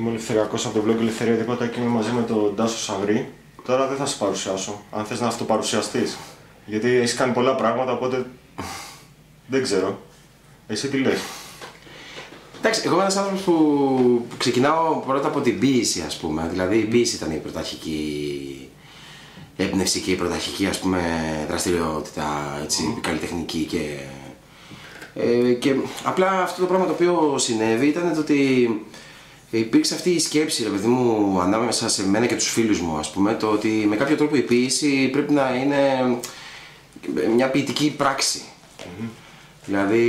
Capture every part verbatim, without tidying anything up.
Είμαι ο Ελευθεριακός από το blog Ελευθερία Τίποτα και είμαι μαζί με τον Τάσο Σαγρή. Τώρα δεν θα σε παρουσιάσω, αν θες να αυτοπαρουσιαστείς. Γιατί έχεις κάνει πολλά πράγματα, οπότε δεν ξέρω. Εσύ τι λες? Εντάξει, εγώ είμαι ένας άνθρωπος που ξεκινάω πρώτα από την ποίηση, ας πούμε. Δηλαδή η ποίηση ήταν η πρωταρχική έμπνευση και η πρωταρχική, ας πούμε, δραστηριότητα, έτσι, mm. καλλιτεχνική και... Ε, και απλά αυτό το πράγμα το οποίο συνέβη ήταν το ότι υπήρξε αυτή η σκέψη, ρε παιδί μου, ανάμεσα σε μένα και τους φίλους μου, ας πούμε, το ότι με κάποιο τρόπο η ποίηση πρέπει να είναι μια ποιητική πράξη. Mm-hmm. Δηλαδή,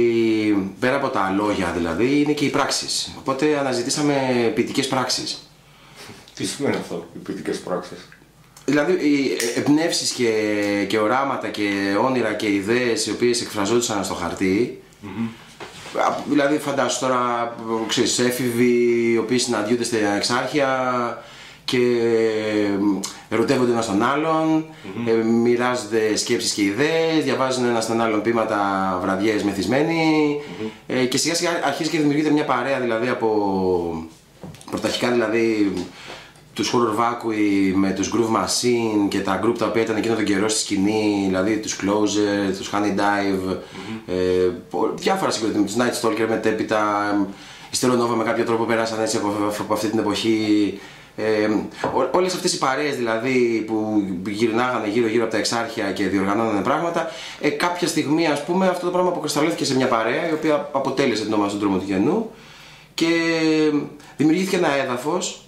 πέρα από τα λόγια, δηλαδή, είναι και οι πράξεις. Οπότε αναζητήσαμε ποιητικές πράξεις. Τι σημαίνει αυτό, οι ποιητικές πράξεις? Δηλαδή, εμπνεύσεις και, και οράματα και όνειρα και ιδέες οι οποίες εκφραζόντουσαν στο χαρτί. Mm-hmm. Δηλαδή, φαντάσου τώρα, ξέρεις, έφηβοι οι οποίοι συναντιούνται στην Εξάρχεια και ερωτεύονται ένας τον άλλον, mm-hmm. μοιράζονται σκέψεις και ιδέες, διαβάζουν ένας τον άλλον ποίηματα βραδιές μεθυσμένοι, mm-hmm. και σιγά σιγά αρχίζει και δημιουργείται μια παρέα, δηλαδή από πρωταρχικά δηλαδή τους Horror Vacui με τους Groove Machine και τα group τα οποία ήταν εκείνο τον καιρό στη σκηνή, δηλαδή τους Closer, τους Honey Dive, mm-hmm. ε, διάφορα συγκροτήματα, τους Night Stalker μετέπειτα, η Στερονόβα με κάποιο τρόπο πέρασαν έτσι από, από αυτή την εποχή. Ε, ό, όλες αυτές οι παρέες δηλαδή που γυρνάγανε γύρω γύρω από τα Εξάρχεια και διοργανώνανε πράγματα, ε, κάποια στιγμή, ας πούμε, αυτό το πράγμα αποκρισταλώθηκε σε μια παρέα η οποία αποτέλεσε την ομάδα του Δρόμου του Κενού και δημιουργήθηκε ένα έδαφος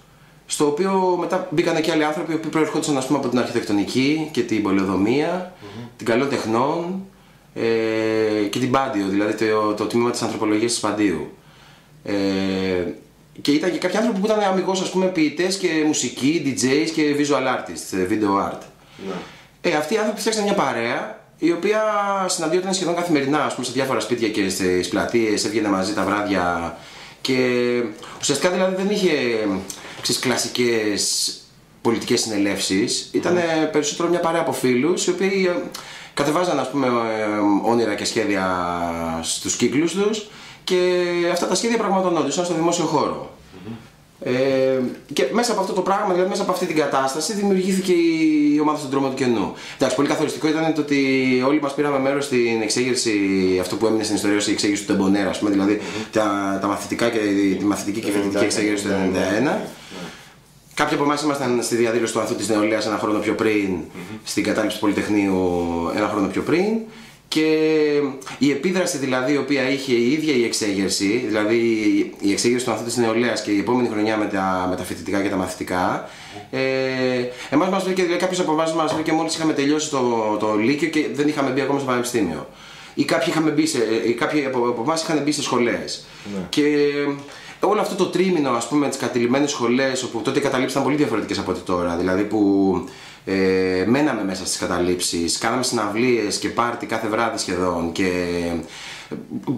στο οποίο μετά μπήκαν και άλλοι άνθρωποι που προερχόντουσαν, ας πούμε, από την αρχιτεκτονική και την πολεοδομία, mm-hmm. την καλών τεχνών ε, και την Πάντιο, δηλαδή το, το τμήμα της ανθρωπολογίας της Παντίου. Ε, και ήταν και κάποιοι άνθρωποι που ήταν αμυγός, ας πούμε, ποιητές και μουσικοί, ντι τζέις και visual artists, video art. Yeah. Ε, αυτοί οι άνθρωποι φτιάξαν μια παρέα η οποία συναντιόταν σχεδόν καθημερινά, ας πούμε, σε διάφορα σπίτια και στις πλατείες, έβγαινε μαζί τα βράδια και ουσιαστικά δηλαδή δεν είχε στις κλασικές πολιτικές συνελεύσεις, ήταν mm. περισσότερο μια παρέα από φίλους οι οποίοι κατεβάζαν, ας πούμε, όνειρα και σχέδια στους κύκλους τους και αυτά τα σχέδια πραγματονόντουσαν στο δημόσιο χώρο. Mm-hmm. Ε, και μέσα από αυτό το πράγμα, δηλαδή μέσα από αυτή την κατάσταση, δημιουργήθηκε η ομάδα στον Δρόμο του Κενού. Εντάξει, πολύ καθοριστικό ήταν το ότι όλοι μας πήραμε μέρος στην εξέγερση, αυτό που έμεινε στην ιστορία ως η εξέγερση του Τεμπονέρα, ας πούμε, δηλαδή mm-hmm. τα, τα μαθητικά και, τη μαθητική και φοιτητική εξέγερση του χίλια εννιακόσια ενενήντα ένα. Κάποιοι από εμάς ήμασταν στη διαδήλωση του Ανθού της Νεολαίας ένα χρόνο πιο πριν, mm-hmm. στην κατάληψη του Πολυτεχνείου ένα χρόνο πιο πριν. Και η επίδραση δηλαδή η οποία είχε η ίδια η εξέγερση, δηλαδή η εξέγερση του Ανθού της Νεολαίας και η επόμενη χρονιά με τα, με τα φοιτητικά και τα μαθητικά, ε, εμάς μας βρήκε, δηλαδή κάποιος από εμάς μας βρήκε μόλις είχαμε τελειώσει το, το Λύκειο και δεν είχαμε μπει ακόμα στο πανεπιστήμιο. Ή κάποιοι, μπει σε, ή κάποιοι από, από εμάς είχαν μπει σε σχολές. Ναι. Και όλο αυτό το τρίμηνο, ας πούμε, τις κατηλημμένες σχολές, όπου τότε οι καταλήψεις ήταν πολύ διαφορετικές από ό,τι τώρα, δηλαδή που ε, μέναμε μέσα στις καταλήψεις, κάναμε συναυλίες και πάρτι κάθε βράδυ σχεδόν και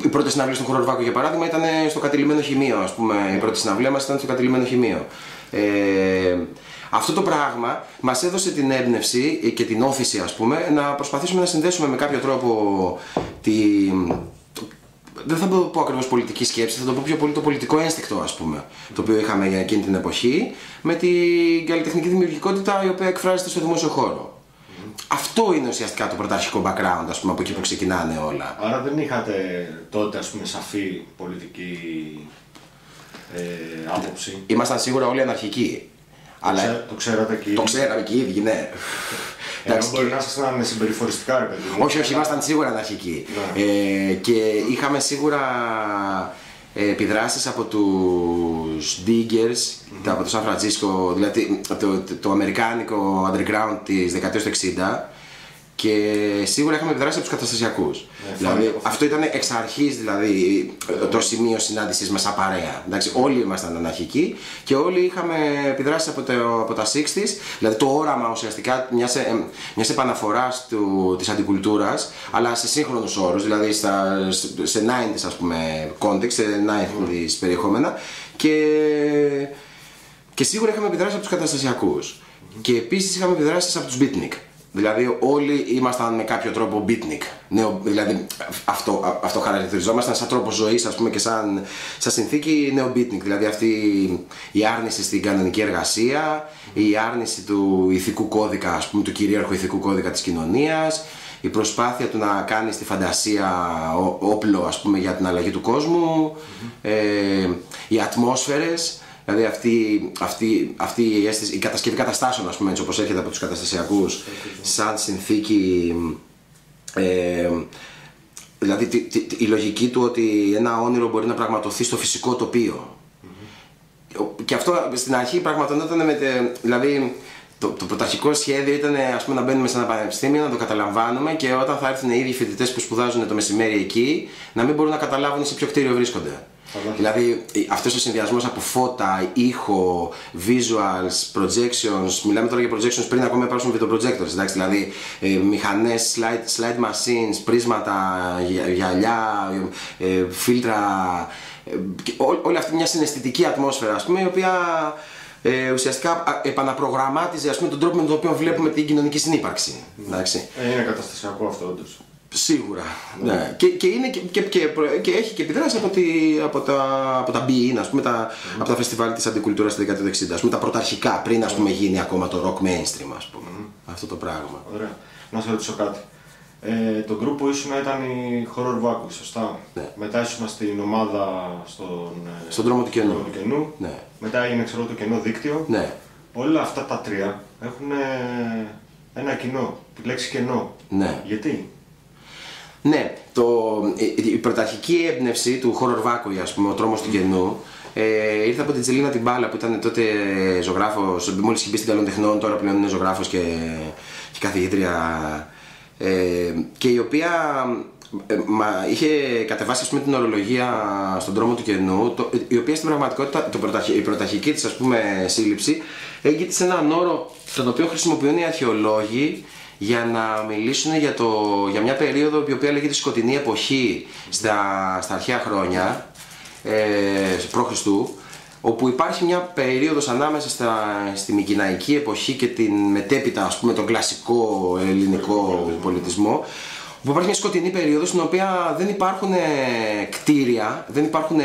οι πρώτες συναυλίες στον Horror Vacui, για παράδειγμα, ήταν στο κατηλημμένο χημείο, ας πούμε, η πρώτη συναυλία μας ήταν στο κατηλημμένο χημείο. Ε, αυτό το πράγμα μας έδωσε την έμπνευση και την όθηση, ας πούμε, να προσπαθήσουμε να συνδέσουμε με κάποιο τρόπο τη... Δεν θα πω ακριβώς πολιτική σκέψη, θα το πω πιο πολύ το πολιτικό ένστικτο, ας πούμε, το οποίο είχαμε για εκείνη την εποχή, με την καλλιτεχνική δημιουργικότητα η οποία εκφράζεται στο δημόσιο χώρο. Mm. Αυτό είναι ουσιαστικά το πρωταρχικό background, ας πούμε, από εκεί που ξεκινάνε όλα. Άρα δεν είχατε τότε, ας πούμε, σαφή πολιτική ε, άποψη. Ήμασταν σίγουρα όλοι αναρχικοί. Το, αλλά... ξέ, το ξέρατε και οι ίδιοι. Το ξέραμε και οι ίδιοι, ναι. Ενώ μπορεί να ήσασταν συμπεριφοριστικά, ρε παιδί μου. Όχι, όχι, ήμασταν σίγουρα αναρχικοί. Yeah. Ε, και είχαμε σίγουρα επιδράσεις από τους Diggers, mm-hmm. από το Σαν Φραντσίσκο, δηλαδή το, το, το αμερικάνικο underground της δεκαετίας του εξήντα. Και σίγουρα είχαμε επιδράσεις από τους Καταστασιακούς. Yeah, δηλαδή, yeah. Αυτό ήταν εξ αρχής, δηλαδή, yeah. το σημείο συνάντησης μας σαν παρέα. Εντάξει, όλοι ήμασταν αναρχικοί και όλοι είχαμε επιδράσεις από, από τα εξήντα, δηλαδή το όραμα ουσιαστικά μιας, μιας επαναφοράς του, της αντικουλτούρας, αλλά σε σύγχρονους όρους, δηλαδή στα, σε ενενήντα, ας πούμε, context, σε ενενήντα mm. περιεχόμενα. Και, και σίγουρα είχαμε επιδράσεις από τους Καταστασιακούς. Mm. Και επίσης είχαμε επιδράσεις από τους Beatnik. Δηλαδή όλοι ήμασταν με κάποιο τρόπο beatnik, νεο, δηλαδή αυτό, α, αυτό χαρακτηριζόμασταν σαν τρόπο ζωής, ας πούμε, και σαν, σαν συνθήκη νεο-beatnik. Δηλαδή αυτή η άρνηση στην κανονική εργασία, η άρνηση του ηθικού κώδικα, ας πούμε, του κυρίαρχου ηθικού κώδικα της κοινωνίας, η προσπάθεια του να κάνει τη φαντασία ό, όπλο, ας πούμε, για την αλλαγή του κόσμου, mm-hmm. ε, οι ατμόσφαιρες. Δηλαδή αυτή, αυτή, αυτή η, αίσθηση, η κατασκευή καταστάσεων, ας πούμε, έτσι όπως έρχεται από τους καταστασιακούς, σαν συνθήκη, ε, δηλαδή τη, τη, τη, η λογική του ότι ένα όνειρο μπορεί να πραγματοθεί στο φυσικό τοπίο. Mm-hmm. Και αυτό στην αρχή πραγματονόταν με τε, δηλαδή το, το πρωταρχικό σχέδιο ήταν, ας πούμε, να μπαίνουμε σε ένα πανεπιστήμιο, να το καταλαμβάνουμε, και όταν θα έρθουν οι ίδιοι φοιτητές που σπουδάζουν το μεσημέρι εκεί, να μην μπορούν να καταλάβουν σε ποιο κτίριο βρίσκονται. Δηλαδή αυτός ο συνδυασμός από φώτα, ήχο, visuals, projections, μιλάμε τώρα για projections πριν ακόμα υπάρχουν βιντεοπρojectors, εντάξει, δηλαδή ε, μηχανές, slide, slide machines, πρίσματα, γυαλιά, ε, φίλτρα, ε, ό, όλη αυτή μια συναισθητική ατμόσφαιρα, ας πούμε, η οποία ε, ουσιαστικά επαναπρογραμμάτιζε, ας πούμε, τον τρόπο με τον οποίο βλέπουμε την κοινωνική συνύπαρξη. Εντάξει. Είναι καταστασιακό αυτό όντως. Σίγουρα. Mm. Ναι. Και, και, είναι και, και, και, και έχει και επιδράσει από, τη, από τα, από τα μπι ι εν, ας πούμε, τα, mm. από τα φεστιβάλ της αντικουλτούρας στη δεκαετία του εξήντα, ας πούμε, τα πρωταρχικά, πριν, ας πούμε, γίνει ακόμα το rock mainstream, ας πούμε. Mm. Αυτό το πράγμα. Ωραία. Να σε ρωτήσω κάτι. Ε, το group που ήσουν ήταν η Horror Vacui, σωστά. Ναι. Μετά ήσουν στην ομάδα στον, στον δρόμο του κενού. κενού. Ναι. Μετά έγινε, ξέρω, το Κενό Δίκτυο. Ναι. Όλα αυτά τα τρία έχουν ένα κοινό, τη λέξη κενό. Ναι. Γιατί? Ναι, το, η, η πρωταρχική έμπνευση του Horror Vacui, ας πούμε, ο τρόμος του κενού, ε, ήρθε από την Τζελίνα την Μπάλα, που ήταν τότε ζωγράφος, μόλις είχε μπει στην Καλών Τεχνών, τώρα πλέον είναι ζωγράφος και, και καθηγήτρια, ε, και η οποία ε, μα, είχε κατεβάσει, ας πούμε, την ορολογία στον τρόμο του κενού, το, η οποία στην πραγματικότητα, το πρωταρχ, η πρωταρχική της, ας πούμε, σύλληψη, έγκυται σε έναν όρο τον οποίο χρησιμοποιούν οι αρχαιολόγοι για να μιλήσουν για, το, για μια περίοδο η οποία λέγεται σκοτεινή εποχή στα, στα αρχαία χρόνια ε, π.Χ., όπου υπάρχει μια περίοδος ανάμεσα στα, στη μικηναϊκή εποχή και την μετέπειτα, ας πούμε, τον κλασικό ελληνικό πολιτισμό, όπου υπάρχει μια σκοτεινή περίοδος στην οποία δεν υπάρχουν κτίρια, δεν υπάρχουν,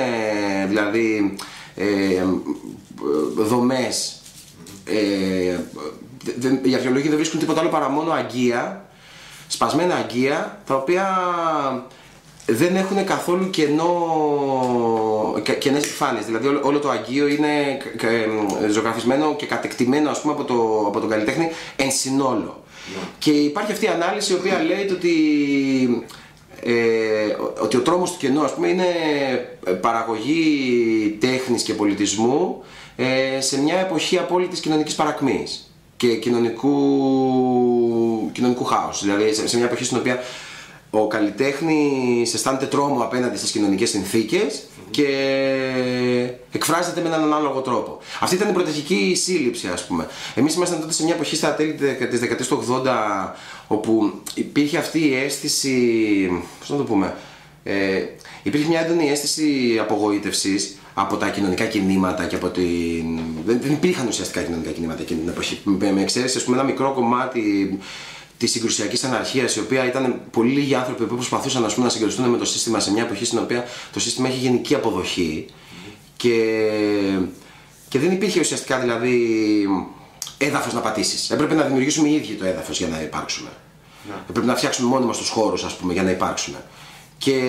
δηλαδή, ε, δομές, ε, οι αρχαιολόγοι δεν βρίσκουν τίποτα άλλο παρά μόνο αγκεία, σπασμένα αγκεία, τα οποία δεν έχουν καθόλου κενό, κενές επιφάνειες. Δηλαδή όλο το αγκείο είναι ζωγραφισμένο και κατεκτημένο, ας πούμε, από, το, από τον καλλιτέχνη εν συνόλο. Yeah. Και υπάρχει αυτή η ανάλυση η οποία λέει ότι, ε, ότι ο τρόμος του κενού, ας πούμε, είναι παραγωγή τέχνης και πολιτισμού ε, σε μια εποχή απόλυτης κοινωνικής παρακμής και κοινωνικού, κοινωνικού χάους. Δηλαδή σε μια εποχή στην οποία ο καλλιτέχνης αισθάνεται τρόμο απέναντι στις κοινωνικές συνθήκες και εκφράζεται με έναν ανάλογο τρόπο. Αυτή ήταν η πρωταρχική σύλληψη, ας πούμε. Εμείς ήμασταν τότε σε μια εποχή στα τέλη της δεκαετίας του ογδόντα, όπου υπήρχε αυτή η αίσθηση, πώς να το πούμε, ε, υπήρχε μια έντονη αίσθηση απογοήτευσης από τα κοινωνικά κινήματα και από την... Δεν υπήρχαν ουσιαστικά κοινωνικά κινήματα εκείνη την εποχή. Με εξαίρεση, ας πούμε, ένα μικρό κομμάτι της συγκρουσιακής αναρχίας, η οποία ήταν πολύ λίγοι άνθρωποι που προσπαθούσαν, ας πούμε, να συγκρουστούν με το σύστημα σε μια εποχή στην οποία το σύστημα έχει γενική αποδοχή και, και δεν υπήρχε ουσιαστικά, δηλαδή, έδαφος να πατήσεις. Έπρεπε να δημιουργήσουμε οι ίδιοι το έδαφος για να υπάρξουμε. Yeah. Έπρεπε να φτιάξουμε μόνοι μας τους χώρους, ας πούμε, για να υπάρξουμε. Και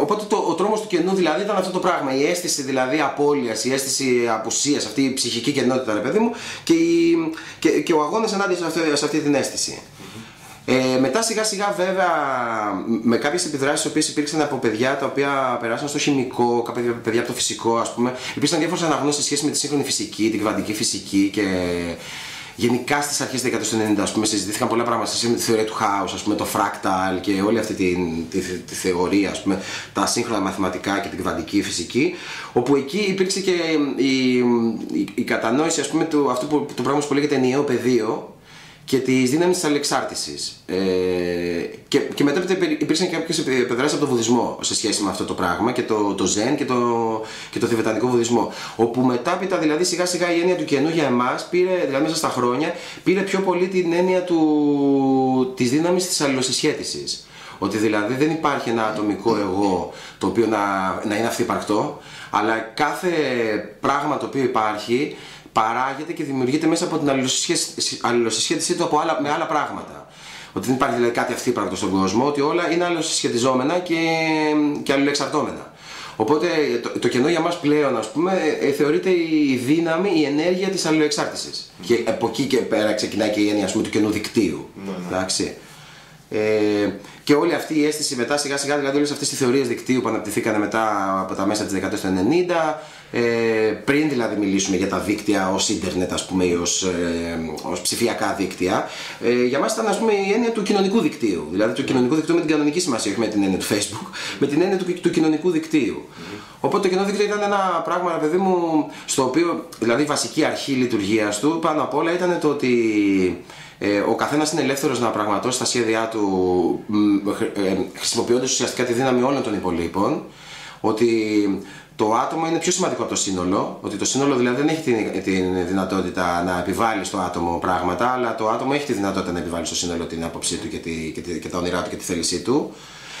οπότε το, ο τρόμος του κενού, δηλαδή, ήταν αυτό το πράγμα, η αίσθηση, δηλαδή, απώλειας, η αίσθηση απουσίας, αυτή η ψυχική κενότητα, ρε παιδί μου, και, η, και, και ο αγώνας ενάντια σε αυτή, σε αυτή την αίσθηση. Mm-hmm. Ε, μετά σιγά σιγά, βέβαια, με κάποιες επιδράσεις οι οποίες υπήρξαν από παιδιά τα οποία περάσαν στο χημικό, κάποια παιδιά από το φυσικό, ας πούμε, υπήρξαν διάφορες αναγνώσεις σε σχέση με τη σύγχρονη φυσική, την κβαντική φυσική και... Γενικά στις αρχές της δεκαετίας του ενενήντα, ας πούμε, συζητήθηκαν πολλά πράγματα με τη θεωρία του χάους, ας πούμε, το φράκταλ και όλη αυτή τη, τη, τη θεωρία, ας πούμε, τα σύγχρονα μαθηματικά και την κβαντική φυσική, όπου εκεί υπήρξε και η, η, η κατανόηση, ας πούμε, του, αυτού που, του πράγματος που λέγεται ενιαίο πεδίο και της δύναμης της αλληλεξάρτησης. Ε, και, και μετέπειτα υπήρξαν κάποιες επιδράσεις από τον βουδισμό σε σχέση με αυτό το πράγμα και το, το ζεν και το, και το θιβετανικό βουδισμό. Όπου μετάπειτα δηλαδή σιγά σιγά η έννοια του κενού για εμάς πήρε, δηλαδή μέσα στα χρόνια, πήρε πιο πολύ την έννοια του, της δύναμης της αλληλοσυσχέτησης. Ότι δηλαδή δεν υπάρχει ένα ατομικό εγώ το οποίο να, να είναι αυτοϊπαρκτό, αλλά κάθε πράγμα το οποίο υπάρχει παράγεται και δημιουργείται μέσα από την αλληλοσυσχέτισή του από άλλα, με άλλα πράγματα. Ότι δεν υπάρχει δηλαδή κάτι αυτοίπρακτο στον κόσμο, ότι όλα είναι αλληλοσυσχετιζόμενα και, και αλληλεξαρτώμενα. Οπότε το, το κενό για μας πλέον, ας πούμε, θεωρείται η δύναμη, η ενέργεια της αλληλοεξάρτησης. Mm. Και από εκεί και πέρα ξεκινάει και η έννοια, ας πούμε, του κενού δικτύου. Mm. Ε, και όλη αυτή η αίσθηση μετά σιγά σιγά, δηλαδή όλες αυτές τις θεωρίες δικτύου που αναπτυχθήκαν μετά από τα μέσα της δεκαετίας του ενενήντα, ε, πριν δηλαδή μιλήσουμε για τα δίκτυα ως ίντερνετ, ας πούμε, ή ως, ε, ως ψηφιακά δίκτυα, ε, για μας ήταν, ας πούμε, η έννοια του κοινωνικού δικτύου. Δηλαδή του κοινωνικού δικτύου με την κανονική σημασία, όχι με την έννοια του Facebook, με την έννοια του, του κοινωνικού δικτύου. Mm-hmm. Οπότε το κενό δίκτυο ήταν ένα πράγμα, παιδί μου, στο οποίο δηλαδή η βασική αρχή λειτουργίας του πάνω απ' όλα ήταν το ότι ο καθένας είναι ελεύθερος να πραγματώσει τα σχέδιά του χρησιμοποιώντας ουσιαστικά τη δύναμη όλων των υπολείπων, ότι το άτομο είναι πιο σημαντικό από το σύνολο, ότι το σύνολο δηλαδή δεν έχει την, την δυνατότητα να επιβάλλει στο άτομο πράγματα, αλλά το άτομο έχει τη δυνατότητα να επιβάλλει στο σύνολο την άποψή του και, τη, και, τη, και τα όνειρά του και τη θέλησή του.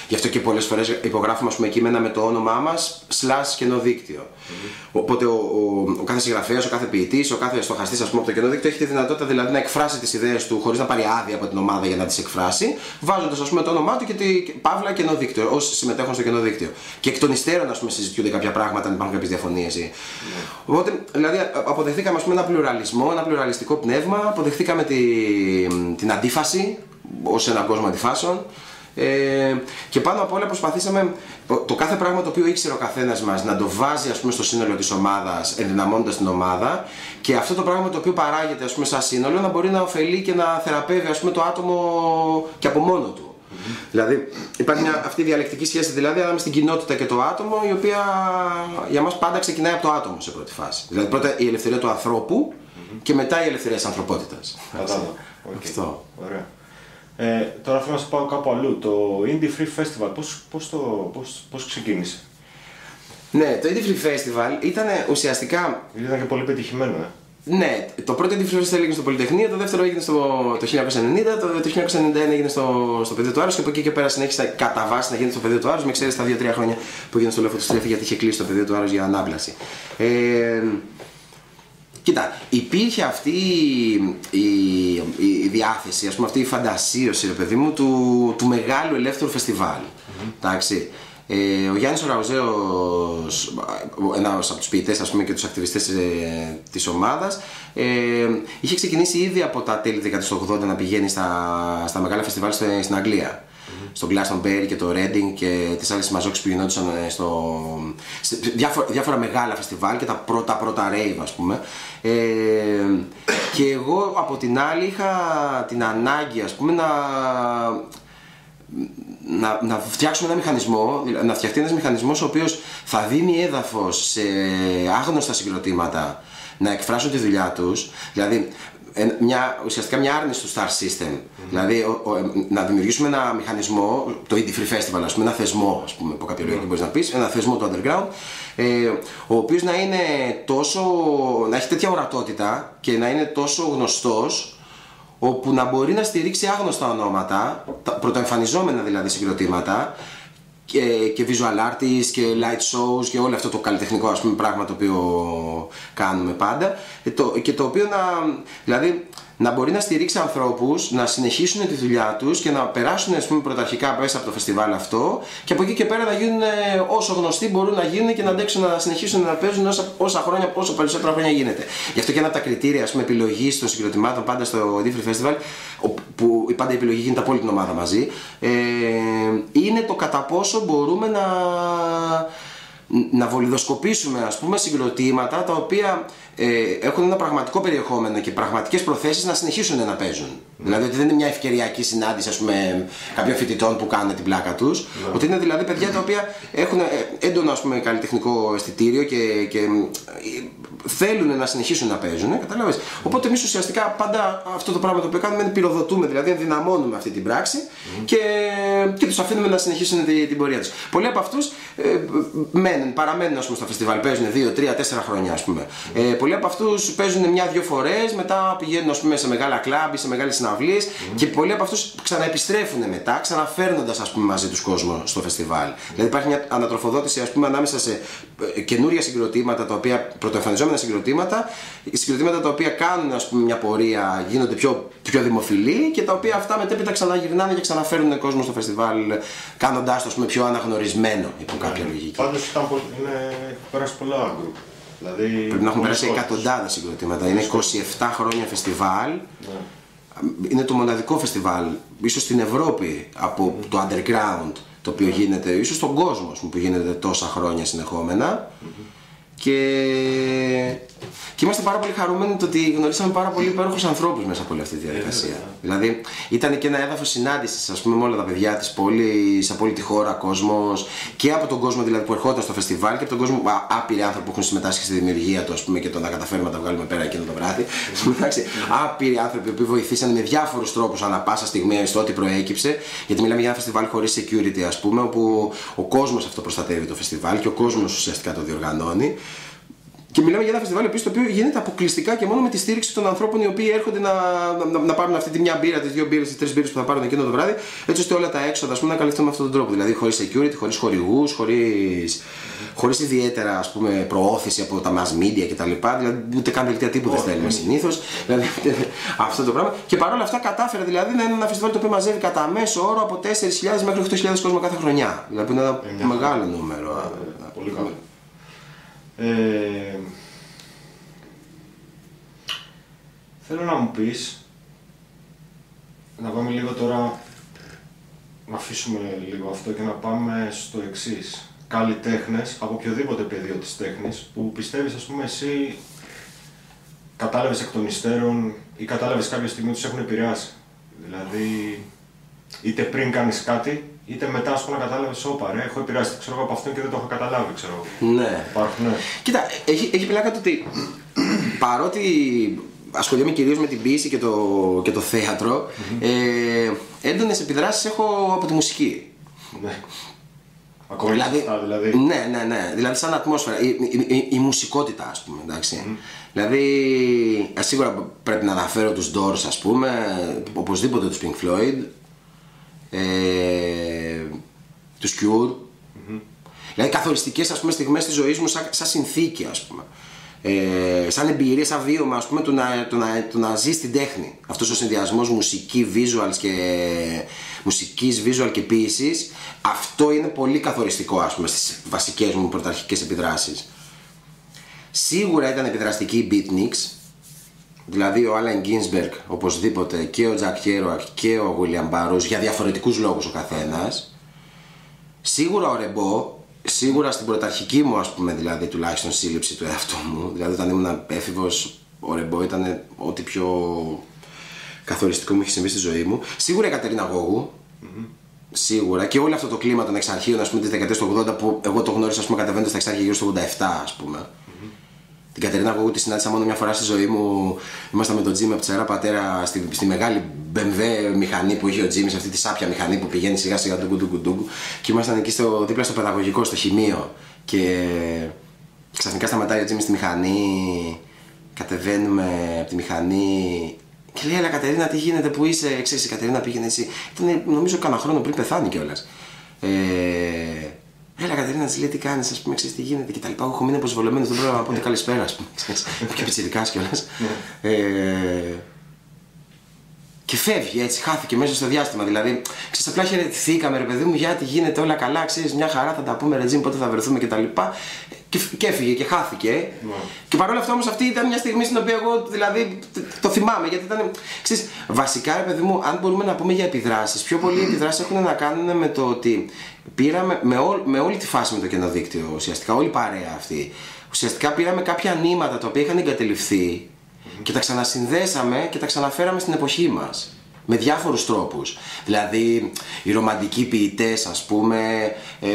Γι' αυτό και πολλές φορές υπογράφουμε, ας πούμε, κείμενα με το όνομά μας, slash κενό δίκτυο. Mm-hmm. Οπότε ο, ο, ο κάθε συγγραφέας, ο κάθε ποιητής, ο κάθε στοχαστής, ας πούμε, από το κενό δίκτυο έχει τη δυνατότητα δηλαδή να εκφράσει τις ιδέες του χωρίς να πάρει άδεια από την ομάδα για να τις εκφράσει, βάζοντας, ας πούμε, το όνομά του και τη παύλα κενό δίκτυο, όσοι συμμετέχουν στο κενό δίκτυο. Και εκ των υστέρων, ας πούμε, συζητιούνται κάποια πράγματα, αν υπάρχουν κάποιες διαφωνίες. Mm-hmm. Οπότε δηλαδή αποδεχθήκαμε, ας πούμε, ένα πλουραλισμό, ένα πλουραλιστικό πνεύμα, αποδεχθήκαμε τη, την αντίφαση ως έναν κόσμο αντιφάσεων. Ε, και πάνω απ' όλα προσπαθήσαμε το κάθε πράγμα το οποίο ήξερε ο καθένας μας να το βάζει, ας πούμε, στο σύνολο της ομάδας, ενδυναμώνοντας την ομάδα, και αυτό το πράγμα το οποίο παράγεται, ας πούμε, σαν σύνολο να μπορεί να ωφελεί και να θεραπεύει, ας πούμε, το άτομο και από μόνο του. Mm-hmm. Δηλαδή υπάρχει μια, αυτή η διαλεκτική σχέση δηλαδή ανάμεσα στην κοινότητα και το άτομο, η οποία για μας πάντα ξεκινάει από το άτομο σε πρώτη φάση. Δηλαδή πρώτα η ελευθερία του ανθρώπου, mm-hmm, και μετά η ελευθερία της ανθρωπότητας. Κατάλαβα. Okay. Αυτό. Ωραία. Ε, τώρα θέλω να σου πάω κάπου αλλού. Το Indie Free Festival, πώς, πώς, το, πώς, πώς ξεκίνησε? Ναι, το Indie Free Festival ήταν ουσιαστικά... Ήταν και πολύ πετυχημένο, ε. Ναι, το πρώτο Indie Free Festival έγινε στο Πολυτεχνείο, το δεύτερο έγινε στο, το χίλια εννιακόσια ενενήντα, το, το χίλια εννιακόσια ενενήντα ένα έγινε στο, στο Πεδίο του Άρους, και από εκεί και πέρα συνέχισε κατά βάση να γίνεται στο Πεδίο του Άρους, με ξέρεις τα δύο τρία χρόνια που έγινε στο Λόφο του Στρέφη, γιατί είχε κλείσει το Πεδίο του Άρους για ανάπλαση. Ε, Κοίτα, υπήρχε αυτή η, η, η διάθεση, ας πούμε, αυτή η φαντασίωση, ρε παιδί μου, του, του μεγάλου ελεύθερου φεστιβάλ. Mm-hmm. Εντάξει. Ε, ο Γιάννης ο Ραουζέος, ένας από τους ποιητές, ας πούμε, και τους ακτιβιστές ε, της ομάδας, ε, είχε ξεκινήσει ήδη από τα τέλη δεκαετία του ογδόντα να πηγαίνει στα, στα μεγάλα φεστιβάλ στην Αγγλία. Στο Glastonbury και το Reading και τις άλλες μαζόξεις που γινόντουσαν στο... σε διάφορα, διάφορα μεγάλα φεστιβάλ και τα πρώτα πρώτα rave, ας πούμε. Ε, και εγώ από την άλλη είχα την ανάγκη, ας πούμε, να, να, να φτιάξουμε ένα μηχανισμό, να φτιαχτεί ένας μηχανισμός ο οποίος θα δίνει έδαφος σε άγνωστα συγκροτήματα να εκφράσουν τη δουλειά τους, δηλαδή μια, ουσιαστικά μια άρνηση του star system. Mm-hmm. Δηλαδή ο, ο, να δημιουργήσουμε ένα μηχανισμό, το Indie Free Festival, ας πούμε, ένα θεσμό, ας πούμε, από κάποια λόγια, mm-hmm, μπορείς να πεις, ένα θεσμό του underground, ε, ο οποίος να είναι τόσο, να έχει τέτοια ορατότητα και να είναι τόσο γνωστός, όπου να μπορεί να στηρίξει άγνωστα ονόματα, τα πρωτοεμφανιζόμενα δηλαδή συγκροτήματα, και, και visual artists και light shows και όλο αυτό το καλλιτεχνικό, ας πούμε, πράγμα το οποίο κάνουμε πάντα, το, και το οποίο να, δηλαδή, να μπορεί να στηρίξει ανθρώπους να συνεχίσουν τη δουλειά τους και να περάσουν, ας πούμε, πρωταρχικά μέσα από το φεστιβάλ αυτό, και από εκεί και πέρα να γίνουν όσο γνωστοί μπορούν να γίνουν και να αντέξουν να συνεχίσουν να παίζουν όσα, όσα χρόνια, όσο περισσότερα χρόνια γίνεται. Γι' αυτό και ένα από τα κριτήρια, ας πούμε, επιλογής των συγκροτημάτων πάντα στο Indie Free Festival, που η πάντα επιλογή γίνεται από όλη την ομάδα μαζί, ε, είναι το κατά πόσο μπορούμε να, να βολιδοσκοπήσουμε, ας πούμε, συγκροτήματα τα οποία ε, έχουν ένα πραγματικό περιεχόμενο και πραγματικές προθέσεις να συνεχίσουν να παίζουν. Δηλαδή ότι δεν είναι μια ευκαιριακή συνάντηση, ας πούμε, κάποιων φοιτητών που κάνουν την πλάκα τους. Ναι. Ότι είναι δηλαδή παιδιά τα οποία έχουν έντονο, ας πούμε, καλλιτεχνικό αισθητήριο και, και θέλουν να συνεχίσουν να παίζουν. Καταλάβες. Οπότε εμείς ουσιαστικά πάντα αυτό το πράγμα το οποίο κάνουμε είναι πυροδοτούμε, δηλαδή ενδυναμώνουμε αυτή την πράξη mm. και, και τους αφήνουμε να συνεχίσουν την, την πορεία τους. Πολλοί από αυτούς ε, μένουν, παραμένουν, ας πούμε, στα φεστιβάλ, παίζουν δύο, τρία, τέσσερα χρόνια, ας πούμε. Ε, πολλοί από αυτούς παίζουν μια-δύο φορές, μετά πηγαίνουν, ας πούμε, σε μεγάλα κλαμπ ή σε μεγάλες συναυλίες mm. και πολλοί από αυτούς ξαναεπιστρέφουν μετά, ξαναφέρνοντας, ας πούμε, μαζί τους κόσμο στο φεστιβάλ. Mm. Δηλαδή υπάρχει μια ανατροφοδότηση, ας πούμε, ανάμεσα σε καινούρια συγκροτήματα, τα οποία πρωτοεμφανιζόμενα συγκροτήματα, συγκροτήματα τα οποία κάνουν, ας πούμε, μια πορεία, γίνονται πιο, πιο δημοφιλή και τα οποία αυτά μετέπειτα ξαναγυρνάνε και ξαναφέρουν κόσμο στο φεστιβάλ, κάνοντάς το, ας πούμε, πιο αναγνωρισμένο υπό κάποια yeah. λογική. Πάντως ήταν πολύ, είναι, πέρασε πολλά γκρουπ. Δηλαδή, πρέπει να έχουν πέρασει εκατοντάδες συγκροτήματα. Είναι είκοσι επτά χρόνια φεστιβάλ. Yeah. Είναι το μοναδικό φεστιβάλ, ίσως στην Ευρώπη, από mm. το underground το οποίο yeah. γίνεται, ίσως στον κόσμο που γίνεται τόσα χρόνια συνεχόμενα. Mm -hmm. Και... και είμαστε πάρα πολύ χαρούμενοι το ότι γνωρίσαμε πάρα πολύ υπέροχους ανθρώπους μέσα από όλη αυτή τη διαδικασία. Yeah. Δηλαδή ήταν και ένα έδαφος συνάντησης, ας πούμε, με όλα τα παιδιά της πόλης, από όλη τη χώρα, κόσμος, και από τον κόσμο δηλαδή που ερχόταν στο φεστιβάλ και από τον κόσμο, άπειροι άνθρωποι που έχουν συμμετάσχει στη δημιουργία του, ας πούμε, και το να καταφέρουμε να τα βγάλουμε πέρα εκείνο το βράδυ. Εντάξει, άπειροι άνθρωποι που βοηθήσαν με διάφορους τρόπους ανά πάσα στιγμή στο ό,τι προέκυψε. Γιατί μιλάμε για ένα φεστιβάλ χωρίς security, ας πούμε, όπου ο κόσμος αυτό προστατεύει το φεστιβάλ και ο κόσμος ουσιαστικά το διοργανώνει. Και μιλάμε για ένα φεστιβάλ επίσης το οποίο γίνεται αποκλειστικά και μόνο με τη στήριξη των ανθρώπων οι οποίοι έρχονται να, να, να πάρουν αυτή τη μια μπύρα, τις δύο μπύρες, τις τρεις μπύρες που θα πάρουν εκείνο το βράδυ, έτσι ώστε όλα τα έξοδα, ας πούμε, να καλυφθούν με αυτόν τον τρόπο. Δηλαδή χωρίς security, χωρίς χορηγούς, χωρίς, χωρίς ιδιαίτερα, ας πούμε, προώθηση από τα mass media κτλ. Δηλαδή ούτε καν δελτία τύπου δεν στέλνουμε συνήθως. Δηλαδή αυτό το πράγμα. Και παρόλα αυτά κατάφερε δηλαδή να είναι ένα φεστιβάλ το οποίο μαζεύει κατά μέσο όρο από τέσσερις χιλιάδες μέχρι οκτώ χιλιάδες κόσμο κάθε χρονιά. Δηλαδή είναι ένα εννιά. Μεγάλο νούμερο. Πολύ καλό. Ε, θέλω να μου πεις, να πάμε λίγο τώρα, να αφήσουμε λίγο αυτό και να πάμε στο εξής. Καλλιτέχνες από οποιοδήποτε πεδίο της τέχνης που πιστεύεις, ας πούμε, εσύ κατάλαβες εκ των υστέρων ή κατάλαβες κάποια στιγμή τους έχουν επηρεάσει. Δηλαδή είτε πριν κάνεις κάτι, είτε μετά, ας πούμε, να κατάλαβες, όπα ρε, έχω επηρεαστεί, ξέρω εγώ, από αυτόν και δεν το έχω καταλάβει, ξέρω. Ναι. Υπάρχουν, ναι. Κοίτα, έχει, έχει πλάκα το ότι παρότι ασχολιόμαι κυρίως με την ποίηση και το, και το θέατρο, mm-hmm. ε, έντονες επιδράσεις έχω από τη μουσική. Ναι. Ακόμα δηλαδή, και αυτά, δηλαδή. Ναι, ναι, ναι. Δηλαδή σαν ατμόσφαιρα, η, η, η, η μουσικότητα, ας πούμε, εντάξει. Mm. Δηλαδή, σίγουρα πρέπει να αναφέρω τους Doors, ας πούμε, οπωσδήποτε τους Pink Floyd. Ε, του Cure, mm-hmm. δηλαδή καθοριστικές, ας πούμε, στιγμές της ζωής μου σαν, σαν συνθήκη, ας πούμε, ε, σαν εμπειρία, σαν βίωμα, ας πούμε, του να, το να, το να ζεις την τέχνη. Αυτός ο συνδυασμός μουσική, visuals και, μουσικής, visual και ποίησης, αυτό είναι πολύ καθοριστικό, ας πούμε, στις βασικές μου πρωταρχικές επιδράσεις. Σίγουρα ήταν επιδραστική η Beatniks. Δηλαδή ο Άλαν Γκίνσμπεργκ οπωσδήποτε και ο Τζακ Κέρουακ και ο Γουίλιαμ Μπάρους, για διαφορετικούς λόγους ο καθένας. Σίγουρα ο Ρεμπό, σίγουρα στην πρωταρχική μου, ας πούμε, δηλαδή τουλάχιστον σύλληψη του εαυτού μου, δηλαδή όταν ήμουν έφηβος ο Ρεμπό ήταν ό,τι πιο καθοριστικό μου είχε συμβεί στη ζωή μου. Σίγουρα η Κατερίνα Γόγου. Mm-hmm. Σίγουρα και όλο αυτό το κλίμα των Εξαρχείων, ας πούμε, τις δεκαετίες του ογδόντα που εγώ το γνώρισα, ας πούμε, κατεβαίνοντας στα Εξάρχεια γύρω στο ογδόντα επτά, ας πούμε. Την Κατερίνα Γόγου τη συνάντησα μόνο μια φορά στη ζωή μου. Ήμασταν με τον Τζίμιο από Τσερά Πατέρα στη, στη μεγάλη μπι εμ ντάμπλιου μηχανή που είχε ο Τζίμιος, αυτή τη σάπια μηχανή που πηγαίνει σιγά σιγά ντουγκου ντουγκου ντουγκου. Και ήμασταν εκεί στο, δίπλα στο παιδαγωγικό, στο χημείο. Και ξαφνικά σταματάει ο Τζίμιος στη μηχανή. Κατεβαίνουμε από τη μηχανή. Και λέει: «Έλα Κατερίνα, τι γίνεται, που είσαι?» Ξέρεις, η Κατερίνα πήγαινε έτσι. Ήταν, νομίζω, κανένα χρόνο πριν πεθάνει κιόλας. Ε, «Έλα Κατερίνα», της λέει, «τι κάνεις, ας πούμε, ξέρεις τι γίνεται» και τα λοιπά. Έχω μείνει αποσβολωμένος, δεν μπορώ να πω ότι καλησπέρα, ας πούμε. Και πιτσιρικάς κιόλας. ε... Και φεύγει έτσι, χάθηκε μέσα στο διάστημα. Δηλαδή, ξέρεις, απλά χαιρετηθήκαμε, ρε παιδί μου, γιατί γίνεται όλα καλά, ξέρεις, μια χαρά, θα τα πούμε, ρε Τζίμ, πότε θα βρεθούμε και τα λοιπά. Και, και έφυγε και χάθηκε. Yeah. Και παρόλα αυτά όμως αυτή ήταν μια στιγμή στην οποία εγώ, δηλαδή, το θυμάμαι, γιατί ήταν. Ξέρεις, βασικά, ρε παιδί μου, αν μπορούμε να πούμε για επιδράσεις, πιο πολλοί επιδράσεις έχουν να κάνουν με το ότι πήραμε με, ό, με όλη τη φάση με το Κενό Δίκτυο, ουσιαστικά, όλη η παρέα αυτή. Ουσιαστικά πήραμε κάποια νήματα τα οποία είχαν εγκατελειφθεί. Και τα ξανασυνδέσαμε και τα ξαναφέραμε στην εποχή μας. με διάφορους τρόπους. Δηλαδή, οι ρομαντικοί ποιητές, ας πούμε, ε,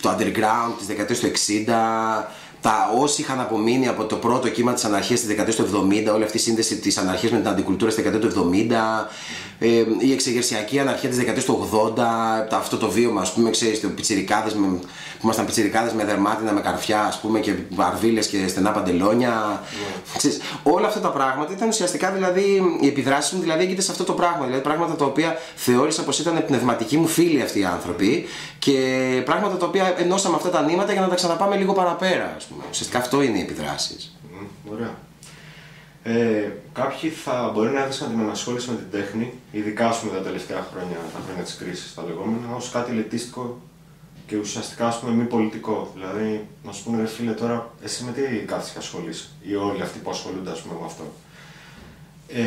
το underground της δεκαετίας του εξήντα, τα όσοι είχαν απομείνει από το πρώτο κύμα της αναρχίας της δεκαετίας του εβδομήντα, όλη αυτή η σύνδεση της αναρχίας με την αντικουλτούρα της δεκαετίας του εβδομήντα, ε, η εξεγερσιακή αναρχία της δεκαετίας του ογδόντα, αυτό το βίωμα, ας πούμε, ξέρεις, το πιτσιρικάδες με, που ήμασταν πιτσιρικάδες με δερμάτινα, με καρφιά, ας πούμε, και αρβίλες και στενά παντελόνια. Yeah. Ξέρεις, όλα αυτά τα πράγματα ήταν ουσιαστικά, δηλαδή, οι επιδράσεις μου δηλαδή, έγινε σε αυτό το πράγμα. Δηλαδή, πράγματα τα οποία θεώρησα πως ήταν πνευματικοί μου φίλοι αυτοί οι άνθρωποι και πράγματα τα οποία ενώσαμε αυτά τα νήματα για να τα ξαναπάμε λίγο παραπέρα. Ουσιαστικά αυτό είναι οι επιδράσεις. Mm, ωραία. Ε, κάποιοι θα μπορεί να έδωσαν την ανασχόληση με την τέχνη, ειδικά ας πούμε, τα τελευταία χρόνια, τα χρόνια της κρίσης, τα λεγόμενα, ως κάτι ελιτίστικο και ουσιαστικά ας πούμε, μη πολιτικό. Δηλαδή, να σου πούνε, ρε φίλε, τώρα εσύ με τι κάθεσαι και ασχολείς, ή όλοι αυτοί που ασχολούνται ας πούμε, με αυτό.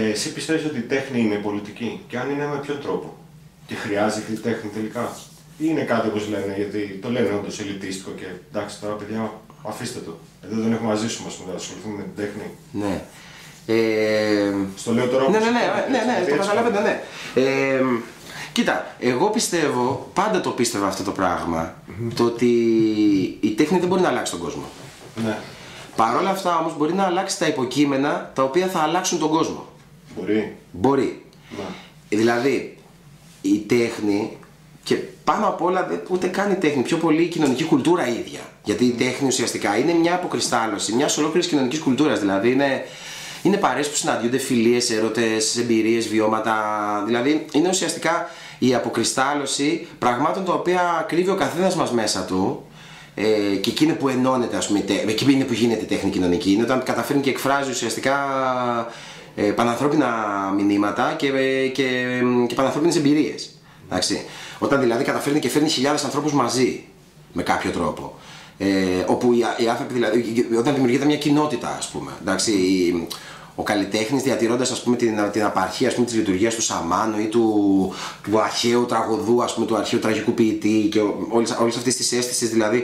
Ε, εσύ πιστεύεις ότι η τέχνη είναι πολιτική, και αν είναι με ποιο τρόπο, και χρειάζεται η τέχνη τελικά, ή είναι κάτι όπως λένε, γιατί το λένε όντως ελιτίστικο και εντάξει τώρα παιδιά. Αφήστε το. Εδώ δεν έχουμε να ζήσουμε, ας πούμε, να ασχοληθούμε με την τέχνη. Ναι. Ε... Στο λέω τώρα. Ναι, ναι, ναι, ναι, ναι, το καταλαβαίνετε, ναι. Ε, κοίτα, εγώ πιστεύω, πάντα το πίστευα αυτό το πράγμα, mm-hmm. το ότι η τέχνη δεν μπορεί να αλλάξει τον κόσμο. Ναι. Παρ' όλα αυτά όμως μπορεί να αλλάξει τα υποκείμενα τα οποία θα αλλάξουν τον κόσμο. Μπορεί. Μπορεί. Ναι. Δηλαδή, η τέχνη. Και πάνω απ' όλα ούτε καν η τέχνη, πιο πολύ η κοινωνική κουλτούρα ίδια. Γιατί η τέχνη ουσιαστικά είναι μια αποκριστάλλωση μια ολόκληρη κοινωνική κουλτούρα. Δηλαδή είναι, είναι παρέες που συναντιούνται, φιλίες, έρωτες, εμπειρίες, βιώματα. Δηλαδή είναι ουσιαστικά η αποκριστάλλωση πραγμάτων τα οποία κρύβει ο καθένας μας μέσα του. Ε, και εκείνη που ενώνεται, ας πούμε, εκεί είναι που γίνεται η τέχνη κοινωνική. Είναι όταν καταφέρνει και εκφράζει ουσιαστικά ε, πανανθρώπινα μηνύματα και, ε, και, ε, και πανανθρώπινες εμπειρίες. Εντάξει. Όταν δηλαδή καταφέρνει και φέρνει χιλιάδες ανθρώπους μαζί, με κάποιο τρόπο. Ε, όπου οι άνθρωποι, δηλαδή, όταν δημιουργείται μια κοινότητα, ας πούμε. Εντάξει, ο καλλιτέχνης διατηρώντας ας πούμε, την, την απαρχή ας πούμε, της λειτουργίας του σαμάνου ή του, του αρχαίου τραγωδού, ας πούμε, του αρχαίου τραγικού ποιητή και όλες αυτές τις αίσθησεις δηλαδή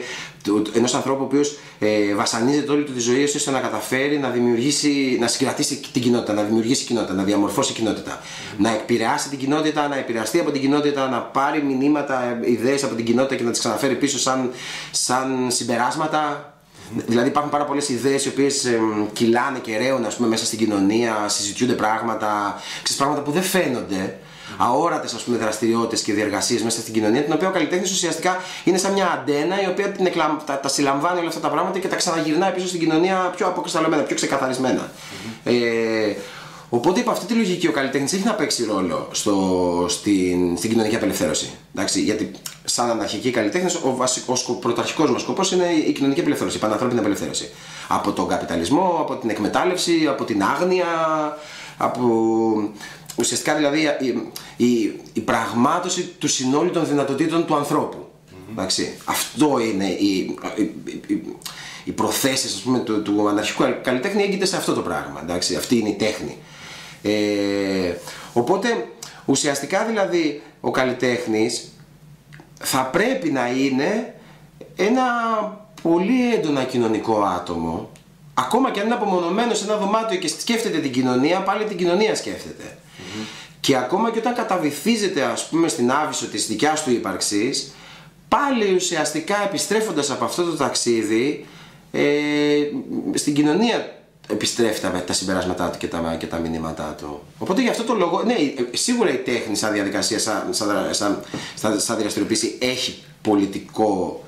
ενός ανθρώπου ο οποίος ε, βασανίζεται όλη του τη ζωή ώστε να καταφέρει να δημιουργήσει, να συγκρατήσει την κοινότητα, να δημιουργήσει κοινότητα, να διαμορφώσει κοινότητα, mm. να επηρεάσει την κοινότητα, να επηρεαστεί από την κοινότητα, να πάρει μηνύματα, ιδέες από την κοινότητα και να τις ξαναφέρει πίσω σαν, σαν συμπεράσματα. Δηλαδή υπάρχουν πάρα πολλές ιδέες οι οποίες ε, κυλάνε και ρέουν ας πούμε, μέσα στην κοινωνία, συζητιούνται πράγματα, ξέρεις, πράγματα που δεν φαίνονται, αόρατες ας πούμε, δραστηριότητες και διεργασίες μέσα στην κοινωνία, την οποία ο καλλιτέχνης ουσιαστικά είναι σαν μια αντένα η οποία την εκλα... τα, τα συλλαμβάνει όλα αυτά τα πράγματα και τα ξαναγυρνάει πίσω στην κοινωνία πιο αποκρισταλωμένα, πιο ξεκαθαρισμένα. Mm-hmm. Ε, Οπότε υπό αυτή τη λογική ο καλλιτέχνης έχει να παίξει ρόλο στο, στην, στην κοινωνική απελευθέρωση. Εντάξει, γιατί σαν αναρχικοί καλλιτέχνες ο, βασικό, ο πρωταρχικός μας σκοπός είναι η κοινωνική απελευθέρωση, η πανανθρώπινη απελευθέρωση. Από τον καπιταλισμό, από την εκμετάλλευση, από την άγνοια, από... ουσιαστικά δηλαδή η, η, η πραγμάτωση του συνόλου των δυνατοτήτων του ανθρώπου. Εντάξει, αυτό είναι η, η, η, οι προθέσεις ας πούμε, του, του αναρχικού καλλιτέχνη έγκυται σε αυτό το πράγμα, εντάξει, αυτή είναι η τέχνη. Ε, οπότε ουσιαστικά δηλαδή ο καλλιτέχνης θα πρέπει να είναι ένα πολύ έντονα κοινωνικό άτομο, ακόμα και αν είναι απομονωμένο σε ένα δωμάτιο και σκέφτεται την κοινωνία, πάλι την κοινωνία σκέφτεται. Mm-hmm. Και ακόμα και όταν καταβυθίζεται ας πούμε στην άβυσο της δικιάς του ύπαρξης, πάλι ουσιαστικά επιστρέφοντας από αυτό το ταξίδι, ε, στην κοινωνία επιστρέφει τα, τα συμπεράσματά του και τα, και τα μηνύματά του. Οπότε γι' αυτό το λόγο, ναι, σίγουρα η τέχνη σαν διαδικασία, σαν, σαν, σαν, σαν, σαν δραστηριοποίηση έχει πολιτικό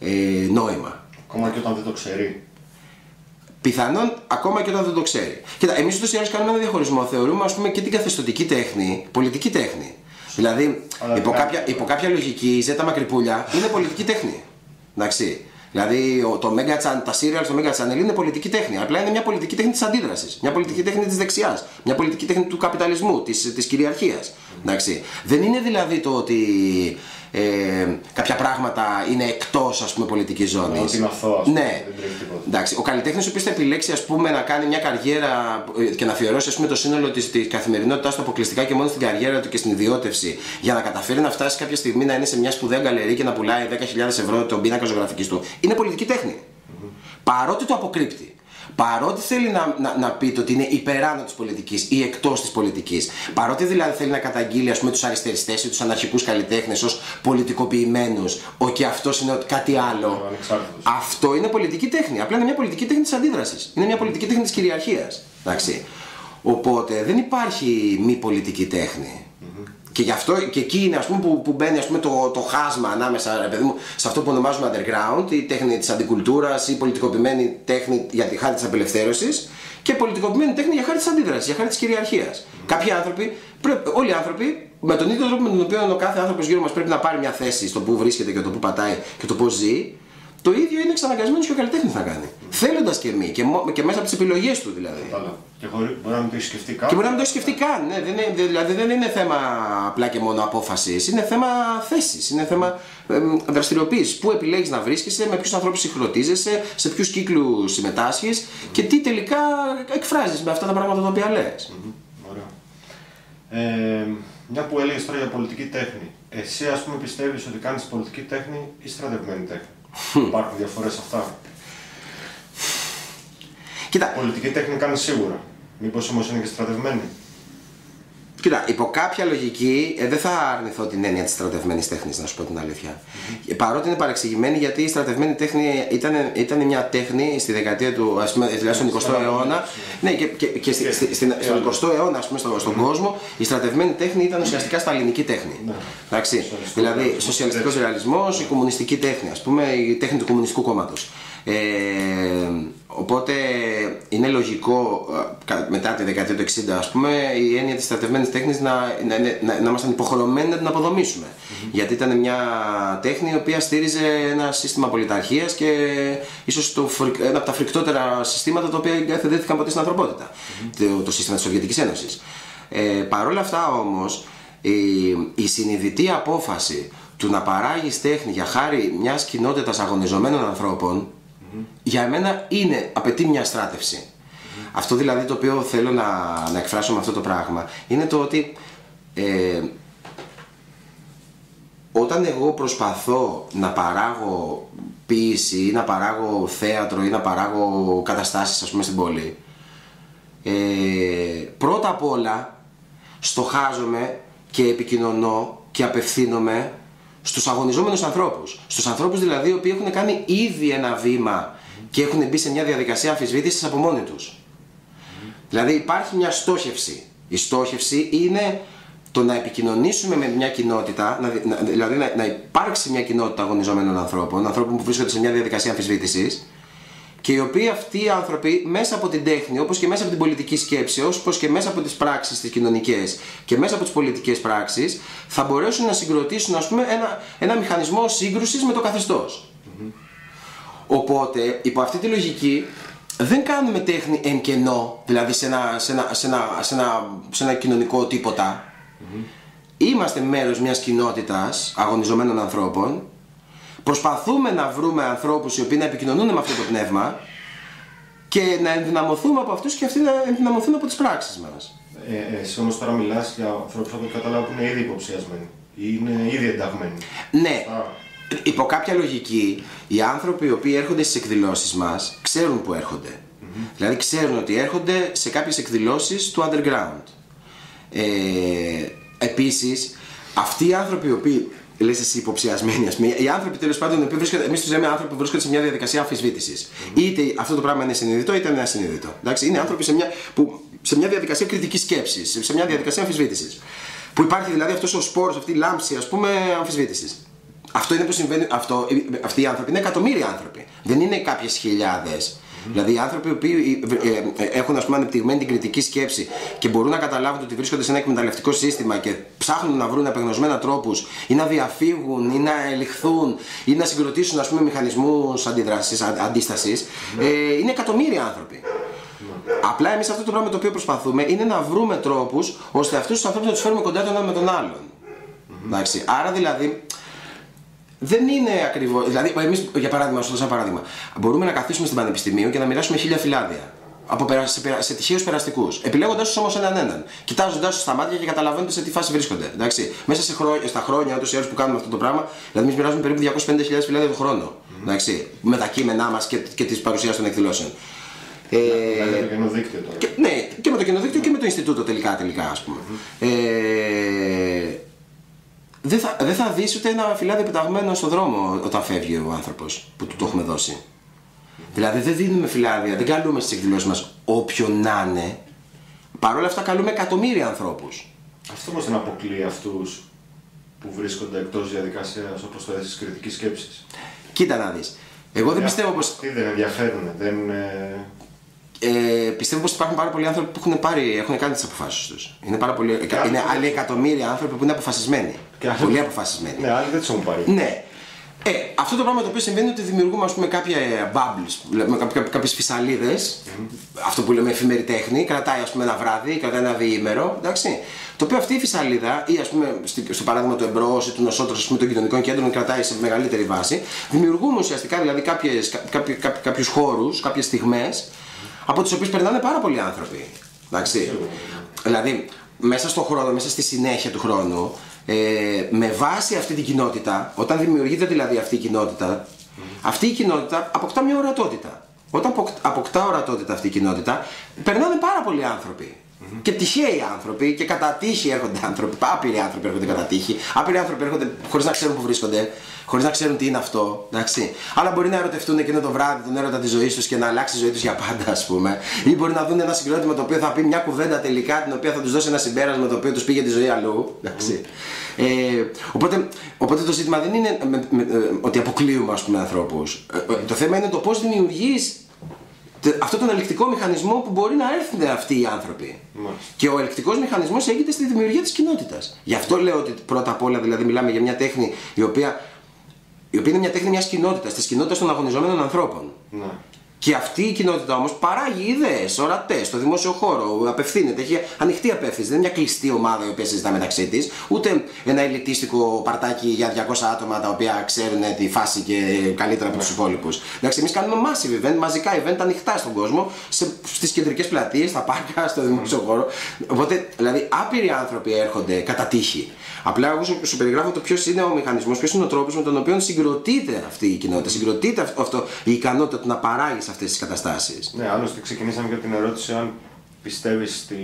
ε, νόημα. Ακόμα και όταν δεν το ξέρει. Πιθανόν ακόμα και όταν δεν το ξέρει. Κοίτα, εμείς ούτως ή άλλως κάνουμε ένα διαχωρισμό, θεωρούμε ας πούμε και την καθεστωτική τέχνη, πολιτική τέχνη. Δηλαδή, υπό κάποια, υπό κάποια λογική, η Ζέτα Μακρυπούλια είναι πολιτική τέχνη. Εντάξει. Δηλαδή, το Mega, τα serials στο Mega Channel είναι πολιτική τέχνη. Απλά είναι μια πολιτική τέχνη της αντίδρασης, μια πολιτική τέχνη της δεξιάς, μια πολιτική τέχνη του καπιταλισμού, της, της κυριαρχίας. Εντάξει. Δεν είναι δηλαδή το ότι ε, κάποια πράγματα είναι εκτός ας πούμε πολιτικής ζώνης. Είναι αθώα, ναι. Εντάξει. Ο καλλιτέχνης ο οποίος θα επιλέξει ας πούμε, να κάνει μια καριέρα και να αφιερώσει ας πούμε, το σύνολο της, της καθημερινότητάς του αποκλειστικά και μόνο στην καριέρα του και στην ιδιώτευση για να καταφέρει να φτάσει κάποια στιγμή να είναι σε μια σπουδαία γκαλερί και να πουλάει δέκα χιλιάδες ευρώ τον πίνακα ζωγραφικής του. Είναι πολιτική τέχνη. Mm-hmm. Παρότι το αποκρύπτει. παρότι θέλει να, να, να πείτε ότι είναι υπεράνω της πολιτικής ή εκτός της πολιτικής, παρότι δηλαδή θέλει να καταγγείλει ας πούμε τους αριστεριστές ή τους αναρχικούς καλλιτέχνες ως πολιτικοποιημένους, ότι αυτός είναι κάτι άλλο, αυτό είναι πολιτική τέχνη, απλά είναι μια πολιτική τέχνη της αντίδρασης, είναι μια πολιτική τέχνη της κυριαρχίας, εντάξει. Οπότε δεν υπάρχει μη πολιτική τέχνη. Και γι' αυτό και εκεί είναι ας πούμε, που, που μπαίνει ας πούμε, το, το χάσμα ανάμεσα ρε παιδί μου, σε αυτό που ονομάζουμε underground, η τέχνη της αντικουλτούρας, η πολιτικοποιημένη τέχνη για τη χάρη της απελευθέρωσης και πολιτικοποιημένη τέχνη για χάρη της αντίδρασης, για χάρη της κυριαρχίας. Mm. Κάποιοι άνθρωποι, πρέπει, όλοι οι άνθρωποι, με τον ίδιο τρόπο με τον οποίο ο κάθε άνθρωπος γύρω μας πρέπει να πάρει μια θέση στο που βρίσκεται και το που πατάει και το πώς ζει, το ίδιο είναι εξαναγκασμένος και ο καλλιτέχνης να κάνει. Mm. Θέλοντας και εμείς και, και μέσα από τις επιλογές του δηλαδή. Καλά. Και μπορεί να μην το έχει σκεφτεί καν. Και μπορεί να μην το έχει σκεφτεί καν. Ναι, δεν είναι, δηλαδή δεν είναι θέμα απλά και μόνο απόφασης. Είναι θέμα θέσης. Είναι θέμα εμ, δραστηριοποίησης. Πού επιλέγεις να βρίσκεσαι, με ποιους ανθρώπους συγχρονίζεσαι, σε ποιους κύκλους συμμετάσχεις mm-hmm. και τι τελικά εκφράζεις με αυτά τα πράγματα τα οποία λες. Mm-hmm. Ωραία. Ε, μια που έλεγες τώρα για πολιτική τέχνη. Εσύ, ας πούμε, πιστεύεις ότι κάνεις πολιτική τέχνη ή στρατευμένη τέχνη? Υπάρχουν διαφορές αυτά? Κοίτα, πολιτική τέχνη κάνεις σίγουρα. Μήπως όμως είναι και στρατευμένη? Κοίτα, υπό κάποια λογική ε, δεν θα αρνηθώ την έννοια της στρατευμένης τέχνης, να σου πω την αλήθεια. Mm-hmm. Παρότι είναι παρεξηγημένη, γιατί η στρατευμένη τέχνη ήταν, ήταν μια τέχνη στη δεκαετία του, ας πούμε, δηλαδή στον εικοστό αιώνα. Ναι, και, και, και στη, στη, στη, στον εικοστό αιώνα, ας πούμε, στο, στον mm-hmm. κόσμο, η στρατευμένη τέχνη ήταν ουσιαστικά στα ελληνική τέχνη. Mm-hmm. Εντάξει, δηλαδή, σοσιαλιστικός ρεαλισμός, η κομμουνιστική τέχνη, ας πούμε, η τέχνη του Κομμουνιστικού Κόμματος. Ε, οπότε είναι λογικό μετά τη δεκαετία του εξήντα ας πούμε η έννοια της στρατευμένης τέχνης να, να, να, να ήμασταν υποχρεωμένοι να την αποδομήσουμε mm-hmm. γιατί ήταν μια τέχνη η οποία στήριζε ένα σύστημα πολιταρχίας και ίσως το, ένα από τα φρικτότερα συστήματα τα οποία εγκαθιδέθηκαν ποτέ στην ανθρωπότητα mm-hmm. το, το σύστημα της Σοβιετικής Ένωσης. Ε, Παρ' όλα αυτά όμως η, η συνειδητή απόφαση του να παράγεις τέχνη για χάρη μιας κοινότητας αγωνιζομένων ανθρώπων για εμένα είναι, απαιτεί μια στράτευση. Mm-hmm. Αυτό δηλαδή το οποίο θέλω να, να εκφράσω με αυτό το πράγμα είναι το ότι ε, όταν εγώ προσπαθώ να παράγω ποίηση ή να παράγω θέατρο ή να παράγω καταστάσεις ας πούμε στην πόλη, ε, πρώτα απ' όλα στοχάζομαι και επικοινωνώ και απευθύνομαι στους αγωνιζόμενους ανθρώπους. Στους ανθρώπους δηλαδή οι οποίοι έχουν κάνει ήδη ένα βήμα και έχουν μπει σε μια διαδικασία αμφισβήτησης από μόνοι τους. Mm. Δηλαδή υπάρχει μια στόχευση. Η στόχευση είναι το να επικοινωνήσουμε με μια κοινότητα, να, δηλαδή να, να υπάρξει μια κοινότητα αγωνιζόμενων ανθρώπων, ανθρώπων που βρίσκονται σε μια διαδικασία αμφισβήτησης και οι οποίοι αυτοί οι άνθρωποι μέσα από την τέχνη, όπως και μέσα από την πολιτική σκέψη, όπως και μέσα από τις πράξεις τις κοινωνικές και μέσα από τις πολιτικές πράξεις, θα μπορέσουν να συγκροτήσουν ας πούμε, ένα, ένα μηχανισμό σύγκρουσης με το καθεστώς. Mm-hmm. Οπότε, υπό αυτή τη λογική, δεν κάνουμε τέχνη εν κενό, δηλαδή σε ένα, σε ένα, σε ένα, σε ένα, σε ένα κοινωνικό τίποτα. Mm-hmm. Είμαστε μέρος μιας κοινότητας αγωνιζομένων ανθρώπων. Προσπαθούμε να βρούμε ανθρώπους οι οποίοι να επικοινωνούν με αυτό το πνεύμα και να ενδυναμωθούμε από αυτούς και αυτοί να ενδυναμωθούν από τις πράξεις μας. Ε, εσύ όμως τώρα μιλάς για ανθρώπους που καταλάβουν που είναι ήδη υποψιασμένοι ή είναι ήδη ενταγμένοι. Ναι. Α. Υπό κάποια λογική, οι άνθρωποι οι οποίοι έρχονται στις εκδηλώσεις μας ξέρουν που έρχονται. Mm-hmm. Δηλαδή ξέρουν ότι έρχονται σε κάποιες εκδηλώσεις του underground. Ε, επίσης, αυτοί οι άνθρωποι οι οποίοι λες εσύ υποψιασμένοι, ας πούμε. Οι άνθρωποι τέλος πάντων, εμείς τους λέμε άνθρωποι που βρίσκονται σε μια διαδικασία αμφισβήτησης. Mm-hmm. Είτε αυτό το πράγμα είναι συνειδητό, είτε είναι ασυνειδητό. Εντάξει, είναι άνθρωποι σε μια, που, σε μια διαδικασία κριτικής σκέψης, σε μια διαδικασία αμφισβήτησης. Που υπάρχει δηλαδή αυτός ο σπόρος, αυτή η λάμψη, ας πούμε, αμφισβήτησης. Αυτό είναι που συμβαίνει, αυτό, αυτοί οι άνθρωποι είναι εκατομμύρια άνθρωποι. Δεν είναι κάποιες χιλιάδες. Mm-hmm. Δηλαδή οι άνθρωποι που έχουν ας πούμε, ανεπτυγμένη την κριτική σκέψη και μπορούν να καταλάβουν ότι βρίσκονται σε ένα εκμεταλλευτικό σύστημα και ψάχνουν να βρουν απεγνωσμένα τρόπους ή να διαφύγουν ή να ελιχθούν ή να συγκροτήσουν ας πούμε, μηχανισμούς αντίδρασης, αντίστασης, mm-hmm. ε, είναι εκατομμύρια άνθρωποι. Mm-hmm. Απλά εμείς αυτό το πράγμα το οποίο προσπαθούμε είναι να βρούμε τρόπους ώστε αυτούς τους ανθρώπους να τους φέρουμε κοντά τον ένα με τον άλλον. Mm-hmm. Εντάξει, άρα δηλαδή. Δεν είναι ακριβώς. Δηλαδή, εμείς, για παράδειγμα, σαν παράδειγμα, μπορούμε να καθίσουμε στην Πανεπιστημίου και να μοιράσουμε χίλια φυλάδια από περα... σε, περα... σε τυχαίους περαστικούς. Επιλέγοντας τους όμως έναν έναν. Κοιτάζοντάς τους στα μάτια και καταλαβαίνοντας σε τι φάση βρίσκονται. Εντάξει. Μέσα σε χρόνια, στα χρόνια, τους αιώνες που κάνουμε αυτό το πράγμα, δηλαδή, εμείς μοιράζουμε περίπου διακόσιες πενήντα χιλιάδες φυλάδια το χρόνο. Mm-hmm. Εντάξει. Με τα κείμενά μας και, και τις παρουσιάσεις των εκδηλώσεων. Ε, δηλαδή με το Κενό Δίκτυο τώρα. Και, ναι, και με το Κενό Δίκτυο και με το Ινστιτούτο τελικά, τελικά ας πούμε. Mm-hmm. ε, δεν θα, δε θα δεις ούτε ένα φυλάδι πεταγμένο στον δρόμο όταν φεύγει ο άνθρωπος που του το έχουμε δώσει. Mm-hmm. Δηλαδή δεν δίνουμε φυλάδια, δεν καλούμε στις εκδηλώσεις μας όποιον να είναι. Παρ' όλα αυτά καλούμε εκατομμύρια ανθρώπους. Αυτό όμως δεν αποκλείει αυτούς που βρίσκονται εκτός διαδικασίας, όπως το έθεσες, κριτικής σκέψης. Κοίτα να δεις. Εγώ δεν πιστεύω πως. Τι δεν ενδιαφέρουν, δεν. Ε, πιστεύω πως υπάρχουν πάρα πολλοί άνθρωποι που έχουν, πάρει, έχουν κάνει τις αποφάσεις τους. Είναι, πάρα πολλοί, άλλοι... είναι άλλοι εκατομμύρια άνθρωποι που είναι αποφασισμένοι. Άλλοι... Πολύ αποφασισμένοι. Ναι, άλλοι δεν τους έχουν πάρει. Ναι. Ε, αυτό το πράγμα το οποίο συμβαίνει είναι ότι δημιουργούμε ας πούμε, κάποια bubbles, κάποιες φυσαλίδες. Mm-hmm. Αυτό που λέμε εφημερή τέχνη, κρατάει ας πούμε, ένα βράδυ, κρατάει ένα διήμερο. Εντάξει. Το οποίο αυτή η φυσαλίδα, ή ας πούμε, στο παράδειγμα του Εμπρός ή του Νοσότρος των κοινωνικών κέντρων, κρατάει σε μεγαλύτερη βάση. Δημιουργούμε ουσιαστικά δηλαδή κάποιους χώρους, κάποιες στιγμές, από τις οποίες περνάνε πάρα πολλοί άνθρωποι. Εντάξει. Δηλαδή, μέσα στον χρόνο, μέσα στη συνέχεια του χρόνου. Ε, με βάση αυτή την κοινότητα, όταν δημιουργείται δηλαδή αυτή η κοινότητα, mm. αυτή η κοινότητα αποκτά μια ορατότητα. Όταν αποκτά ορατότητα αυτή η κοινότητα, περνάνε πάρα πολλοί άνθρωποι. Mm. Και τυχαίοι άνθρωποι, και κατά τύχη έρχονται άνθρωποι. Άπειροι άνθρωποι έρχονται κατά τύχη. Άπειροι άνθρωποι έρχονται χωρίς να ξέρουν που βρίσκονται, χωρίς να ξέρουν τι είναι αυτό. Εντάξει. Αλλά μπορεί να ερωτευτούν εκείνο το βράδυ τον έρωτα της ζωής τους και να αλλάξει η ζωή τους για πάντα, ας πούμε. Mm. Ή μπορεί να δουν ένα συγκρότημα το οποίο θα πει μια κουβέντα τελικά την οποία θα τους δώσει ένα συμπέρασμα το οποίο τους πήγε τη ζωή αλλού. Εντάξει. Mm. Ε, οπότε, οπότε το ζήτημα δεν είναι με, με, με, ότι αποκλείουμε ας πούμε, ανθρώπους. Ε, το θέμα είναι το πώς δημιουργείς αυτόν τον ελεκτικό μηχανισμό που μπορεί να έρθουν αυτοί οι άνθρωποι. Mm. Και ο ελεκτικός μηχανισμός έγινε στη δημιουργία της κοινότητας. Γι' αυτό λέω ότι πρώτα απ' όλα δηλαδή, μιλάμε για μια τέχνη η οποία, η οποία είναι μια τέχνη μιας κοινότητας, της κοινότητας των αγωνιζόμενων ανθρώπων. Mm. Και αυτή η κοινότητα όμως παράγει ιδέες, ορατές, στο δημόσιο χώρο, απευθύνεται, έχει ανοιχτή απεύθυνση. Δεν είναι μια κλειστή ομάδα η οποία συζητά μεταξύ της, ούτε ένα ελιτίστικο παρτάκι για διακόσια άτομα τα οποία ξέρουν τη φάση και καλύτερα από τους υπόλοιπους. Εντάξει, εμείς κάνουμε massive event, μαζικά event ανοιχτά στον κόσμο, στις κεντρικές πλατείες, στα πάρκα, στο δημόσιο χώρο. Οπότε, δηλαδή, άπειροι άνθρωποι έρχονται κατά τύχη. Απλά εγώ σου περιγράφω το ποιος είναι ο μηχανισμός, ποιος είναι ο τρόπος με τον οποίο συγκροτείται αυτή η κοινότητα, συγκροτείται αυτό, η ικανότητα του να παράγει σε αυτές τις καταστάσεις. Ναι, άλλωστε ξεκινήσαμε και την ερώτηση αν πιστεύεις στη...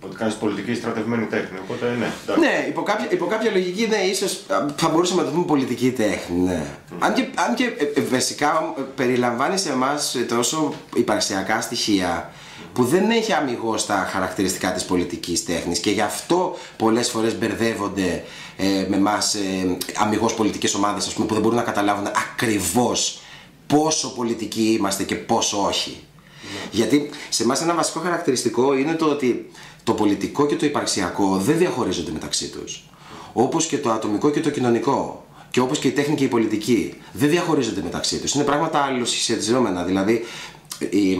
ότι κάνεις πολιτική στρατευμένη τέχνη. Οπότε ναι, εντάξει. Ναι, υπό κάποια, υπό κάποια λογική ναι, ίσως θα μπορούσαμε να το πούμε πολιτική τέχνη. Ναι. Mm. Αν και, αν και ε, ε, βασικά περιλαμβάνει σε εμάς τόσο υπαρξιακά στοιχεία που δεν έχει αμιγώς τα χαρακτηριστικά της πολιτικής τέχνης και γι' αυτό πολλές φορές μπερδεύονται ε, με εμάς ε, αμιγώς πολιτικές ομάδες ας πούμε, που δεν μπορούν να καταλάβουν ακριβώς πόσο πολιτικοί είμαστε και πόσο όχι. Yeah. Γιατί σε εμάς ένα βασικό χαρακτηριστικό είναι το ότι το πολιτικό και το υπαρξιακό δεν διαχωρίζονται μεταξύ τους. Όπως και το ατομικό και το κοινωνικό. Και όπως και η τέχνη και η πολιτική δεν διαχωρίζονται μεταξύ τους. Είναι πράγματα αλληλοσχετιζόμενα. Δηλαδή, η,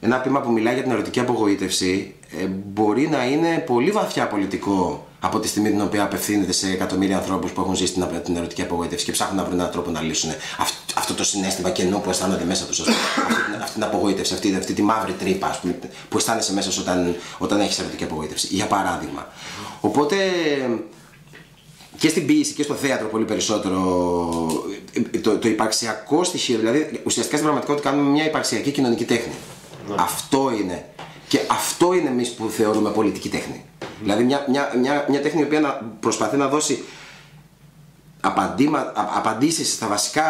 ένα πείμα που μιλάει για την ερωτική απογοήτευση ε, μπορεί να είναι πολύ βαθιά πολιτικό από τη στιγμή την οποία απευθύνεται σε εκατομμύρια ανθρώπους που έχουν ζήσει την ερωτική απογοήτευση και ψάχνουν να βρουν έναν τρόπο να λύσουν αυτό το συνέστημα κενό που αισθάνονται μέσα τους, αυτή, αυτή την απογοήτευση, αυτή, αυτή τη μαύρη τρύπα ας πούμε, που αισθάνεσαι μέσα σου όταν, όταν έχεις ερωτική απογοήτευση, για παράδειγμα. Οπότε και στην ποίηση και στο θέατρο πολύ περισσότερο το, το υπαρξιακό στοιχείο, δηλαδή ουσιαστικά στην πραγματικότητα κάνουμε μια υπαρξιακή κοινωνική τέχνη. Ναι. Αυτό είναι. Και αυτό είναι εμείς που θεωρούμε πολιτική τέχνη. Mm. Δηλαδή μια, μια, μια, μια τέχνη η οποία να προσπαθεί να δώσει απαντήμα, α, απαντήσεις στα βασικά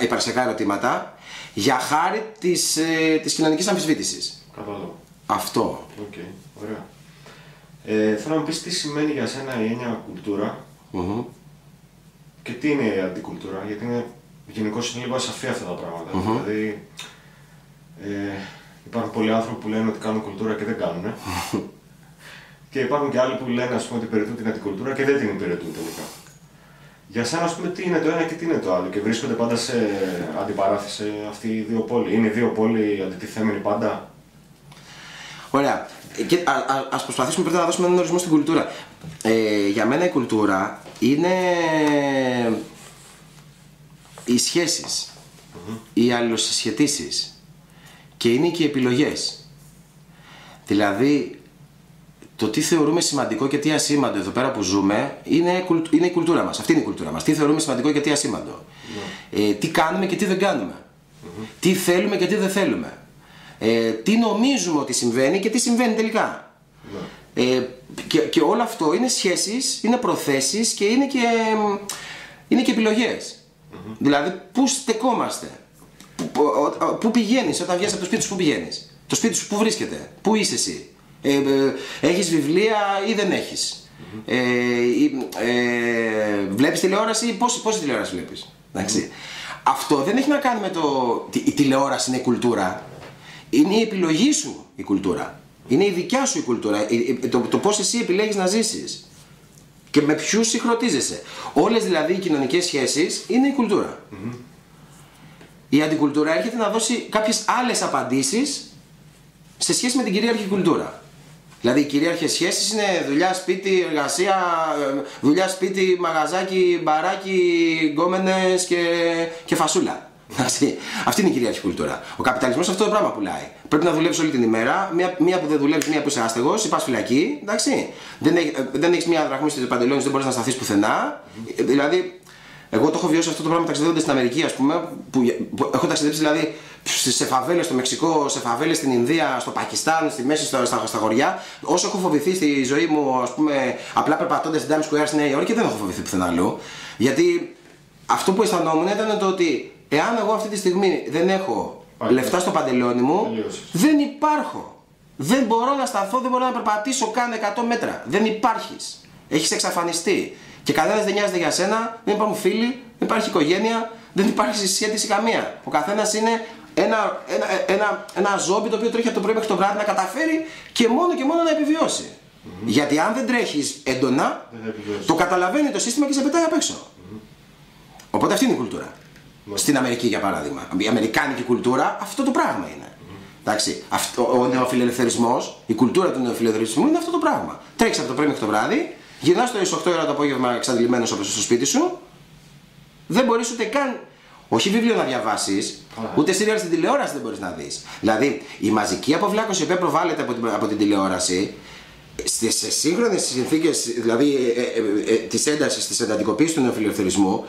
υπαρξιακά ερωτήματα για χάρη της, ε, της κοινωνικής αμφισβήτησης. Κατάλαβα. Αυτό. Οκ. Okay. Ωραία. Ε, θέλω να μου πεις τι σημαίνει για σένα η έννοια κουλτούρα mm-hmm. και τι είναι η αντικουλτούρα, γιατί είναι γενικώς είναι λίγο ασαφή αυτά τα πράγματα. Mm-hmm. Δηλαδή, ε, υπάρχουν πολλοί άνθρωποι που λένε ότι κάνουν κουλτούρα και δεν κάνουν. Και υπάρχουν και άλλοι που λένε ας πούμε, ότι υπηρετούν την αντικουλτούρα και δεν την υπηρετούν τελικά. Για σένα, ας πούμε, τι είναι το ένα και τι είναι το άλλο. Και βρίσκονται πάντα σε αντιπαράθεση αυτοί οι δύο πόλοι. Είναι οι δύο πόλοι αντιτιθέμενοι πάντα. Ωραία. Και α, α, ας προσπαθήσουμε πρώτα να δώσουμε έναν ορισμό στην κουλτούρα. Ε, για μένα η κουλτούρα είναι οι σχέσεις, mm-hmm. οι αλληλοσυσχετήσεις. Και είναι και οι επιλογές. Δηλαδή, το τι θεωρούμε σημαντικό και τι ασήμαντο εδώ πέρα που ζούμε είναι, είναι η κουλτούρα μας. Αυτή είναι η κουλτούρα μας. Τι θεωρούμε σημαντικό και τι ασήμαντο. Yeah. Ε, τι κάνουμε και τι δεν κάνουμε. Mm-hmm. Τι θέλουμε και τι δεν θέλουμε. ε, τι νομίζουμε ότι συμβαίνει και τι συμβαίνει τελικά. Ναι. Ε, και, και όλο αυτό είναι σχέσεις, είναι προθέσεις και είναι και, είναι και επιλογές. Mm-hmm. Δηλαδή, πού στεκόμαστε, πού πηγαίνεις όταν βγαίνεις από το σπίτι σου, πού πηγαίνεις, το σπίτι σου πού βρίσκεται, πού είσαι εσύ, ε, ε, έχεις βιβλία ή δεν έχεις. Mm-hmm. ε, ε, βλέπεις τηλεόραση ή πόση, πόση τηλεόραση βλέπεις. Mm-hmm. Αυτό δεν έχει να κάνει με το ότι η τηλεόραση είναι κουλτούρα. Είναι η επιλογή σου η κουλτούρα. Είναι η δικιά σου η κουλτούρα. Το, το πώς εσύ επιλέγεις να ζήσεις. Και με ποιους συγχρονίζεσαι. Όλες δηλαδή οι κοινωνικές σχέσεις είναι η κουλτούρα. Mm-hmm. Η αντικουλτούρα έρχεται να δώσει κάποιες άλλες απαντήσεις σε σχέση με την κυρίαρχη κουλτούρα. Δηλαδή οι κυρίαρχες σχέσεις είναι δουλειά, σπίτι, εργασία, δουλειά, σπίτι, μαγαζάκι, μπαράκι, γκόμενες και, και φασούλα. Αυτή είναι η κυρίαρχη κουλτούρα. Ο καπιταλισμός αυτό το πράγμα πουλάει. Πρέπει να δουλεύεις όλη την ημέρα, μία, μία που δεν δουλεύεις, μία που είσαι άστεγος, πας φυλακή, εντάξει. Δεν, έχ, δεν έχεις μία δραχμή στις παντελόνες, δεν μπορείς να σταθείς πουθενά. Δηλαδή, εγώ το έχω βιώσει αυτό το πράγμα ταξιδεύοντας στην Αμερική, ας πούμε, που, που έχω ταξιδέψει δηλαδή σε φαβέλες στο Μεξικό, σε φαβέλες στην Ινδία, στο Πακιστάν, στη μέση, στα, στα, στα χωριά. Όσο έχω φοβηθεί στη ζωή μου, ας πούμε, απλά περπατώντας στην Times Square στη Νέα Υόρκη, δεν έχω φοβηθεί πουθενά αλλού. Γιατί αυτό που αισθανόμουν ήταν το ότι εάν εγώ αυτή τη στιγμή δεν έχω Πάει. λεφτά στο παντελόνι μου, Τελείωσες. δεν υπάρχω. Δεν μπορώ να σταθώ, δεν μπορώ να περπατήσω καν εκατό μέτρα. Δεν υπάρχεις. Έχεις εξαφανιστεί. Και κανένας δεν νοιάζεται για σένα, δεν υπάρχουν φίλοι, δεν υπάρχει οικογένεια, δεν υπάρχει σχέση καμία. Ο καθένας είναι ένα, ένα, ένα, ένα ζόμπι το οποίο τρέχει από το πρωί μέχρι το βράδυ να καταφέρει και μόνο και μόνο να επιβιώσει. Mm-hmm. Γιατί αν δεν τρέχεις έντονα, δεν το καταλαβαίνει το σύστημα και σε πετάει απ' έξω. Mm-hmm. Οπότε αυτή είναι η κουλτούρα. Mm-hmm. Στην Αμερική, για παράδειγμα. Η αμερικάνικη κουλτούρα αυτό το πράγμα είναι. Mm-hmm. Εντάξει, αυτό, ο νεοφιλελευθερισμός, η κουλτούρα του νεοφιλελευθερισμού είναι αυτό το πράγμα. Τρέχεις από το πρωί μέχρι το βράδυ. Γυρνάς στις οκτώ η ώρα το απόγευμα εξαντλημένος όπως στο σπίτι σου. Δεν μπορείς ούτε καν, όχι βιβλίο να διαβάσεις, ούτε σύριαλ στην τηλεόραση δεν μπορείς να δεις. Δηλαδή η μαζική αποβλάκωση που προβάλλεται από την, από την τηλεόραση σε σύγχρονες συνθήκες, δηλαδή ε, ε, ε, της έντασης, της εντατικοποίησης του νεοφιλελευθερισμού,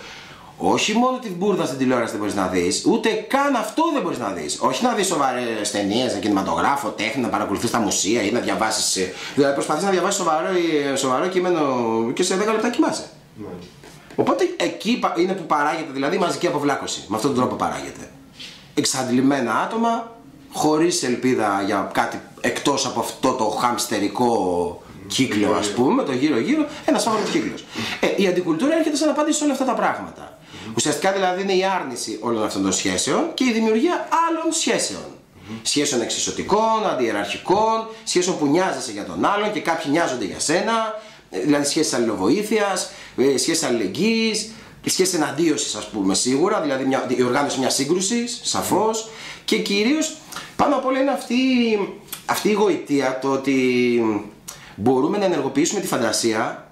όχι μόνο την μπούρδα στην τηλεόραση δεν μπορείς να δεις, ούτε καν αυτό δεν μπορείς να δεις. Όχι να δεις σοβαρές ταινίες, να κινηματογράφο, τέχνη, να παρακολουθείς τα μουσεία ή να διαβάσεις. Δηλαδή προσπαθείς να διαβάσεις σοβαρό, σοβαρό κείμενο και σε δέκα λεπτά κοιμάσαι. Mm. Οπότε εκεί είναι που παράγεται, δηλαδή η μαζική αποβλάκωση. Με αυτόν τον τρόπο παράγεται. Εξαντλημένα άτομα, χωρίς ελπίδα για κάτι εκτός από αυτό το χαμστερικό κύκλο, ας πούμε, το γύρω-γύρω, ένας φαύλος κύκλος. Ε, η αντικουλτούρα έρχεται σαν απάντηση σε όλα αυτά τα πράγματα. Ουσιαστικά δηλαδή είναι η άρνηση όλων αυτών των σχέσεων και η δημιουργία άλλων σχέσεων. Mm-hmm. Σχέσεων εξισωτικών, αντιεραρχικών, σχέσεων που νοιάζεσαι για τον άλλον και κάποιοι νοιάζονται για σένα, δηλαδή σχέσεις αλληλοβοήθειας, σχέσεις αλληλεγγύης, σχέσεις εναντίωσης, ας πούμε, σίγουρα, δηλαδή μια, η οργάνωση μιας σύγκρουσης, σαφώς. Mm-hmm. Και κυρίως πάνω απ' όλα είναι αυτή, αυτή η γοητεία, το ότι μπορούμε να ενεργοποιήσουμε τη φαντασία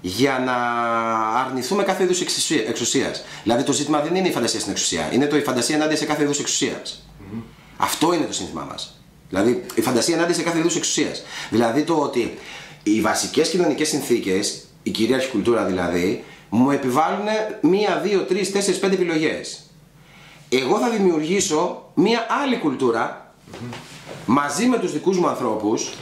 για να αρνηθούμε κάθε είδους εξουσίας. Δηλαδή το ζήτημα δεν είναι η φαντασία στην εξουσία, είναι το η φαντασία ενάντια σε κάθε είδους εξουσίας. Mm-hmm. Αυτό είναι το σύνθημά μας. Δηλαδή η φαντασία ενάντια σε κάθε είδους εξουσίας. Δηλαδή το ότι οι βασικές κοινωνικές συνθήκες, η κυρίαρχη κουλτούρα δηλαδή, μου επιβάλλουν μία, δύο, τρεις, τέσσερις, πέντε επιλογές. Εγώ θα δημιουργήσω μία άλλη κουλτούρα mm-hmm. μαζί με τους δικούς μου ανθρώπους.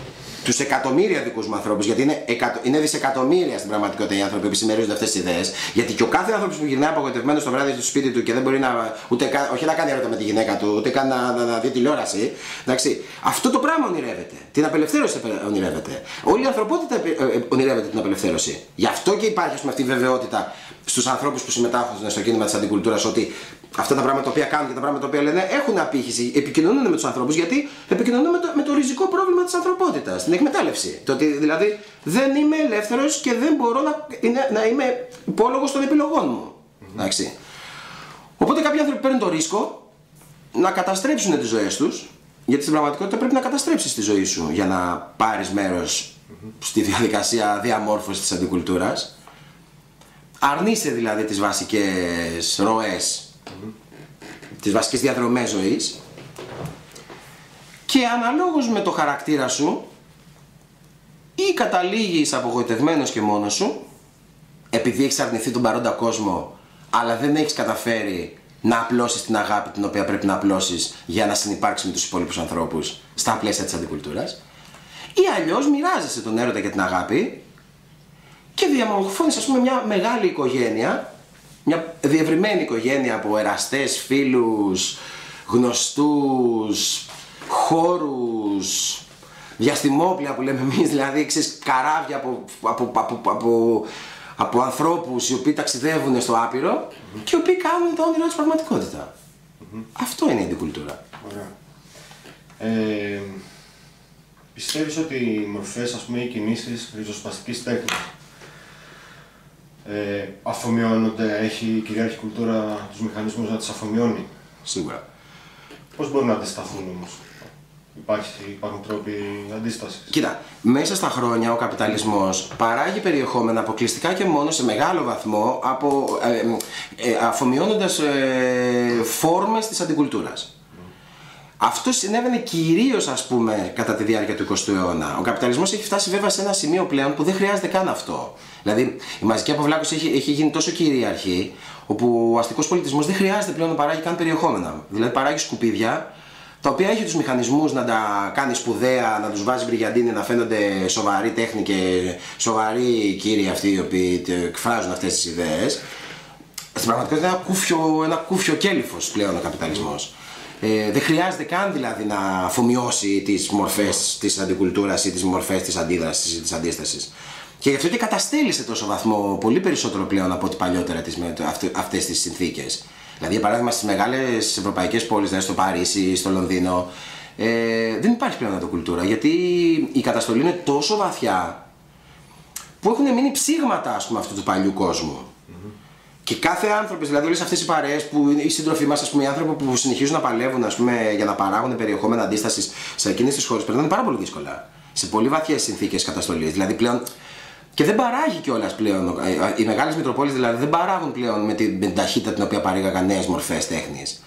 Τους εκατομμύρια δικούς μου ανθρώπους, γιατί είναι, εκατο... είναι δισεκατομμύρια στην πραγματικότητα οι άνθρωποι που συμμερίζονται αυτές τις ιδέες. Γιατί και ο κάθε άνθρωπος που γυρνάει απογοητευμένος το βράδυ στο σπίτι του και δεν μπορεί να. Ούτε κα... όχι να κάνει έρωτα με τη γυναίκα του, ούτε καν να, να, να δει τηλεόραση. Εντάξει. Αυτό το πράγμα ονειρεύεται. Την απελευθέρωση ονειρεύεται. Όλη η ανθρωπότητα ονειρεύεται την απελευθέρωση. Γι' αυτό και υπάρχει πούμε, αυτή η βεβαιότητα στους ανθρώπους που συμμετάχουν στο κίνημα της αντικουλτούρας ότι αυτά τα πράγματα τα οποία κάνουν και τα πράγματα τα οποία λένε έχουν απήχηση. Επικοινωνούν με τους ανθρώπους γιατί επικοινωνούν με το, με το ριζικό πρόβλημα της ανθρωπότητας, την εκμετάλλευση. Το ότι δηλαδή δεν είμαι ελεύθερος και δεν μπορώ να, να είμαι υπόλογος των επιλογών μου. Mm-hmm. Οπότε κάποιοι άνθρωποι παίρνουν το ρίσκο να καταστρέψουν τις ζωές τους, γιατί στην πραγματικότητα πρέπει να καταστρέψεις τη ζωή σου για να πάρεις μέρος mm-hmm. στη διαδικασία διαμόρφωσης της αντικουλτούρας. Αρνείστε δηλαδή τις βασικές ροές, mm-hmm. τις βασικές διαδρομές ζωής και αναλόγως με το χαρακτήρα σου ή καταλήγεις απογοητευμένος και μόνος σου επειδή έχεις αρνηθεί τον παρόντα κόσμο αλλά δεν έχεις καταφέρει να απλώσεις την αγάπη την οποία πρέπει να απλώσεις για να συνυπάρξεις με τους υπόλοιπους ανθρώπους στα πλαίσια της αντικουλτούρας, ή αλλιώς μοιράζεσαι τον έρωτα και την αγάπη και διαμορφώνεις, ας πούμε, μια μεγάλη οικογένεια, μια διευρυμένη οικογένεια από εραστές, φίλους, γνωστούς, χώρους, διαστημόπλια που λέμε εμείς, δηλαδή, ξέρεις, καράβια από, από, από, από, από ανθρώπους οι οποίοι ταξιδεύουν στο άπειρο mm-hmm. και οι οποίοι κάνουν το όνειρό τους πραγματικότητα. Mm-hmm. Αυτό είναι η αντικουλτούρα. Ωραία. Ε, πιστεύεις ότι οι μορφές, ας πούμε, οι κινήσεις ριζοσπαστικής τέχνης ε, αφομοιώνονται, έχει η κυρίαρχη κουλτούρα τους μηχανισμούς να τις αφομοιώνει? Σίγουρα. Πώς μπορούν να αντισταθούν όμως? Υπάρχει, υπάρχουν τρόποι αντίστασης? Κοίτα, μέσα στα χρόνια ο καπιταλισμός παράγει περιεχόμενα αποκλειστικά και μόνο σε μεγάλο βαθμό από, ε, ε, αφομοιώνοντας ε, φόρμες της αντικουλτούρας. Mm. Αυτό συνέβαινε κυρίως, ας πούμε, κατά τη διάρκεια του εικοστού αιώνα. Ο καπιταλισμός έχει φτάσει βέβαια σε ένα σημείο πλέον που δεν χρειάζεται καν αυτό. Δηλαδή η μαζική αποβλάκωση έχει, έχει γίνει τόσο κυρίαρχη, όπου ο αστικός πολιτισμός δεν χρειάζεται πλέον να παράγει καν περιεχόμενα. Δηλαδή παράγει σκουπίδια, τα οποία έχει τους μηχανισμούς να τα κάνει σπουδαία, να τους βάζει μπριγιαντίνη, να φαίνονται σοβαροί τέχνη και σοβαροί κύριοι αυτοί οι οποίοι εκφράζουν αυτές τις ιδέες. Στην πραγματικότητα είναι ένα κούφιο, ένα κούφιο κέλυφος πλέον ο καπιταλισμός. Ε, δεν χρειάζεται καν δηλαδή να αφομοιώσει τις μορφές της αντικουλτούρας ή τις μορφές της αντίδρασης ή της αντίστασης. Και γι' αυτό και καταστέλει σε τόσο βαθμό, πολύ περισσότερο πλέον από ό,τι παλιότερα, αυτές τις συνθήκες. Δηλαδή, για παράδειγμα, στις μεγάλες ευρωπαϊκές πόλεις, δηλαδή στο Παρίσι, στο Λονδίνο, ε, δεν υπάρχει πλέον αντικουλτούρα, γιατί η καταστολή είναι τόσο βαθιά που έχουν μείνει ψήγματα, ας πούμε, αυτού του παλιού κόσμου. Mm-hmm. Και κάθε άνθρωπος, δηλαδή όλες αυτές οι παρέες που είναι οι σύντροφοί μας, ας πούμε, οι άνθρωποι που συνεχίζουν να παλεύουν, ας πούμε, για να παράγουν περιεχόμενα αντίστασης σε εκείνες τις χώρες, περνάνε πάρα πολύ δύσκολα. Σε πολύ βαθιές συνθήκες καταστολής. Δηλαδή, πλέον. Και δεν παράγει κιόλας πλέον. Οι μεγάλες μητροπόλεις δηλαδή δεν παράγουν πλέον με την ταχύτητα την οποία παρήγαγαν νέες μορφές τέχνης.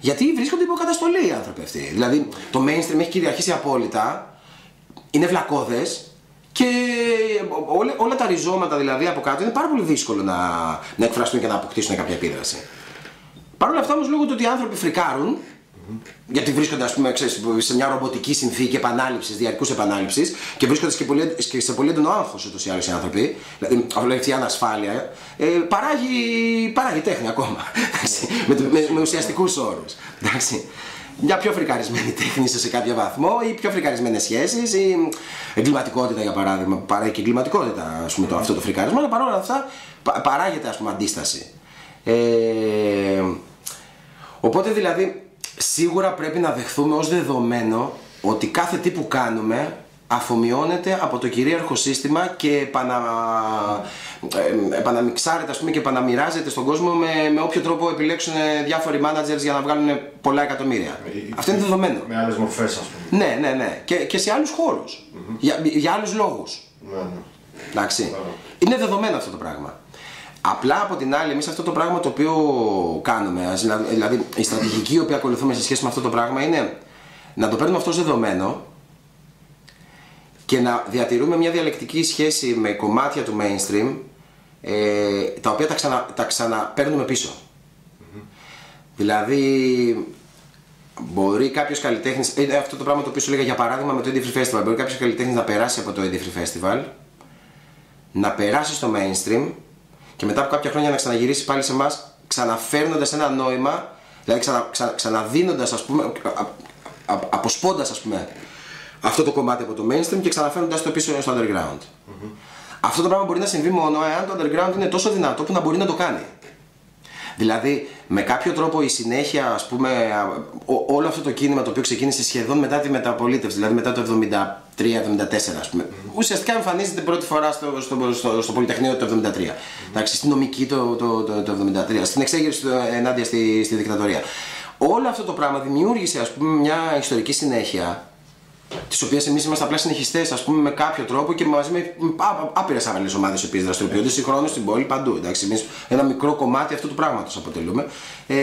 Γιατί βρίσκονται υπό καταστολή οι άνθρωποι αυτοί. Δηλαδή το mainstream έχει κυριαρχήσει απόλυτα, είναι βλακώδες και όλα, όλα τα ριζώματα δηλαδή από κάτω είναι πάρα πολύ δύσκολο να, να εκφραστούν και να αποκτήσουν κάποια επίδραση. Παρ' όλα αυτά όμως, λόγω του ότι οι άνθρωποι φρικάρουν, γιατί βρίσκονται, ας πούμε, ξέρεις, σε μια ρομποτική συνθήκη επανάληψης, διαρκούς επανάληψης και βρίσκονται και, πολύ, και σε πολύ έντονο άγχος ούτως ή άλλως οι άνθρωποι, δηλαδή αυτή η ανασφάλεια, ε, παράγει, παράγει τέχνη ακόμα, με, με, με ουσιαστικούς όρους. Εντάξει. Μια πιο φρικαρισμένη τέχνη σε κάποιο βαθμό ή πιο φρικαρισμένες σχέσεις ή εγκληματικότητα, για παράδειγμα, που παράγει και εγκληματικότητα, ας πούμε, το, αυτό το φρικαρισμό, αλλά παρόλα αυτά πα, παράγεται, ας πούμε, αντίσταση. Ε, οπότε δηλαδή. Σίγουρα πρέπει να δεχθούμε ως δεδομένο ότι κάθε τι που κάνουμε αφομοιώνεται από το κυρίαρχο σύστημα και επανα... ε, επαναμιξάρεται, ας πούμε, και επαναμοιράζεται στον κόσμο με, με όποιο τρόπο επιλέξουν διάφοροι managers για να βγάλουν πολλά εκατομμύρια. Ε, Αυτό είναι δεδομένο. Με άλλες μορφές, ας πούμε. Ναι, ναι, ναι. Και, και σε άλλους χώρους. Mm-hmm. Για, για άλλους λόγους. Ναι, ναι. Εντάξει. Mm-hmm. Είναι δεδομένο αυτό το πράγμα. Απλά από την άλλη, εμείς αυτό το πράγμα το οποίο κάνουμε, δηλαδή η στρατηγική η οποία ακολουθούμε σε σχέση με αυτό το πράγμα είναι να το παίρνουμε αυτό ως δεδομένο και να διατηρούμε μια διαλεκτική σχέση με κομμάτια του mainstream ε, τα οποία τα, ξανα, τα ξαναπαίρνουμε πίσω. Mm-hmm. Δηλαδή, μπορεί κάποιος καλλιτέχνης, ε, αυτό το πράγμα το οποίο σου λέγα για παράδειγμα με το Indie Free Festival, μπορεί κάποιος καλλιτέχνης να περάσει από το Indie Free Festival, να περάσει στο mainstream και μετά από κάποια χρόνια να ξαναγυρίσει πάλι σε εμάς, ξαναφέρνοντας ένα νόημα, δηλαδή ξανα, ξα, ξαναδίνοντας, ας πούμε, αποσπώντας, ας πούμε, αυτό το κομμάτι από το mainstream και ξαναφέρνοντας το πίσω στο underground. Mm-hmm. Αυτό το πράγμα μπορεί να συμβεί μόνο εάν το underground είναι τόσο δυνατό που να μπορεί να το κάνει. Δηλαδή, με κάποιο τρόπο η συνέχεια, ας πούμε, ό, όλο αυτό το κίνημα το οποίο ξεκίνησε σχεδόν μετά τη μεταπολίτευση, δηλαδή μετά το εβδομήντα τρία εβδομήντα τέσσερα, ας πούμε, ουσιαστικά εμφανίζεται πρώτη φορά στο, στο, στο, στο Πολυτεχνείο το εβδομήντα τρία. Εντάξει, στην νομική το, το, το, το εβδομήντα τρία, στην εξέγερση το, ενάντια στη, στη δικτατορία. Όλο αυτό το πράγμα δημιούργησε, ας πούμε, μια ιστορική συνέχεια, τις οποίες εμείς είμαστε απλά συνεχιστές, ας πούμε, με κάποιο τρόπο και μαζί με άπειρες άλλες ομάδες οι οποίες δραστηριοποιούνται συγχρόνως στην πόλη παντού. Εντάξει, εμείς ένα μικρό κομμάτι αυτού του πράγματος αποτελούμε. Ε,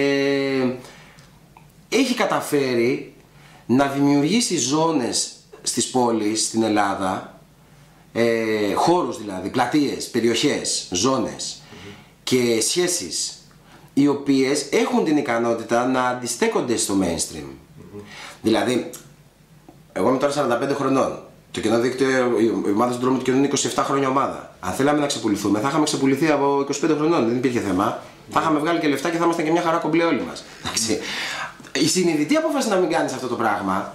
έχει καταφέρει να δημιουργήσει ζώνες στις πόλεις, στην Ελλάδα, ε, χώρους δηλαδή, πλατείες, περιοχές, ζώνες mm-hmm. και σχέσεις οι οποίες έχουν την ικανότητα να αντιστέκονται στο mainstream. Mm-hmm. Δηλαδή, εγώ είμαι τώρα σαράντα πέντε χρονών. Το Κενό Δίκτυο, η ομάδα στον δρόμο του Κενού είναι είκοσι επτά χρόνια ομάδα. Αν θέλαμε να ξεπουληθούμε, θα είχαμε ξεπουληθεί από είκοσι πέντε χρονών, δεν υπήρχε θέμα. Mm-hmm. Θα είχαμε βγάλει και λεφτά και θα ήμασταν και μια χαρά κομπλέ όλοι μας. Mm-hmm. Η συνειδητή απόφαση να μην κάνεις αυτό το πράγμα,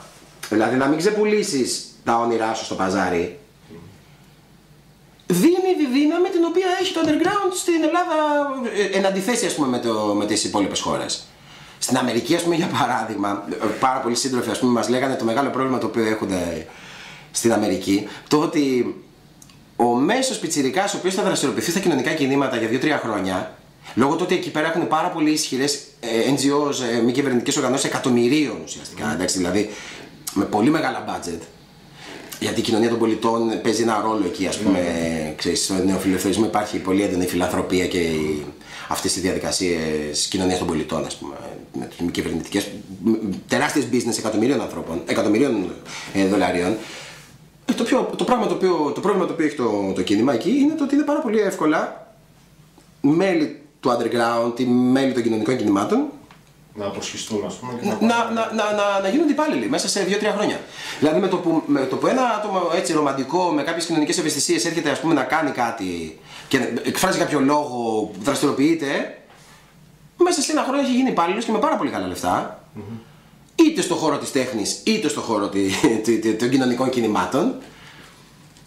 δηλαδή να μην ξεπουλήσεις τα όνειρά σου στο παζάρι, δίνει τη δύναμη την οποία έχει το underground στην Ελλάδα, εν αντιθέσει ας πούμε με, το, με τις υπόλοιπες χώρες. Στην Αμερική ας πούμε, για παράδειγμα, πάρα πολλοί σύντροφοι ας πούμε μας λέγανε το μεγάλο πρόβλημα το οποίο έχουν στην Αμερική, το ότι ο μέσος πιτσιρικάς ο οποίος θα δραστηριοποιηθεί στα κοινωνικά κινήματα για δύο τρία χρόνια, λόγω του ότι εκεί πέρα έχουν πάρα πολύ ισχυρές εν τζι ό's, μη κυβερνητικές οργανώσεις εκατομμυρίων ουσιαστικά, εντάξει, δηλαδή με πολύ μεγάλα budget. Γιατί η κοινωνία των πολιτών παίζει ένα ρόλο εκεί, ας πούμε, mm. ξέρεις, στο νεοφιλελευθερισμό υπάρχει πολύ έντονη φιλανθρωπία και οι, αυτές οι διαδικασίες κοινωνίας των πολιτών, ας πούμε, με τις μη κυβερνητικές, τεράστιες business εκατομμυρίων ανθρώπων, εκατομμυρίων ε, δολαρίων. Το, πιο, το, πράγμα το, οποίο, το πρόβλημα το οποίο έχει το, το κίνημα εκεί είναι το ότι είναι πάρα πολύ εύκολα μέλη του underground ή μέλη των κοινωνικών κινημάτων να αποσχιστούν, ας πούμε, και να, να, να, να, να γίνονται υπάλληλοι μέσα σε δύο τρία χρόνια. Δηλαδή, με το, που, με το που ένα άτομο έτσι ρομαντικό, με κάποιες κοινωνικές ευαισθησίες, έρχεται ας πούμε, να κάνει κάτι και εκφράζει κάποιο λόγο, δραστηριοποιείται, μέσα σε ένα χρόνο έχει γίνει υπάλληλος και με πάρα πολύ καλά λεφτά, mm-hmm. είτε στον χώρο της τέχνης, είτε στον χώρο των κοινωνικών κινημάτων.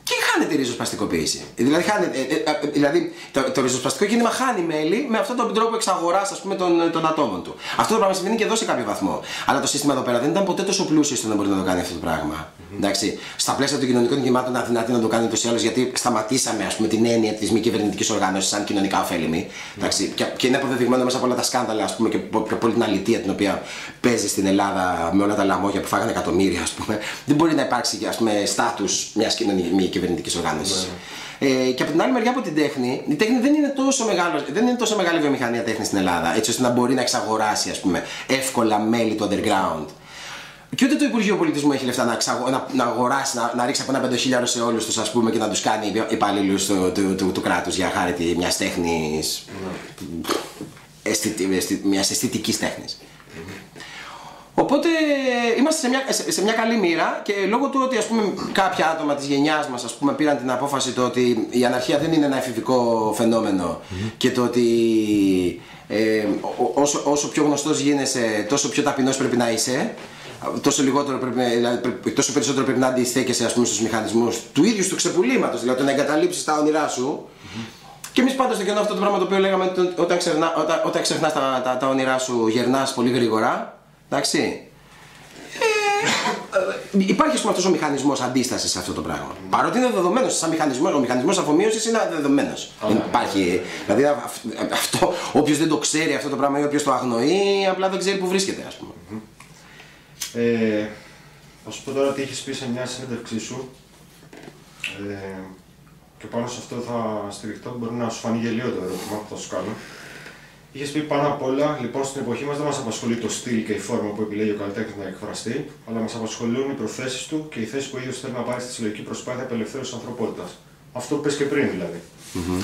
Και χάνεται η ριζοσπαστικοποίηση. Δηλαδή, χάνεται, ε, ε, δηλαδή το, το ριζοσπαστικό κίνημα χάνει μέλη με αυτόν τον τρόπο εξαγοράς ας πούμε, των, των ατόμων του. Αυτό το πράγμα συμβαίνει και εδώ σε κάποιο βαθμό. Αλλά το σύστημα εδώ πέρα δεν ήταν ποτέ τόσο πλούσιο ώστε να μπορεί να το κάνει αυτό το πράγμα. Mm-hmm. Εντάξει, στα πλαίσια των κοινωνικών κινημάτων ήταν δυνατή να το κάνει ούτως ή άλλως, γιατί σταματήσαμε ας πούμε, την έννοια της μη κυβερνητικής οργάνωσης σαν κοινωνικά ωφέλιμη. Mm-hmm. Και, και είναι αποδεδειγμένο μέσα από όλα τα σκάνδαλα ας πούμε, και από όλη την αλητεία την οποία παίζει στην Ελλάδα με όλα τα λαμόγια που φάγανε εκατομμύρια, ας πούμε. Δεν μπορεί να υπάρξει στάτους μιας κοινωνικής κυβερνητικής οργάνωσης. Yeah. Ε, και από την άλλη μεριά, από την τέχνη, η τέχνη δεν είναι τόσο, μεγάλο, δεν είναι τόσο μεγάλη βιομηχανία τέχνη στην Ελλάδα, έτσι ώστε να μπορεί να εξαγοράσει ας πούμε, εύκολα μέλη του underground. Και ούτε το Υπουργείο Πολιτισμού έχει λεφτά να, εξαγω, να, να αγοράσει, να, να ρίξει από ένα πέντε χιλιάδες σε όλους τους ας πούμε, και να τους κάνει υπαλλήλους του, του, του, του κράτους για χάρη μιας τέχνης, yeah. αισθητι, αισθη, μιας αισθητικής τέχνης. Mm-hmm. Οπότε είμαστε σε μια, σε, σε μια καλή μοίρα και λόγω του ότι ας πούμε, κάποια άτομα της γενιάς μας ας πούμε, πήραν την απόφαση το ότι η αναρχία δεν είναι ένα εφηβικό φαινόμενο mm-hmm. και το ότι ε, ό, όσο, όσο πιο γνωστός γίνεσαι τόσο πιο ταπεινός πρέπει να είσαι, τόσο, λιγότερο πρέπει, δηλαδή, τόσο περισσότερο πρέπει να αντιστέκεσαι ας πούμε, στους μηχανισμούς του ίδιου του ξεπουλήματος, δηλαδή το να εγκαταλείψεις τα όνειρά σου. Mm-hmm. Και εμείς πάντα στο κενό αυτό το πράγμα το οποίο λέγαμε όταν, ξεχνά, όταν, όταν ξεχνάς τα, τα, τα όνειρά σου γερνάς πολύ γρήγορα. Εντάξει, ε, υπάρχει ας πούμε αυτός ο μηχανισμός αντίστασης σε αυτό το πράγμα. Παρότι είναι δεδομένος σαν μηχανισμός, ο μηχανισμός αφομοίωσης είναι δεδομένος. Δεν υπάρχει, δηλαδή αυτό, όποιος δεν το ξέρει αυτό το πράγμα ή όποιος το αγνοεί, απλά δεν ξέρει που βρίσκεται ας πούμε. Ε, θα σου πω τώρα τι έχεις πει σε μια συνέντευξή σου ε, και πάνω σε αυτό θα στηριχτώ, μπορεί να σου φανεί γελίο το ερώτημα που θα σου κάνω. Είχες πει πάνω απ' όλα, λοιπόν, στην εποχή μας δεν μας απασχολεί το στυλ και η φόρμα που επιλέγει ο καλλιτέχνης να εκφραστεί, αλλά μας απασχολούν οι προθέσεις του και η θέση που ο ίδιος θέλει να πάρει στη συλλογική προσπάθεια απελευθέρωσης της ανθρωπότητας. Αυτό που πες και πριν, δηλαδή. Mm-hmm.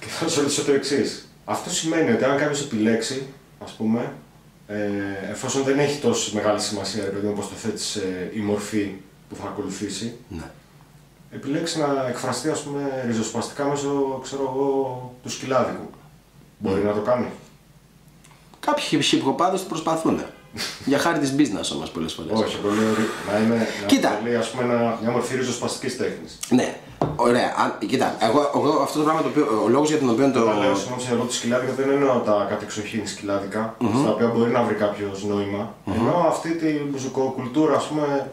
Και θα σου ρωτήσω το εξής. Αυτό σημαίνει ότι αν κάποιος επιλέξει, ας πούμε, ε, εφόσον δεν έχει τόσο μεγάλη σημασία, ρε παιδί μου, πώς το θέτεις, ε, η μορφή που θα ακολουθήσει. Mm-hmm. Επιλέξει να εκφραστεί, ας πούμε, ριζοσπαστικά μέσω, ξέρω εγώ, του σκυλάδικου. Μπορεί mm. να το κάνει. Κάποιοι χιπχοπάδες το προσπαθούν. Για χάρη της business όμως πολλές φορές. Όχι, πολύ ωραία. Να είναι πολύ, ας πούμε, ένα, μια μορφή ριζοσπαστικής τέχνης. Ναι. Ωραία. Α, κοίτα, εγώ, εγώ αυτό το πράγμα το οποίο. Ο λόγος για τον οποίο το. Να λέω, συγγνώμη, εγώ του σκυλάδικα δεν εννοώ τα κατεξοχήν σκυλάδικα, mm-hmm. στα οποία μπορεί να βρει κάποιο νόημα. Mm-hmm. Ενώ αυτή τη μουσικοκουλτούρα, ας πούμε.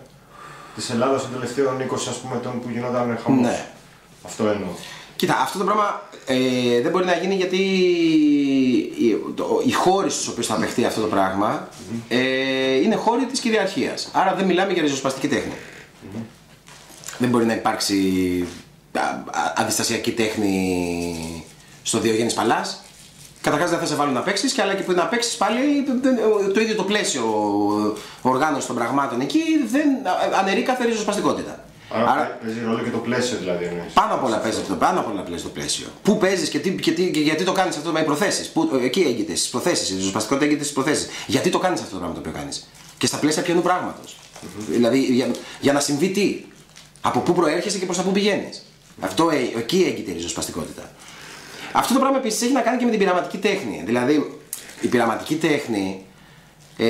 Της Ελλάδας των τελευταίων είκοσι ας πούμε, ετών που γινόταν χαμός. Ναι. Αυτό εννοώ. Κοίτα, αυτό το πράγμα ε, δεν μπορεί να γίνει γιατί οι χώροι στους οποίους θα παιχτεί αυτό το πράγμα mm-hmm. ε, είναι χώροι της κυριαρχίας. Άρα δεν μιλάμε για ριζοσπαστική τέχνη. Mm-hmm. Δεν μπορεί να υπάρξει αντιστασιακή τέχνη στο Διογέννης Παλάς. Καταρχάς δεν θα σε βάλουν να παίξεις, και αλλά και που να παίξεις πάλι το ίδιο το πλαίσιο οργάνωση των πραγμάτων εκεί δεν αναιρεί κάθε ριζοσπαστικότητα. Άρα, Άρα παίζει ρόλο και το πλαίσιο, δηλαδή. Πάνω απ' όλα παίζει το, το πλαίσιο. Πού παίζει και, και, και γιατί το κάνει αυτό με προθέσει. Εκεί έγκυται στι προθέσει. Η ριζοσπαστικότητα έγκυται στι προθέσει. Γιατί το κάνει αυτό το πράγμα το οποίο κάνει. Και στα πλαίσια ποιανού πράγματο. Mm -hmm. Δηλαδή για, για να συμβεί τι. Από πού προέρχεσαι και προ τα πού πηγαίνει. Mm -hmm. Αυτό εκεί έγκυται η ριζοσπαστικότητα. Αυτό το πράγμα επίσης έχει να κάνει και με την πειραματική τέχνη. Δηλαδή η πειραματική τέχνη, ε,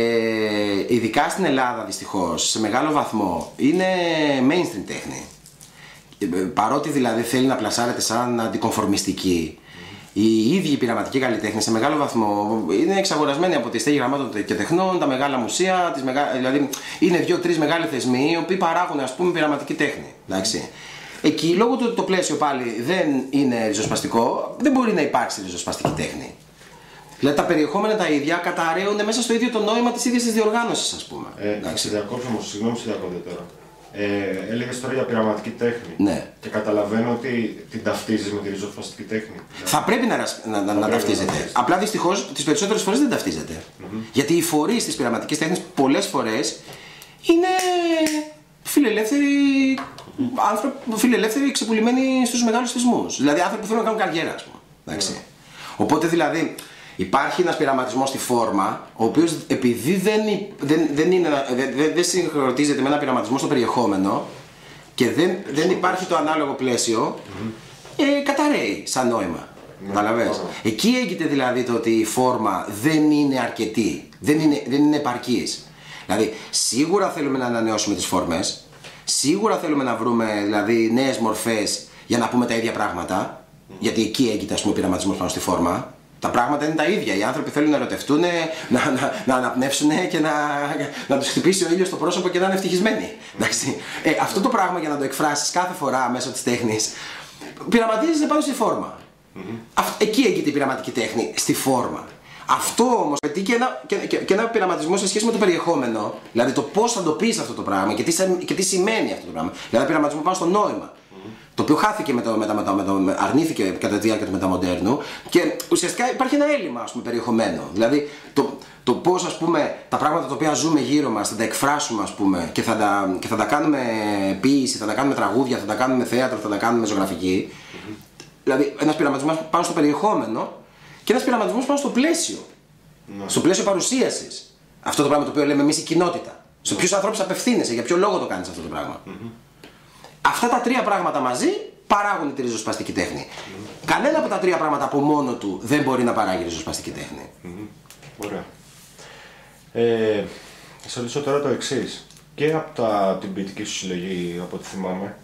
ειδικά στην Ελλάδα δυστυχώς, σε μεγάλο βαθμό, είναι mainstream τέχνη. Ε, παρότι δηλαδή θέλει να πλασάρεται σαν αντικομφορμιστική, οι ίδιοι πειραματικοί καλλιτέχνες σε μεγάλο βαθμό είναι εξαγορασμένοι από τη στέγη γραμμάτων και τεχνών, τα μεγάλα μουσεία, τις μεγα... δηλαδή είναι δύο-τρεις μεγάλοι θεσμοί οι οποίοι παράγουν, ας πούμε, πειραματική τέχνη. Εντάξει. Εκεί, λόγω του ότι το πλαίσιο πάλι δεν είναι ριζοσπαστικό, δεν μπορεί να υπάρξει ριζοσπαστική τέχνη. Δηλαδή τα περιεχόμενα τα ίδια καταραίουν μέσα στο ίδιο το νόημα της ίδιας της διοργάνωσης, ας πούμε. Ε, σε διακόψω όμως, συγγνώμη, σε διακόψω τώρα. Ε, Έλεγες τώρα για πειραματική τέχνη. Ναι. Και καταλαβαίνω ότι την ταυτίζεις με τη ριζοσπαστική τέχνη. Θα πρέπει να, να, να, να ταυτίζεται. Απλά δυστυχώς τις περισσότερες φορές δεν ταυτίζεται. Mm -hmm. Γιατί οι φορείς της πειραματικής τέχνης πολλές φορές είναι φιλελεύθεροι. Άνθρωποι φιλελεύθεροι ξεπουλημένοι στους μεγάλους θεσμούς. Δηλαδή άνθρωποι που θέλουν να κάνουν καριέρα, ας πούμε. Εντάξει. Yeah. Οπότε δηλαδή υπάρχει ένας πειραματισμός στη φόρμα, ο οποίος επειδή δεν, δεν, δεν, είναι, δεν, δεν συγχρονίζεται με ένα πειραματισμό στο περιεχόμενο και δεν, δεν υπάρχει το ανάλογο πλαίσιο, mm -hmm. ε, καταραίει σαν νόημα. Καταλαβαίνεις. Yeah. Yeah. Εκεί έγκυται δηλαδή το ότι η φόρμα δεν είναι αρκετή, δεν είναι, δεν είναι επαρκής. Δηλαδή σίγουρα θέλουμε να ανανεώσουμε τις φόρμες. Σίγουρα θέλουμε να βρούμε δηλαδή νέες μορφές για να πούμε τα ίδια πράγματα. Γιατί εκεί έγκυται, ας πούμε, ο πειραματισμός πάνω στη φόρμα. Τα πράγματα είναι τα ίδια. Οι άνθρωποι θέλουν να ερωτευτούν, να, να, να αναπνεύσουν και να, να τους χτυπήσει ο ήλιος στο πρόσωπο και να είναι ευτυχισμένοι. Εντάξει. Ε, αυτό το πράγμα για να το εκφράσεις κάθε φορά μέσω της τέχνης, πειραματίζεσαι πάνω στη φόρμα. Mm-hmm. Εκεί έγκυται η πειραματική τέχνη, στη φόρμα. Αυτό όμως απαιτεί και ένα, και, και, και ένα πειραματισμό σε σχέση με το περιεχόμενο, δηλαδή το πώς θα το πεις αυτό το πράγμα και τι, και τι σημαίνει αυτό το πράγμα. Δηλαδή πειραματισμό πάνω στο νόημα, mm. το οποίο χάθηκε, με το, με το, με το, με το, αρνήθηκε κατά τη διάρκεια του μεταμοντέρνου και ουσιαστικά υπάρχει ένα έλλειμμα, ας πούμε, περιεχομένο. Δηλαδή το, το πώς, ας πούμε, τα πράγματα τα οποία ζούμε γύρω μας θα τα εκφράσουμε, ας πούμε, και θα τα, και θα τα κάνουμε ποίηση, θα τα κάνουμε τραγούδια, θα τα κάνουμε θέατρο, θα τα κάνουμε ζωγραφική. Mm. Δηλαδή ένας πειραματισμός πάνω στο περιεχόμενο. Και ένας πειραματισμός πάνω στο πλαίσιο. Ναι. Στο πλαίσιο παρουσίασης. Αυτό το πράγμα το οποίο λέμε εμείς η κοινότητα. Σε ποιους ανθρώπους απευθύνεσαι, για ποιο λόγο το κάνεις αυτό το πράγμα. Mm-hmm. Αυτά τα τρία πράγματα μαζί παράγουν τη ριζοσπαστική τέχνη. Mm-hmm. Κανένα από τα τρία πράγματα από μόνο του δεν μπορεί να παράγει ριζοσπαστική τέχνη. Mm-hmm. Ωραία. Ε, σε ρωτήσω τώρα το εξής. Και από τα, την ποιητική σου συλλογή, από ό,τι θυμάμαι,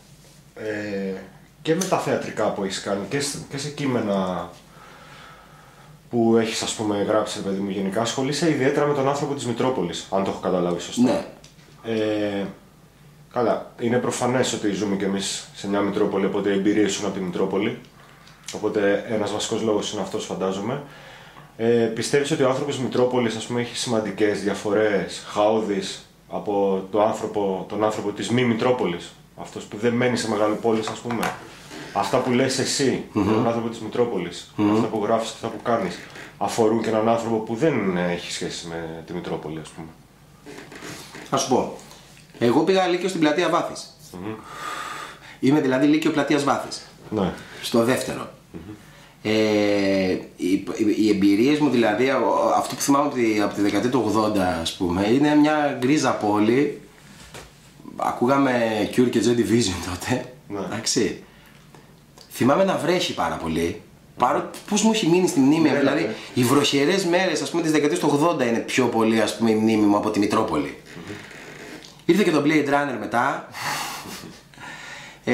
ε, και με τα θεατρικά που έχεις κάνει και σε, και σε κείμενα που έχεις, ας πούμε, γράψει, παιδί μου, γενικά, ασχολείσαι ιδιαίτερα με τον άνθρωπο της Μητρόπολης, αν το έχω καταλάβει σωστά. Ναι. Ε, καλά, είναι προφανές ότι ζούμε κι εμείς σε μια Μητρόπολη, οπότε οι εμπειρίες σου είναι από τη Μητρόπολη. Οπότε ένας βασικός λόγος είναι αυτός, φαντάζομαι. Ε, πιστεύεις ότι ο άνθρωπος της Μητρόπολης, ας πούμε, έχει σημαντικές διαφορές, χαόδεις, από το άνθρωπο, τον άνθρωπο της μη Μητρόπολης, αυτός που δεν μένει σε μεγάλη πόλη, ας πούμε. Αυτά που λες εσύ, mm -hmm. τον άνθρωπο της Μητρόπολης, mm -hmm. αυτά που γράφεις και αυτά που κάνεις, αφορούν και έναν άνθρωπο που δεν έχει σχέση με τη Μητρόπολη, ας πούμε. Ας σου πω. Εγώ πήγα Λύκειο στην πλατεία Βάθης. Mm -hmm. Είμαι δηλαδή Λύκειο πλατείας Βάθης. Ναι. Στο δεύτερο. Mm -hmm. ε, οι, οι εμπειρίες μου, δηλαδή, αυτό που θυμάμαι από τη, από τη δεκαετία του ογδόντα, ας πούμε, είναι μια γκρίζα πόλη. Ακούγαμε Cure και Joy Division τότε. Ναι. Εντάξει. Θυμάμαι να βρέχει πάρα πολύ. Παρότι πώς μου έχει μείνει στη μνήμη, ναι, δηλαδή ναι. Οι βροχερές μέρες, ας πούμε, της δεκαετίας του ογδόντα είναι πιο πολύ, ας πούμε, η μνήμη μου από τη Μητρόπολη. Mm -hmm. Ήρθε και το Blade Runner μετά. ε,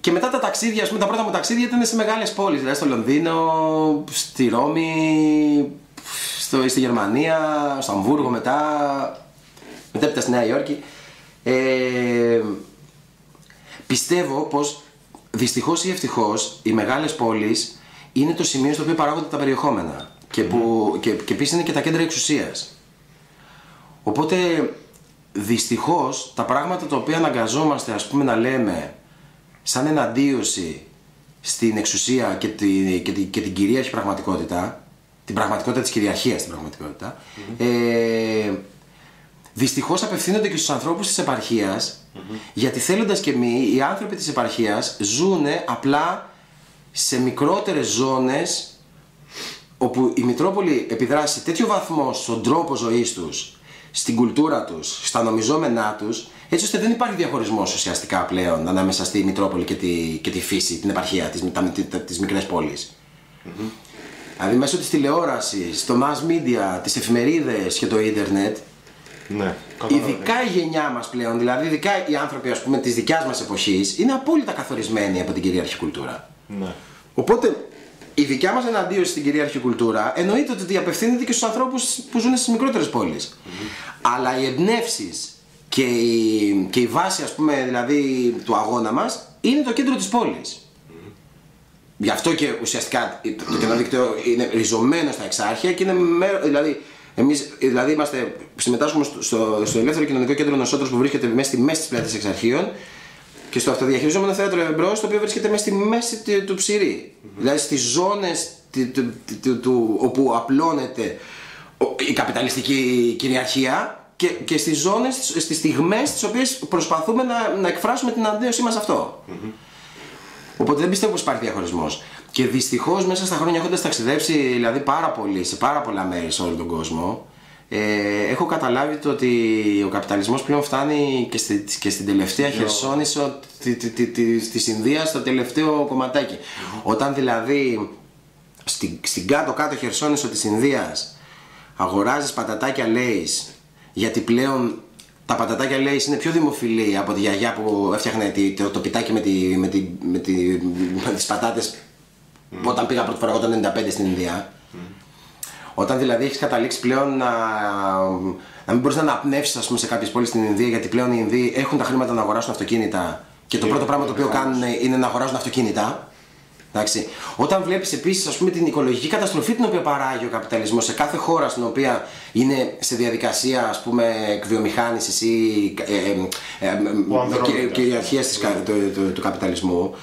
και μετά τα ταξίδια, ας πούμε, τα πρώτα μου ταξίδια ήταν σε μεγάλες πόλεις. Δηλαδή στο Λονδίνο, στη Ρώμη, στο, στη Γερμανία, στο Αμβούργο μετά. Μετέπειτα στη Νέα Υόρκη. Ε, πιστεύω πως, δυστυχώς ή ευτυχώς, οι μεγάλες πόλεις είναι το σημείο στο οποίο παράγονται τα περιεχόμενα και, που, και, και επίσης είναι και τα κέντρα εξουσίας. Οπότε δυστυχώς τα πράγματα τα οποία αναγκαζόμαστε, ας πούμε, να λέμε σαν εναντίωση στην εξουσία και, τη, και, τη, και την κυρίαρχη πραγματικότητα, την πραγματικότητα της κυριαρχίας στην πραγματικότητα, mm-hmm. ε, δυστυχώς απευθύνονται και στους ανθρώπους της επαρχίας, mm-hmm. γιατί θέλοντας και μη, οι άνθρωποι της επαρχίας ζουν απλά σε μικρότερες ζώνες όπου η Μητρόπολη επιδράσει σε τέτοιο βαθμό στον τρόπο ζωής τους, στην κουλτούρα τους, στα νομιζόμενά τους, έτσι ώστε δεν υπάρχει διαχωρισμός ουσιαστικά πλέον ανάμεσα στη Μητρόπολη και τη, και τη φύση, την επαρχία, τις, τα, τις μικρές πόλεις. Mm-hmm. Δηλαδή μέσω της τηλεόρασης, το mass media, τις εφημερίδες και το ίντερνετ, ναι, ειδικά η γενιά μας πλέον, δηλαδή ειδικά οι άνθρωποι ας πούμε της δικιάς μας εποχής, είναι απόλυτα καθορισμένοι από την κυρίαρχη κουλτούρα. Ναι. Οπότε η δικιά μας εναντίωση στην κυρίαρχη κουλτούρα εννοείται ότι απευθύνεται και στους ανθρώπους που ζουν στις μικρότερες πόλεις. Mm-hmm. Αλλά οι εμπνεύσεις και η, και η βάση ας πούμε δηλαδή του αγώνα μας είναι το κέντρο της πόλης. Γι' αυτό και ουσιαστικά το Κενό Δίκτυο είναι ριζωμένο στα Εξάρχεια και είναι μέρο, δηλαδή, εμείς δηλαδή είμαστε, συμμετάσχουμε στο, στο, στο ελεύθερο κοινωνικό κέντρο Νοσότρος που βρίσκεται μέσα στη μέση της πλατείας Εξαρχείων και στο αυτοδιαχειριζόμενο θέατρο Εμπρός, το οποίο βρίσκεται μέσα στη μέση του, του Ψηρή. Mm-hmm. Δηλαδή στις ζώνες του, του, του, του, όπου απλώνεται η καπιταλιστική κυριαρχία και, και στις ζώνες, στις στιγμές τις οποίες προσπαθούμε να, να εκφράσουμε την αντίωσή μας αυτό. Mm-hmm. Οπότε δεν πιστεύω πως υπάρχει διαχωρισμός. Και δυστυχώς μέσα στα χρόνια έχοντας ταξιδέψει δηλαδή πάρα πολύ, σε πάρα πολλά μέρη σε όλο τον κόσμο, ε, έχω καταλάβει το ότι ο καπιταλισμός πλέον φτάνει και, στη, και στην τελευταία χερσόνησο τη, τη, τη, τη, της Ινδίας, στο τελευταίο κομματάκι. Mm-hmm. Όταν δηλαδή στην, στην κάτω-κάτω χερσόνησο της Ινδίας αγοράζεις πατατάκια λέις, γιατί πλέον τα πατατάκια λέει είναι πιο δημοφιλή από τη γιαγιά που έφτιαχνε το, το πιτάκι με, τη, με, τη, με, τη, με τις πατάτες mm. όταν πήγα πρώτη φορά όταν ενενήντα πέντε στην Ινδία. Mm. Όταν δηλαδή έχεις καταλήξει πλέον να, να μην μπορείς να αναπνεύσεις ας πούμε, σε κάποιες πόλεις στην Ινδία, γιατί πλέον οι Ινδοί έχουν τα χρήματα να αγοράσουν αυτοκίνητα και το yeah, πρώτο πράγμα yeah, το οποίο yeah. κάνουν είναι να αγοράζουν αυτοκίνητα. Εντάξει. Όταν βλέπεις επίσης ας πούμε, την οικολογική καταστροφή την οποία παράγει ο καπιταλισμός σε κάθε χώρα στην οποία είναι σε διαδικασία ας πούμε, εκβιομηχάνησης ή ε, ε, ε, ε, κυριαρχίας yeah. του, του, του καπιταλισμού,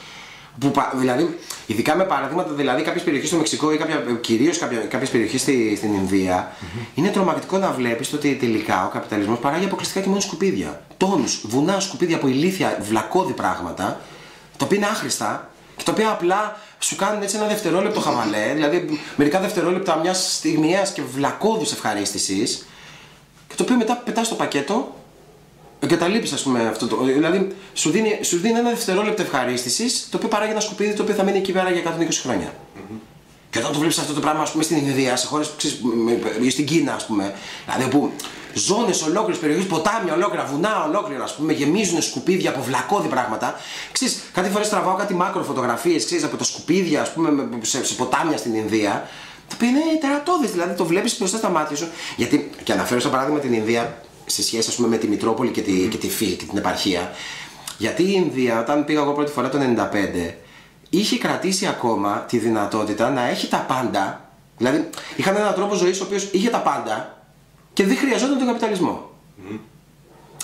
που, δηλαδή, ειδικά με παραδείγματα, δηλαδή κάποιες περιοχές στο Μεξικό ή κάποια, κυρίως κάποια, κάποιες περιοχές στη, στην Ινδία, mm-hmm. είναι τρομακτικό να βλέπεις ότι τελικά ο καπιταλισμός παράγει αποκλειστικά και μόνο σκουπίδια. Τόνους, βουνά, σκουπίδια από ηλίθια, βλακώδη πράγματα, τα οποία είναι άχρηστα. Και τα οποία απλά σου κάνουν έτσι ένα δευτερόλεπτο χαβαλέ, δηλαδή μερικά δευτερόλεπτα μιας στιγμιαίας και βλακώδους ευχαρίστησης, και το οποίο μετά πετάς το πακέτο, εγκαταλείπεις ας πούμε αυτό το. Δηλαδή σου δίνει, σου δίνει ένα δευτερόλεπτο ευχαρίστησης, το οποίο παράγει ένα σκουπίδι το οποίο θα μείνει εκεί πέρα για εκατόν είκοσι χρόνια. Mm-hmm. Και όταν το βλέπεις αυτό το πράγμα ας πούμε, στην Ινδία, σε χώρες ή στην Κίνα, ας πούμε, δηλαδή που ζώνες ολόκληρες περιοχές, ποτάμια ολόκληρα, βουνά ολόκληρα, ας πούμε, γεμίζουν σκουπίδια από βλακώδη πράγματα. Ξέρεις, κάτι φορές τραβάω κάτι μακροφωτογραφίες, ξέρεις, από τα σκουπίδια, ας πούμε, σε, σε ποτάμια στην Ινδία, τα οποία είναι τερατώδες, δηλαδή το βλέπεις μπροστά στα μάτια σου. Γιατί, και αναφέρω σαν παράδειγμα την Ινδία, σε σχέση ας πούμε, με τη Μητρόπολη και τη, mm. και τη Φύλη και την επαρχία, γιατί η Ινδία, όταν πήγα εγώ πρώτη φορά το χίλια εννιακόσια ενενήντα πέντε, είχε κρατήσει ακόμα τη δυνατότητα να έχει τα πάντα, δηλαδή είχαν έναν τρόπο ζωής ο οποίος είχε τα πάντα και δεν χρειαζόταν τον καπιταλισμό. Mm.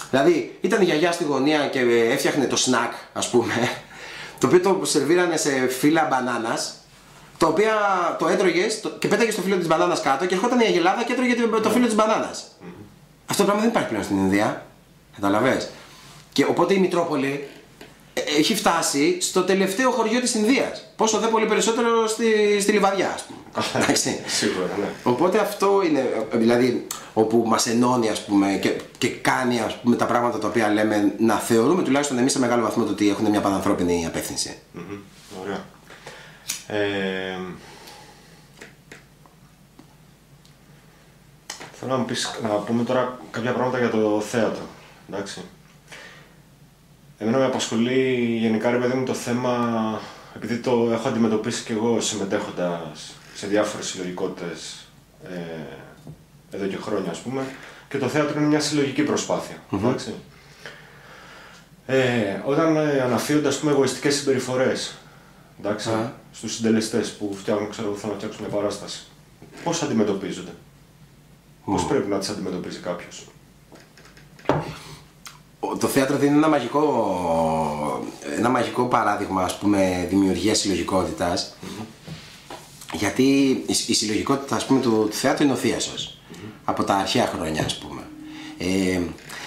Δηλαδή ήταν η γιαγιά στη γωνία και έφτιαχνε το σνακ, ας πούμε, το οποίο το σερβίρανε σε φύλλα μπανάνας, το οποία το έτρωγες και πέταγες το φύλλο της μπανάνας κάτω και ερχόταν η αγελάδα και έτρωγε το φύλλο της μπανάνας. Mm. Αυτό το πράγμα δεν υπάρχει πλέον στην Ινδία, καταλαβες. Και οπότε η Μητρόπολη έχει φτάσει στο τελευταίο χωριό της Ινδίας. Πόσο δε πολύ περισσότερο στη, στη Λιβαδιά, ας πούμε. Σίγουρα, ναι. Οπότε αυτό είναι, δηλαδή, όπου μας ενώνει, ας πούμε, και, και κάνει ας πούμε, τα πράγματα τα οποία λέμε να θεωρούμε τουλάχιστον εμείς σε μεγάλο βαθμό το ότι έχουν μια πανανθρώπινη απεύθυνση. Mm-hmm. Ωραία. Ε, θέλω να μου πεις, να πούμε τώρα κάποια πράγματα για το θέατρο, εντάξει. Εμένα με απασχολεί γενικά ρε παιδί μου το θέμα, επειδή το έχω αντιμετωπίσει και εγώ συμμετέχοντας σε διάφορες συλλογικότητες ε, εδώ και χρόνια ας πούμε, και το θέατρο είναι μια συλλογική προσπάθεια, mm-hmm. εντάξει. Ε, όταν ε, αναφύονται ας πούμε εγωιστικές συμπεριφορές, εντάξει, yeah. στους συντελεστές που φτιάχνουν, ξέρω, θα φτιάξουν μια παράσταση, πώς αντιμετωπίζονται, mm. πώς πρέπει να τις αντιμετωπίζει κάποιος. Το θέατρο δίνει ένα μαγικό, ένα μαγικό παράδειγμα, ας πούμε, δημιουργίας συλλογικότητας, mm-hmm. γιατί η συλλογικότητα, ας πούμε, του θέατρου είναι ο θίασος, mm-hmm. από τα αρχαία χρόνια, ας πούμε. Ε,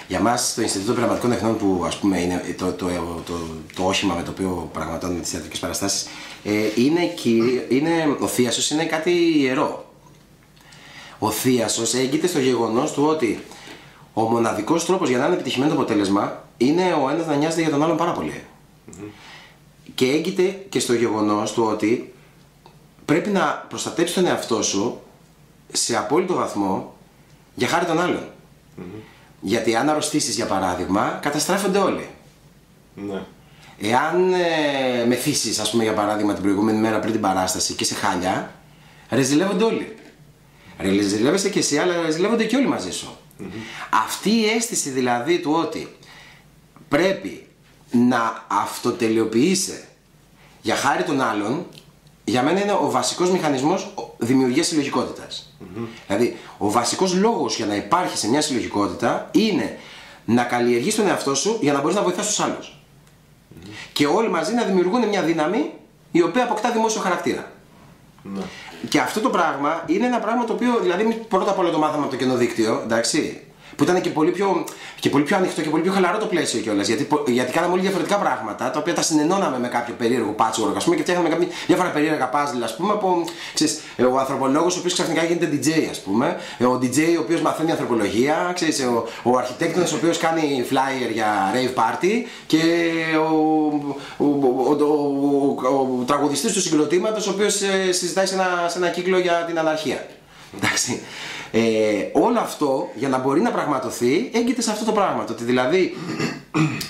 για μας το Ινστιτούτο Πειραματικών Τεχνών, που ας πούμε είναι το, το, το, το όχημα με το οποίο πραγματώνουμε τις θεατρικές παραστάσεις, ε, είναι, είναι, ο θίασος είναι κάτι ιερό. Ο θίασος έγκυται στο γεγονός του ότι ο μοναδικός τρόπος για να είναι επιτυχημένο το αποτέλεσμα είναι ο ένας να νοιάζεται για τον άλλον πάρα πολύ. Mm-hmm. Και έγκυται και στο γεγονός του ότι πρέπει να προστατέψεις τον εαυτό σου σε απόλυτο βαθμό για χάρη των άλλων. Mm-hmm. Γιατί αν αρρωστήσεις, για παράδειγμα, καταστράφονται όλοι. Ναι. Εάν ε, μεθύσεις, ας πούμε, για παράδειγμα, την προηγούμενη μέρα πριν την παράσταση και σε χάλια, ρεζιλεύονται όλοι. Ρεζιλεύεσαι και εσύ, αλλά ρεζιλεύονται και όλοι μαζί σου. Mm-hmm. Αυτή η αίσθηση δηλαδή του ότι πρέπει να αυτοτελειοποιείσαι για χάρη των άλλων, για μένα είναι ο βασικός μηχανισμός δημιουργίας συλλογικότητας. Mm-hmm. Δηλαδή, ο βασικός λόγος για να υπάρχει σε μια συλλογικότητα είναι να καλλιεργείς τον εαυτό σου για να μπορείς να βοηθάς τους άλλους. Mm-hmm. Και όλοι μαζί να δημιουργούν μια δύναμη η οποία αποκτά δημόσιο χαρακτήρα. Mm-hmm. Και αυτό το πράγμα είναι ένα πράγμα το οποίο, δηλαδή, πρώτα απ' όλα το μάθαμε από το Κενό Δίκτυο, εντάξει, που ήταν και πολύ πιο, και πολύ πιο ανοιχτό και πολύ πιο χαλαρό το πλαίσιο κιόλας. Γιατί, γιατί κάναμε όλοι διαφορετικά πράγματα τα οποία τα συνενώναμε με κάποιο περίεργο patchwork, ας πούμε, και φτιάχναμε κάποια διάφορα περίεργα puzzle, ας πούμε. Από, ξέρεις, ο ανθρωπολόγος ο οποίος ξαφνικά γίνεται ντι τζέι, ας πούμε, ο ντι τζέι ο οποίος μαθαίνει ανθρωπολογία, ξέρεις, ο, ο αρχιτέκτονας ο οποίος κάνει flyer για rave party, και ο, ο, ο, ο, ο, ο, ο τραγουδιστής του συγκροτήματος ο οποίος ε, συζητάει σε ένα, σε ένα κύκλο για την αναρχία. Εντάξει. Ε, όλο αυτό για να μπορεί να πραγματοθεί έγκυται σε αυτό το πράγμα. Το ότι δηλαδή.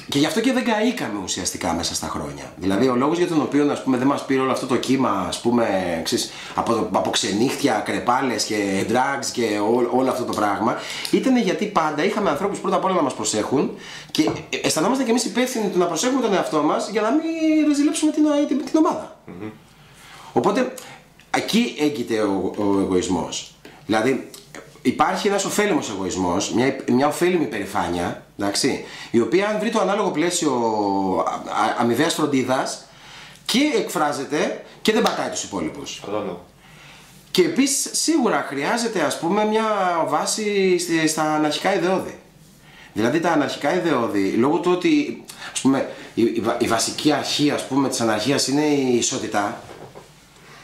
Και γι' αυτό και δεν καήκαμε ουσιαστικά μέσα στα χρόνια. Δηλαδή, ο λόγος για τον οποίο, ας πούμε, δεν μας πήρε όλο αυτό το κύμα, ας πούμε, ξέρεις, από, από ξενύχτια, κρεπάλες και drugs και ό, όλο αυτό το πράγμα, ήταν γιατί πάντα είχαμε ανθρώπους πρώτα απ' όλα να μας προσέχουν, και αισθανόμαστε κι εμείς υπεύθυνοι του να προσέχουμε τον εαυτό μας για να μην ρεζιλέψουμε την, την, την ομάδα. Mm-hmm. Οπότε εκεί έγκυται ο, ο εγωισμός. Δηλαδή, υπάρχει ένας ωφέλιμος εγωισμός, μια, μια ωφέλιμη περηφάνεια, εντάξει, η οποία αν βρει το ανάλογο πλαίσιο αμοιβαίας φροντίδας και εκφράζεται και δεν πατάει τους υπόλοιπους. Καλό. Και επίσης σίγουρα χρειάζεται, ας πούμε, μια βάση στα αναρχικά ιδεώδη. Δηλαδή τα αναρχικά ιδεώδη, λόγω του ότι, ας πούμε, η, η, η βασική αρχή, ας πούμε, της αναρχίας είναι η ισότητα,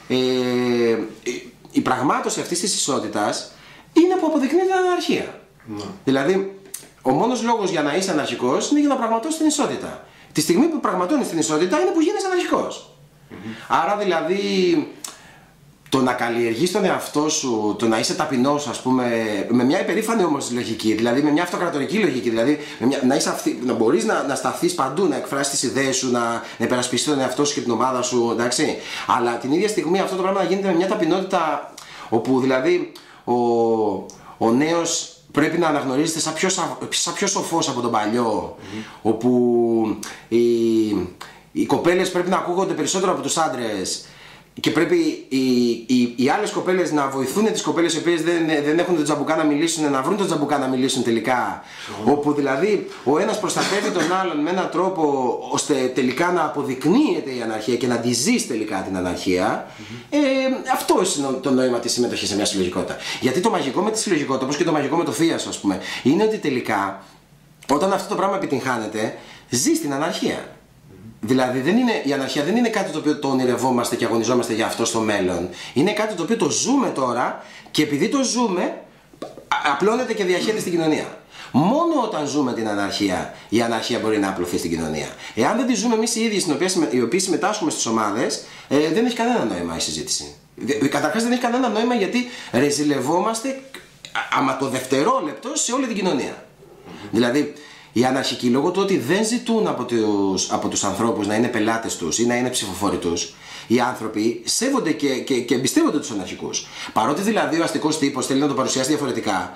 ε, η, η πραγμάτωση αυτής της ισότητας είναι που αποδεικνύεται αναρχία. Ναι. Δηλαδή, ο μόνος λόγος για να είσαι αναρχικός είναι για να πραγματώσεις την ισότητα. Τη στιγμή που πραγματώνεις την ισότητα είναι που γίνεσαι αναρχικός. Mm-hmm. Άρα, δηλαδή, το να καλλιεργείς τον εαυτό σου, το να είσαι ταπεινός, ας πούμε, με μια υπερήφανη όμως λογική, δηλαδή με μια αυτοκρατορική λογική, δηλαδή με μια, να, αυθύ, να μπορείς να, να σταθείς παντού, να εκφράσεις τις ιδέες σου, να, να υπερασπιστείς τον εαυτό σου και την ομάδα σου, εντάξει. Αλλά την ίδια στιγμή αυτό το πράγμα να γίνεται με μια ταπεινότητα, όπου δηλαδή. Ο, ο νέος πρέπει να αναγνωρίζεται σαν πιο, σαν πιο σοφός από τον παλιό, mm-hmm. όπου οι, οι κοπέλες πρέπει να ακούγονται περισσότερο από τους άντρες, και πρέπει οι, οι, οι άλλες κοπέλες να βοηθούν τις κοπέλες οι οποίες δεν, δεν έχουν τον τζαμπουκά να μιλήσουν, να βρουν τον τζαμπουκά να μιλήσουν τελικά, mm-hmm. όπου δηλαδή ο ένας προστατεύει τον άλλον με έναν τρόπο ώστε τελικά να αποδεικνύεται η αναρχία και να τη ζεις τελικά την αναρχία. Mm-hmm. ε, αυτό είναι το νόημα της συμμετοχής σε μια συλλογικότητα. Γιατί το μαγικό με τη συλλογικότητα, όπως και το μαγικό με το θίασο, ας πούμε, είναι ότι τελικά όταν αυτό το πράγμα επιτυγχάνεται, ζεις την αναρχία. Δηλαδή δεν είναι, η αναρχία δεν είναι κάτι το οποίο το ονειρευόμαστε και αγωνιζόμαστε για αυτό στο μέλλον. Είναι κάτι το οποίο το ζούμε τώρα, και επειδή το ζούμε απλώνεται και διαχέεται στην κοινωνία. Μόνο όταν ζούμε την αναρχία, η αναρχία μπορεί να απλωθεί στην κοινωνία. Εάν δεν τη ζούμε εμείς οι ίδιοι, στην οποία, οι οποίοι συμμετάσχουμε στις ομάδες, ε, δεν έχει κανένα νόημα η συζήτηση. Καταρχάς δεν έχει κανένα νόημα, γιατί ρεζιλευόμαστε αματοδευτερόλεπτο σε όλη την κοινωνία. Δηλαδή, οι αναρχικοί, λόγω του ότι δεν ζητούν από τους, από τους ανθρώπους να είναι πελάτες τους ή να είναι ψηφοφόροι τους, οι άνθρωποι σέβονται και, και, και εμπιστεύονται τους αναρχικούς. Παρότι δηλαδή ο αστικός τύπος θέλει να το παρουσιάσει διαφορετικά,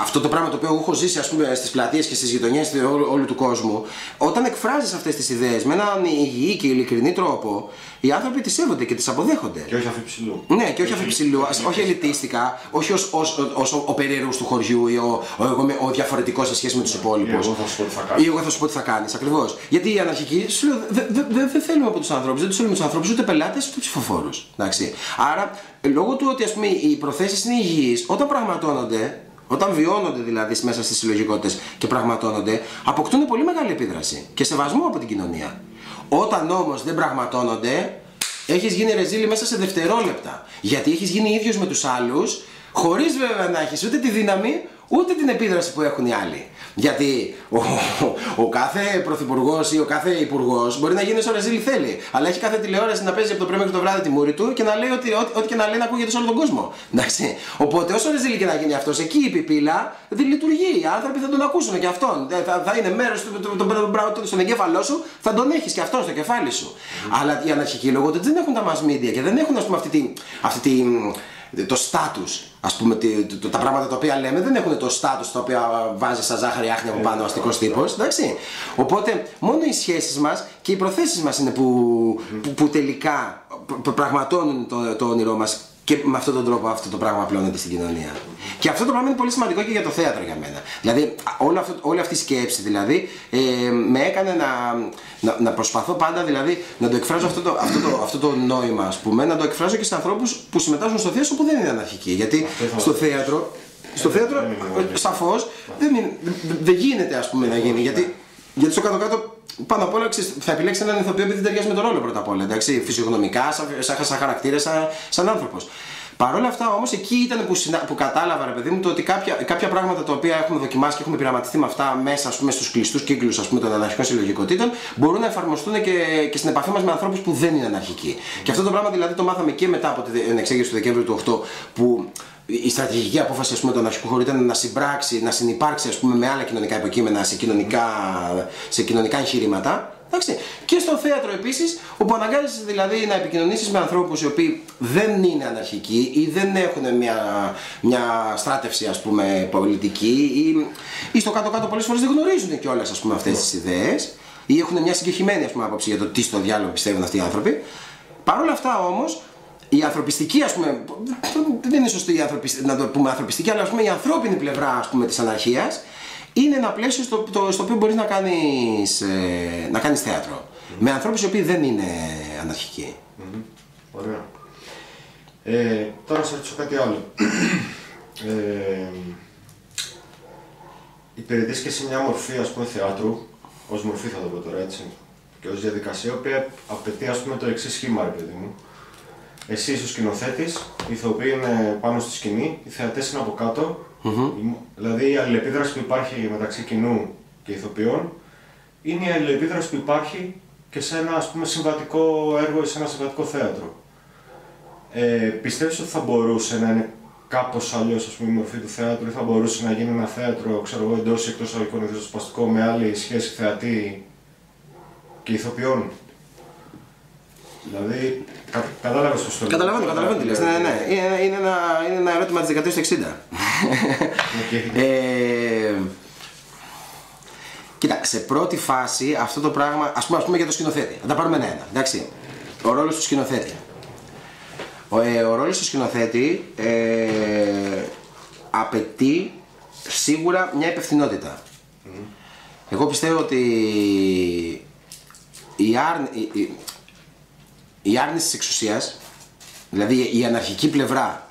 αυτό το πράγμα το οποίο έχω ζήσει, ας πούμε, στις πλατείες και στις γειτονιές όλου του κόσμου, όταν εκφράζεις αυτές τις ιδέες με έναν υγιή και ειλικρινή τρόπο, οι άνθρωποι τις σέβονται και τις αποδέχονται. Και όχι αφιψηλού. Ναι, και όχι αφιψηλού, όχι ελιτίστικα, όχι ως, ως, ως, ως ο, ο περίεργος του χωριού ή ο, ο, ο, ο διαφορετικός σε σχέση με τους υπόλοιπους. Ή εγώ θα σου πω τι θα κάνεις, ακριβώς. Γιατί οι αναρχικοί, σου λέω, δεν δε, δε, δε θέλουμε από τους ανθρώπους, δεν τους θέλουμε τους ανθρώπους, ούτε πελάτες, ούτε ψηφοφόρους. Άρα, λόγω του ότι, ας πούμε, οι προθέσεις είναι υγιείς, όταν πραγματώνονται, όταν βιώνονται δηλαδή μέσα στις συλλογικότητες και πραγματώνονται, αποκτούν πολύ μεγάλη επίδραση και σεβασμό από την κοινωνία. Όταν όμως δεν πραγματώνονται, έχεις γίνει ρεζίλη μέσα σε δευτερόλεπτα. Γιατί έχεις γίνει ίδιος με τους άλλους, χωρίς βέβαια να έχεις ούτε τη δύναμη, ούτε την επίδραση που έχουν οι άλλοι. Γιατί ο, ο, ο, ο κάθε πρωθυπουργός ή ο κάθε υπουργός μπορεί να γίνει όσο ρεζίλη θέλει, αλλά έχει κάθε τηλεόραση να παίζει από το πρωί μέχρι το βράδυ τη μούρη του και να λέει ότι ό,τι και να λέει να ακούγεται σε όλο τον κόσμο. Εντάξει. Οπότε όσο ρεζίλη και να γίνει αυτός, εκεί η πιπίλα δεν λειτουργεί. Οι άνθρωποι θα τον ακούσουν και αυτόν. Θα, θα είναι μέρος του, στον εγκέφαλό σου, θα τον έχεις και αυτόν στο κεφάλι σου. Mm. Αλλά οι αναρχικοί λόγω δεν έχουν τα mass media και δεν έχουν, ας πούμε, αυτή τη. Αυτή τη το στάτους, ας πούμε, τα πράγματα τα οποία λέμε δεν έχουν το στάτους τα οποία βάζει σαν ζάχαρη άχνη από πάνω ο αστικός τύπος, εντάξει. Οπότε μόνο οι σχέσεις μας και οι προθέσεις μας είναι που, που, που τελικά πραγματώνουν το, το όνειρό μας και με αυτόν τον τρόπο αυτό το πράγμα απλώνεται στην κοινωνία. Και αυτό το πράγμα είναι πολύ σημαντικό και για το θέατρο για μένα. Δηλαδή όλη, αυτό, όλη αυτή η σκέψη δηλαδή ε, με έκανε να, να, να προσπαθώ πάντα δηλαδή να το εκφράζω αυτό το, αυτό το, αυτό το νόημα, ας πούμε, να το εκφράζω και στους ανθρώπους που συμμετάσχουν στο θέατρο που δεν είναι αναρχικοί. Γιατί στο θέατρο, στο θέατρο σαφώς δεν, δεν γίνεται, ας πούμε, να γίνει. Γιατί, γιατί στο κάτω-κάτω πάνω απ' όλα θα επιλέξει έναν ηθοποιό επειδή ταιριάζει με τον ρόλο πρώτα απ' όλα. Εντάξει, φυσιογνωμικά, σαν, σαν χαρακτήρα, σαν, σαν άνθρωπο. Παρ' όλα αυτά όμως εκεί ήταν που, συνα... που κατάλαβα, ρε παιδί μου, το ότι κάποια, κάποια πράγματα τα οποία έχουμε δοκιμάσει και έχουμε πειραματιστεί με αυτά μέσα, ας πούμε, στους κλειστούς κύκλους, ας πούμε, των αναρχικών συλλογικοτήτων μπορούν να εφαρμοστούν και, και στην επαφή μας με ανθρώπους που δεν είναι αναρχικοί. Mm. Και αυτό το πράγμα δηλαδή το μάθαμε και μετά από την εξέγερση του Δεκέμβρη του οκτώ που η στρατηγική απόφαση, ας πούμε, του αναρχικού χώρου ήταν να συμπράξει, να συνυπάρξει, ας πούμε, με άλλα κοινωνικά υποκείμενα σε κοινωνικά, σε κοινωνικά εγχειρήματα. Εντάξει. Και στο θέατρο επίσης, όπου αναγκάζεσαι δηλαδή να επικοινωνήσεις με ανθρώπους οι οποίοι δεν είναι αναρχικοί ή δεν έχουν μια, μια στράτευση, ας πούμε, πολιτική ή, ή στο κάτω-κάτω πολλές φορές δεν γνωρίζουν κιόλας, ας πούμε, αυτές τις ιδέες ή έχουν μια συγκεκριμένη, ας πούμε, άποψη για το τι στο διάλογο πιστεύουν αυτοί οι άνθρωποι. Παρ' όλα αυτά όμως, η ανθρωπιστική, ας πούμε, δεν είναι σωστή η ανθρωπιστική, να το πούμε ανθρωπιστική, αλλά, ας πούμε, η ανθρώπινη πλευρά, ας πούμε, της αναρχίας είναι ένα πλαίσιο στο, το, στο οποίο μπορείς να κάνεις, ε, να κάνεις θέατρο. Mm-hmm. Με ανθρώπους οι οποίοι δεν είναι αναρχικοί. Mm-hmm. Ωραία. Ε, τώρα σε ρωτήσω κάτι άλλο. ε, Υπηρετείς και εσύ μια μορφή, ας πούμε, θεάτρου, ως μορφή θα το πω τώρα, έτσι, και ως διαδικασία, η οποία απαιτεί, ας πούμε, το εξής σχήμα, ρε παιδί μου. Εσύ είσαι ο σκηνοθέτης, οι ηθοποιοί είναι πάνω στη σκηνή, οι θεατές είναι από κάτω. Mm-hmm. Δηλαδή η αλληλεπίδραση που υπάρχει μεταξύ κοινού και ηθοποιών είναι η αλληλεπίδραση που υπάρχει και σε ένα, ας πούμε, συμβατικό έργο ή σε ένα συμβατικό θέατρο. Ε, Πιστεύεις ότι θα μπορούσε να είναι κάπως αλλιώς, ας πούμε, η μορφή του θέατρου ή θα μπορούσε να γίνει ένα θέατρο, ξέρω εγώ, εντός ή εκτός αγωγικών ριζοσπαστικό με άλλη σχέση θεατή και ηθοποιών? Δηλαδή, κα, κατάλαβες το στόχο. Καταλαβαίνω, καταλαβαίνω τι λες. Ναι, ναι. Είναι, είναι, ένα, είναι ένα ερώτημα της δεκαετίας του εξήντα. Okay. ε, κοίτα, σε πρώτη φάση αυτό το πράγμα, ας πούμε, ας πούμε για το σκηνοθέτη. Να τα πάρουμε ένα-ένα. Εντάξει. Ο ρόλος του σκηνοθέτη. Ο, ε, ο ρόλος του σκηνοθέτη ε, απαιτεί σίγουρα μια υπευθυνότητα. Mm. Εγώ πιστεύω ότι η άρνηση. Η άρνηση της εξουσίας, δηλαδή η αναρχική πλευρά,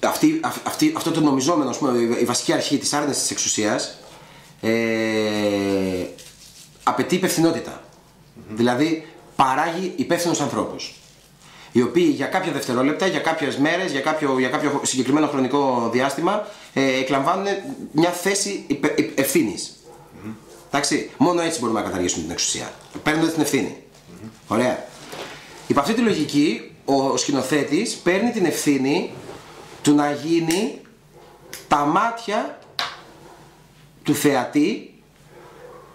αυτή, αυτή, αυτό το νομιζόμενο, ας πούμε, η βασική αρχή της άρνησης της εξουσίας, ε, απαιτεί υπευθυνότητα. Mm-hmm. Δηλαδή παράγει υπεύθυνους ανθρώπους, οι οποίοι για κάποια δευτερόλεπτα, για κάποιες μέρες, για κάποιο, για κάποιο συγκεκριμένο χρονικό διάστημα, ε, εκλαμβάνουν μια θέση ευθύνης. Mm-hmm. Εντάξει, μόνο έτσι μπορούμε να καταργήσουμε την εξουσία, παίρνοντας την ευθύνη. Ωραία. Υπ' αυτή τη λογική, ο σκηνοθέτης παίρνει την ευθύνη του να γίνει τα μάτια του θεατή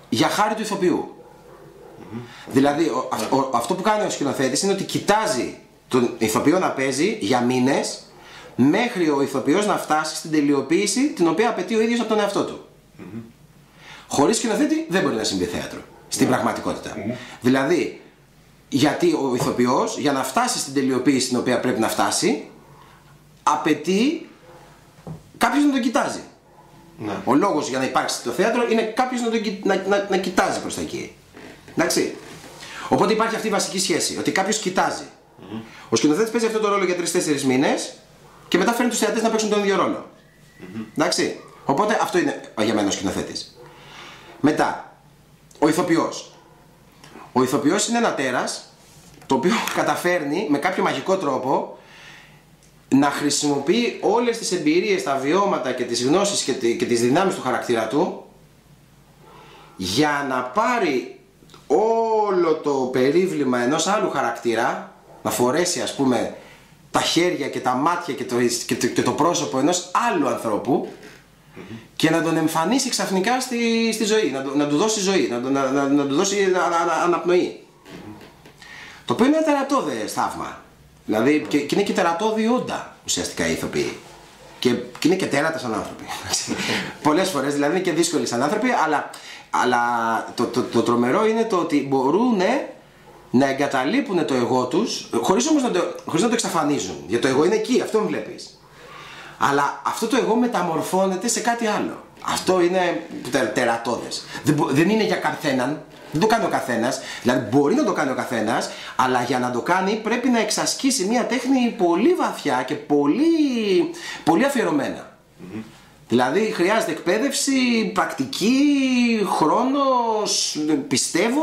για χάρη του ηθοποιού. Mm-hmm. Δηλαδή, ο, α, ο, αυτό που κάνει ο σκηνοθέτης είναι ότι κοιτάζει τον ηθοποιό να παίζει για μήνες μέχρι ο ηθοποιός να φτάσει στην τελειοποίηση την οποία απαιτεί ο ίδιος από τον εαυτό του. Mm-hmm. Χωρίς σκηνοθέτη δεν μπορεί να συμβεί θέατρο στην yeah. πραγματικότητα. Mm-hmm. Δηλαδή, γιατί ο ηθοποιός, για να φτάσει στην τελειοποίηση στην οποία πρέπει να φτάσει, απαιτεί κάποιος να τον κοιτάζει. Ναι. Ο λόγος για να υπάρξει το θέατρο είναι κάποιος να, τον, να, να, να κοιτάζει προς τα εκεί. Εντάξει. Οπότε υπάρχει αυτή η βασική σχέση, ότι κάποιος κοιτάζει. Mm-hmm. Ο σκηνοθέτης παίζει αυτό το ρόλο για τρεις-τέσσερις μήνες, και μετά φέρνει τους θεατές να παίξουν τον ίδιο ρόλο. Mm-hmm. Εντάξει. Οπότε αυτό είναι για μένα ο σκηνοθέτης. Μετά, ο ηθοποιός. Ο ηθοποιός είναι ένα τέρας το οποίο καταφέρνει με κάποιο μαγικό τρόπο να χρησιμοποιεί όλες τις εμπειρίες, τα βιώματα και τις γνώσεις και τις δυνάμεις του χαρακτήρα του για να πάρει όλο το περίβλημα ενός άλλου χαρακτήρα, να φορέσει ας πούμε τα χέρια και τα μάτια και το, και το, και το πρόσωπο ενός άλλου ανθρώπου και να τον εμφανίσει ξαφνικά στη, στη ζωή, να, να του δώσει ζωή, να, να, να, να του δώσει ανα, ανα, αναπνοή. Το οποίο είναι ένα τερατώδε σταύμα. Δηλαδή και, και είναι και τερατώδη όντα ουσιαστικά οι ηθοποιοί. Και, και είναι και τέρατα σαν άνθρωποι. Πολλές φορές δηλαδή είναι και δύσκολοι σαν άνθρωποι, αλλά, αλλά το, το, το τρομερό είναι το ότι μπορούν να εγκαταλείπουν το εγώ τους, χωρίς όμως να το, χωρίς να το εξαφανίζουν. Γιατί το εγώ είναι εκεί, αυτό βλέπεις. Αλλά αυτό το εγώ μεταμορφώνεται σε κάτι άλλο. Αυτό είναι τερατώδες. Δεν, δεν είναι για καθέναν. Δεν το κάνει ο καθένας, δηλαδή μπορεί να το κάνει ο καθένας, αλλά για να το κάνει πρέπει να εξασκήσει μια τέχνη πολύ βαθιά και πολύ, πολύ αφιερωμένα. Mm-hmm. Δηλαδή χρειάζεται εκπαίδευση, πρακτική, χρόνος, πιστεύω,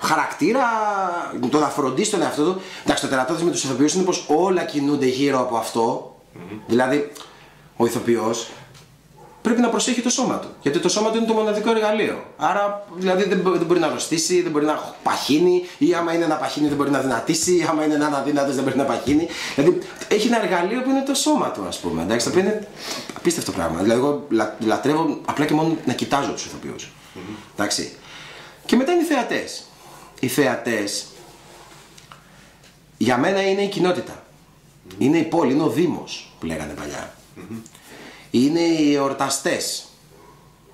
χαρακτήρα, το να φροντίσει τον εαυτό του. Εντάξει, το τερατώδες με τους ηθοποιούς είναι πως όλα κινούνται γύρω από αυτό. Mm-hmm. Δηλαδή ο ηθοποιός πρέπει να προσέχει το σώμα του. Γιατί το σώμα του είναι το μοναδικό εργαλείο. Άρα, δηλαδή, δεν μπορεί να αρρωστήσει, δεν μπορεί να παχύνει, ή άμα είναι ένα παχύνι, δεν μπορεί να δυνατήσει, ή άμα είναι ένα αδύνατο, δεν μπορεί να παχύνει. Δηλαδή, έχει ένα εργαλείο που είναι το σώμα του, ας πούμε. Εντάξει, το οποίο είναι απίστευτο πράγμα. Δηλαδή, εγώ λα, λατρεύω απλά και μόνο να κοιτάζω τους ηθοποιούς. Mm-hmm. Εντάξει. Και μετά είναι οι θεατές. Οι θεατές, για μένα, είναι η κοινότητα. Mm-hmm. Είναι η πόλη, είναι ο Δήμος που λέγανε παλιά. Mm-hmm. Είναι οι εορταστές,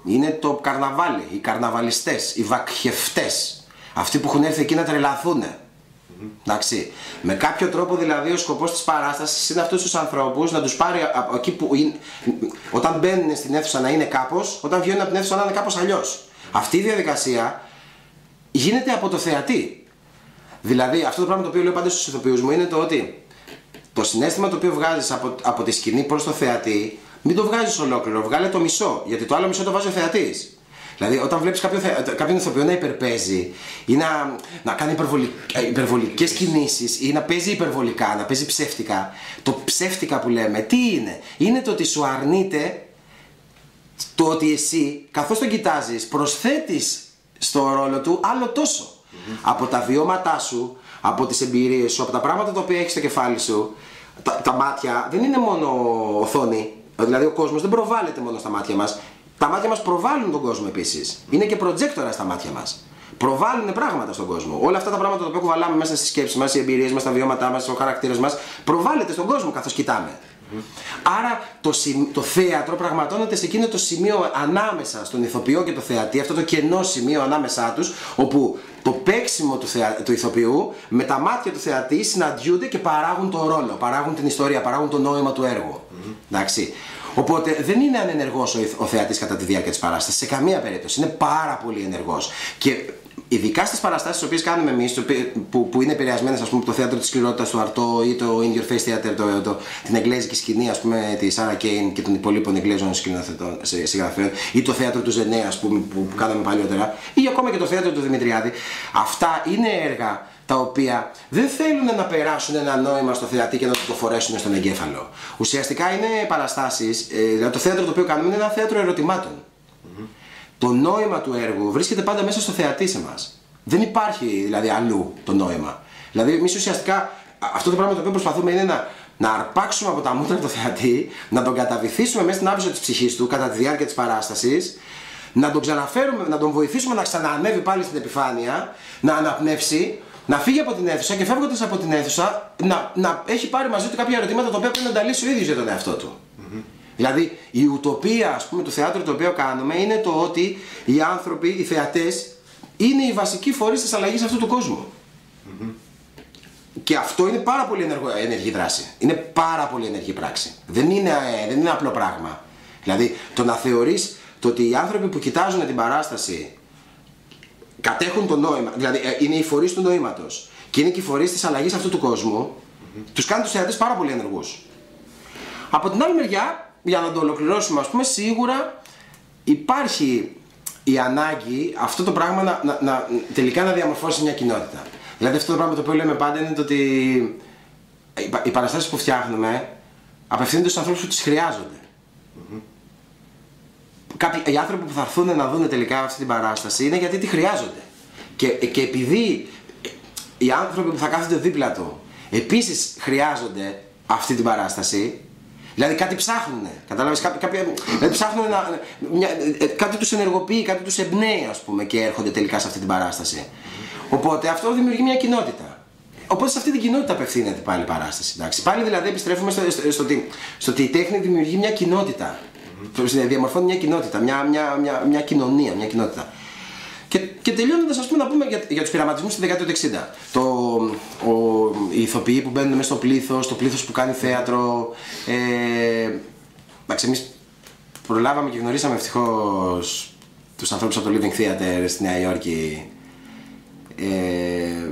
είναι το καρναβάλι, οι καρναβαλιστές, οι βακχευτές, αυτοί που έχουν έρθει εκεί να τρελαθούνε. Mm-hmm. Εντάξει, με κάποιο τρόπο δηλαδή ο σκοπός της παράστασης είναι αυτούς τους ανθρώπους να τους πάρει από εκεί που είναι, όταν μπαίνουν στην αίθουσα να είναι κάπως, όταν βγαίνουν από την αίθουσα να είναι κάπως αλλιώς. Αυτή η διαδικασία γίνεται από το θεατή. Δηλαδή αυτό το πράγμα το οποίο λέω πάντα στους ηθοποιούς μου είναι το ότι το συναίσθημα το οποίο βγάζεις από, από τη σκηνή προς το θεατή, μην το βγάζεις ολόκληρο, βγάλε το μισό, γιατί το άλλο μισό το βάζει ο θεατής. Δηλαδή, όταν βλέπεις κάποιον, θε... κάποιον ηθοποιό να υπερπαίζει ή να, να κάνει υπερβολικ... υπερβολικές κινήσεις ή να παίζει υπερβολικά, να παίζει ψεύτικα, το ψεύτικα που λέμε, τι είναι? Είναι το ότι σου αρνείται το ότι εσύ, καθώς τον κοιτάζεις, προσθέτεις στο ρόλο του άλλο τόσο. Mm-hmm. Από τα βιώματά σου, από τις εμπειρίες σου, από τα πράγματα τα οποία έχεις στο κεφάλι σου, τα, τα μάτια δεν είναι μόνο οθόνη. Δηλαδή ο κόσμος δεν προβάλλεται μόνο στα μάτια μας. Τα μάτια μας προβάλλουν τον κόσμο επίσης. Είναι και προτζέκτορα στα μάτια μας. Προβάλλουν πράγματα στον κόσμο. Όλα αυτά τα πράγματα τα οποία κουβαλάμε μέσα στη σκέψη μας, οι εμπειρίες μας, τα βιώματά μας, ο χαρακτήρας μας, προβάλλεται στον κόσμο καθώς κοιτάμε. Mm-hmm. Άρα το, το θέατρο πραγματώνεται σε εκείνο το σημείο ανάμεσα στον ηθοποιό και το θεατή, αυτό το κενό σημείο ανάμεσά τους, όπου το παίξιμο του, θεα, του ηθοποιού με τα μάτια του θεατή συναντιούνται και παράγουν τον ρόλο, παράγουν την ιστορία, παράγουν το νόημα του έργου. Mm-hmm. Εντάξει. Οπότε δεν είναι ανενεργός ο, ο θεατής κατά τη διάρκεια της παράστασης, σε καμία περίπτωση. Είναι πάρα πολύ ενεργός. Και ειδικά στις παραστάσεις τις οποίες κάνουμε εμείς, που, που είναι επηρεασμένες από το θέατρο της σκληρότητας του Αρτό ή το In Your Face Theater, το, το, την εγγλέζικη σκηνή ας πούμε τη Σάρα Κέιν και των υπολείπων εγγλέζων συγγραφέων, ή το θέατρο του Ζενέ ας πούμε που, που κάναμε παλιότερα, ή ακόμα και το θέατρο του Δημητριάδη, αυτά είναι έργα τα οποία δεν θέλουν να περάσουν ένα νόημα στο θεατή και να το φορέσουν στον εγκέφαλο. Ουσιαστικά είναι παραστάσεις, ε, το θέατρο το οποίο κάνουμε είναι ένα θέατρο ερωτημάτων. Το νόημα του έργου βρίσκεται πάντα μέσα στο θεατή σε μας. Δεν υπάρχει δηλαδή αλλού το νόημα. Δηλαδή εμείς ουσιαστικά αυτό το πράγμα το οποίο προσπαθούμε είναι να, να αρπάξουμε από τα μούτρα του θεατή, να τον καταβυθίσουμε μέσα στην άπειρο της ψυχής του κατά τη διάρκεια της παράστασης, να τον ξαναφέρουμε, να τον βοηθήσουμε να ξανανεύει πάλι στην επιφάνεια, να αναπνεύσει, να φύγει από την αίθουσα και φεύγοντας από την αίθουσα να, να έχει πάρει μαζί του κάποια ερωτήματα τα οποία πρέπει να τα λύσει ο ίδιος για τον εαυτό του. Δηλαδή η ουτοπία ας πούμε του θεάτρου το οποίο κάνουμε είναι το ότι οι άνθρωποι, οι θεατές είναι οι βασικοί φορείς της αλλαγής αυτού του κόσμου. Mm-hmm. Και αυτό είναι πάρα πολύ ενεργο... ενεργή δράση. Είναι πάρα πολύ ενεργή πράξη. Δεν είναι, δεν είναι απλό πράγμα. Δηλαδή το να θεωρείς το ότι οι άνθρωποι που κοιτάζουν την παράσταση κατέχουν το νόημα, δηλαδή είναι οι φορείς του νοήματος και είναι και οι φορείς της αλλαγής αυτού του κόσμου, Τους κάνει τους θεατές πάρα πολύ ενεργούς. Από την άλλη μεριά, για να το ολοκληρώσουμε, ας πούμε, σίγουρα υπάρχει η ανάγκη αυτό το πράγμα να, να, να, τελικά να διαμορφώσει μια κοινότητα. Δηλαδή, αυτό το πράγμα το οποίο λέμε πάντα είναι το ότι οι παραστάσεις που φτιάχνουμε απευθύνονται στους ανθρώπους που τις χρειάζονται. Mm-hmm. Κάποιοι, οι άνθρωποι που θα έρθουν να δουν τελικά αυτή την παράσταση είναι γιατί τη χρειάζονται. Και, και επειδή οι άνθρωποι που θα κάθονται δίπλα του επίσης χρειάζονται αυτή την παράσταση, δηλαδή κάτι ψάχνουνε, κατάλαβες, κάτι, κάτι, δηλαδή ψάχνουνε να, μια, κάτι τους ενεργοποιεί, κάτι τους εμπνέει, ας πούμε, και έρχονται τελικά σε αυτή την παράσταση. Οπότε αυτό δημιουργεί μια κοινότητα. Οπότε σε αυτή την κοινότητα απευθύνεται πάλι η παράσταση, εντάξει. Πάλι δηλαδή επιστρέφουμε στο, στο, στο, ότι, στο ότι η τέχνη δημιουργεί μια κοινότητα. Διαμορφώνει μια κοινότητα, μια, μια, μια, μια κοινωνία, μια κοινότητα. Και, και τελειώνοντας, ας πούμε, να πούμε για, για τους πειραματισμούς στη δεκαετία του εξήντα. Το, ο, οι ηθοποιοί που μπαίνουν μέσα στο πλήθος, το πλήθος που κάνει θέατρο. Ε, εντάξει, εμείς προλάβαμε και γνωρίσαμε ευτυχώς τους ανθρώπους από το Living Theater στη Νέα Υόρκη. Ε,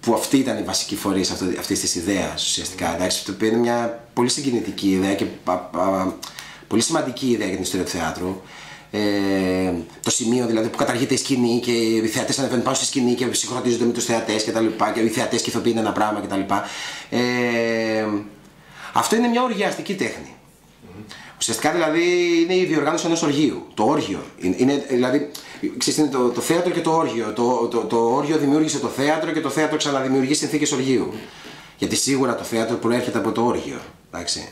που αυτή ήταν η βασική φορή αυτής της ιδέας, ουσιαστικά, εντάξει, το οποίο είναι μια πολύ συγκινητική ιδέα και α, α, πολύ σημαντική ιδέα για την ιστορία του θεάτρου. Ε, το σημείο δηλαδή που καταργείται η σκηνή και οι θεατές ανεβαίνουν πάνω στη σκηνή και συγχρονίζονται με τους θεατές κτλ. Και οι θεατές και οι ηθοποιοί είναι ένα πράγμα κτλ. Ε, αυτό είναι μια οργιαστική τέχνη. Ουσιαστικά δηλαδή είναι η διοργάνωση ενός οργείου. Το όργιο. Είναι, δηλαδή, ξέρεις, είναι το, το θέατρο και το όργιο. Το, το, το όργιο δημιούργησε το θέατρο και το θέατρο ξαναδημιουργεί συνθήκες οργείου. Γιατί σίγουρα το θέατρο προέρχεται από το όργιο. Εντάξει.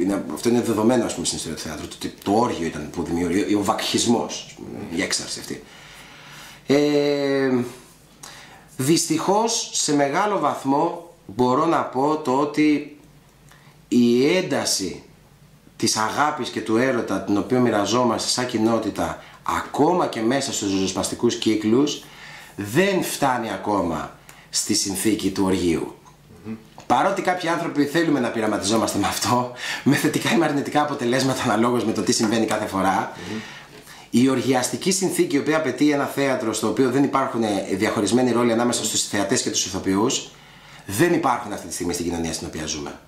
Είναι, αυτό είναι δεδομένο, ας πούμε, στην ιστορία του θεάτρου. Το, το όργιο ήταν που δημιουργεί, ο βακχισμός, η έξαρση αυτή. Ε, δυστυχώς σε μεγάλο βαθμό μπορώ να πω το ότι η ένταση της αγάπης και του έρωτα, την οποία μοιραζόμαστε σαν κοινότητα, ακόμα και μέσα στους ριζοσπαστικούς κύκλους, δεν φτάνει ακόμα στη συνθήκη του οργείου. Mm-hmm. Παρότι κάποιοι άνθρωποι θέλουμε να πειραματιζόμαστε με αυτό, με θετικά ή με αρνητικά αποτελέσματα αναλόγως με το τι συμβαίνει κάθε φορά, mm-hmm. η οργιαστική συνθήκη, η οποία απαιτεί ένα θέατρο στο οποίο δεν υπάρχουν διαχωρισμένοι ρόλοι ανάμεσα στους θεατές και τους ηθοποιούς, δεν υπάρχουν αυτή τη στιγμή στην κοινωνία στην οποία ζούμε.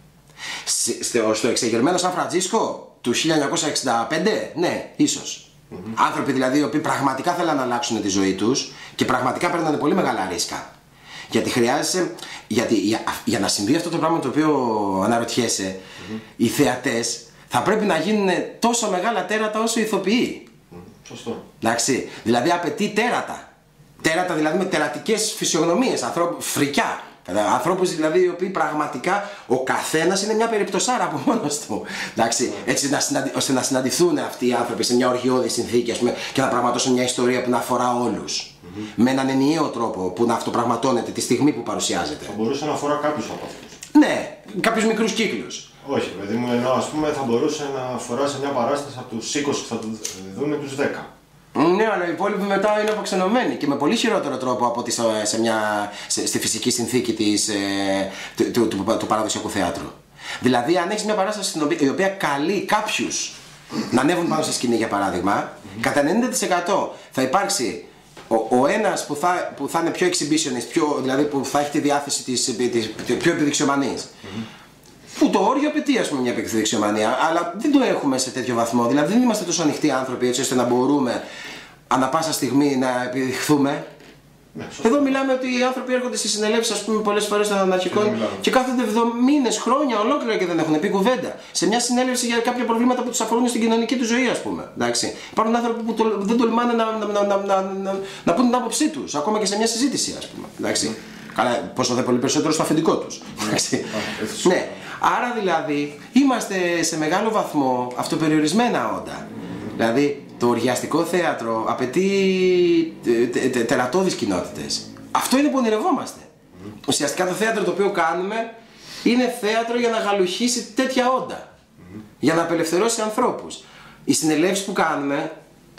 Στο εξεγερμένο Σαν Φραντζίσκο του χίλια εννιακόσια εξήντα πέντε, ναι, ίσως. Mm-hmm. Άνθρωποι δηλαδή οι οποίοι πραγματικά θέλαν να αλλάξουν τη ζωή τους και πραγματικά παίρνανε πολύ μεγάλα ρίσκα. Γιατί χρειάζεσαι, γιατί για, για να συμβεί αυτό το πράγμα το οποίο αναρωτιέσαι, mm-hmm. οι θεατές θα πρέπει να γίνουν τόσο μεγάλα τέρατα όσο οι ηθοποιοί. Mm, σωστό. Εντάξει, δηλαδή απαιτεί τέρατα. Τέρατα δηλαδή με τερατικές φυσιογνωμίες, ανθρώπου, φρικιά. Ανθρώπους δηλαδή οι οποίοι πραγματικά ο καθένας είναι μια περιπτωσάρα από μόνος του. Εντάξει, έτσι να συναντι... ώστε να συναντηθούν αυτοί οι άνθρωποι σε μια οργιώδη συνθήκη, ας πούμε, και να πραγματώσουν μια ιστορία που να αφορά όλους. Mm-hmm. Με έναν ενιαίο τρόπο που να αυτοπραγματώνεται τη στιγμή που παρουσιάζεται. Θα μπορούσε να αφορά κάποιους από αυτούς. Ναι, κάποιους μικρούς κύκλους. Όχι, παιδί μου, ενώ ας πούμε θα μπορούσε να αφορά σε μια παράσταση από τους είκοσι που θα το δούμε τους δέκα. Ναι, αλλά οι υπόλοιποι μετά είναι αποξενωμένοι και με πολύ χειρότερο τρόπο από τη, σε μια, σε, στη φυσική συνθήκη της, ε, του, του, του, του παραδοσιακού θεάτρου. Δηλαδή, αν έχεις μια παράσταση η οποία καλεί κάποιους να ανέβουν πάνω στη σκηνή, για παράδειγμα, κατά ενενήντα τοις εκατό θα υπάρξει ο, ο ένας που θα, που θα είναι πιο exhibitionist, πιο, δηλαδή που θα έχει τη διάθεση της, της, πιο επιδειξιομανής. Που το όριο απαιτεί, ας πούμε, μια επιδεξιομανία, αλλά δεν το έχουμε σε τέτοιο βαθμό. Δηλαδή, δεν είμαστε τόσο ανοιχτοί άνθρωποι έτσι ώστε να μπορούμε ανά πάσα στιγμή να επιδειχθούμε. Ναι, εδώ μιλάμε ότι οι άνθρωποι έρχονται στις συνελεύσεις, ας πούμε, πολλές φορές των αναρχικών και κάθονται μήνες, χρόνια ολόκληρα και δεν έχουν πει κουβέντα. Σε μια συνέλευση για κάποια προβλήματα που τους αφορούν στην κοινωνική του ζωή, ας πούμε. Εντάξει. Υπάρχουν άνθρωποι που το, δεν τολμάνε να, να, να, να, να, να, να πούν την άποψή τους, ακόμα και σε μια συζήτηση, ας πούμε. Εντάξει. Αλλά πόσο δε πολύ περισσότερο στο αφεντικό τους. Ναι. Άρα δηλαδή είμαστε σε μεγάλο βαθμό αυτοπεριορισμένα όντα. Δηλαδή το οργιαστικό θέατρο απαιτεί τε, τε, τερατώδεις κοινότητες. Αυτό είναι που ονειρευόμαστε. Ουσιαστικά το θέατρο το οποίο κάνουμε είναι θέατρο για να γαλουχίσει τέτοια όντα. Για να απελευθερώσει ανθρώπους. Οι συνελεύσεις που κάνουμε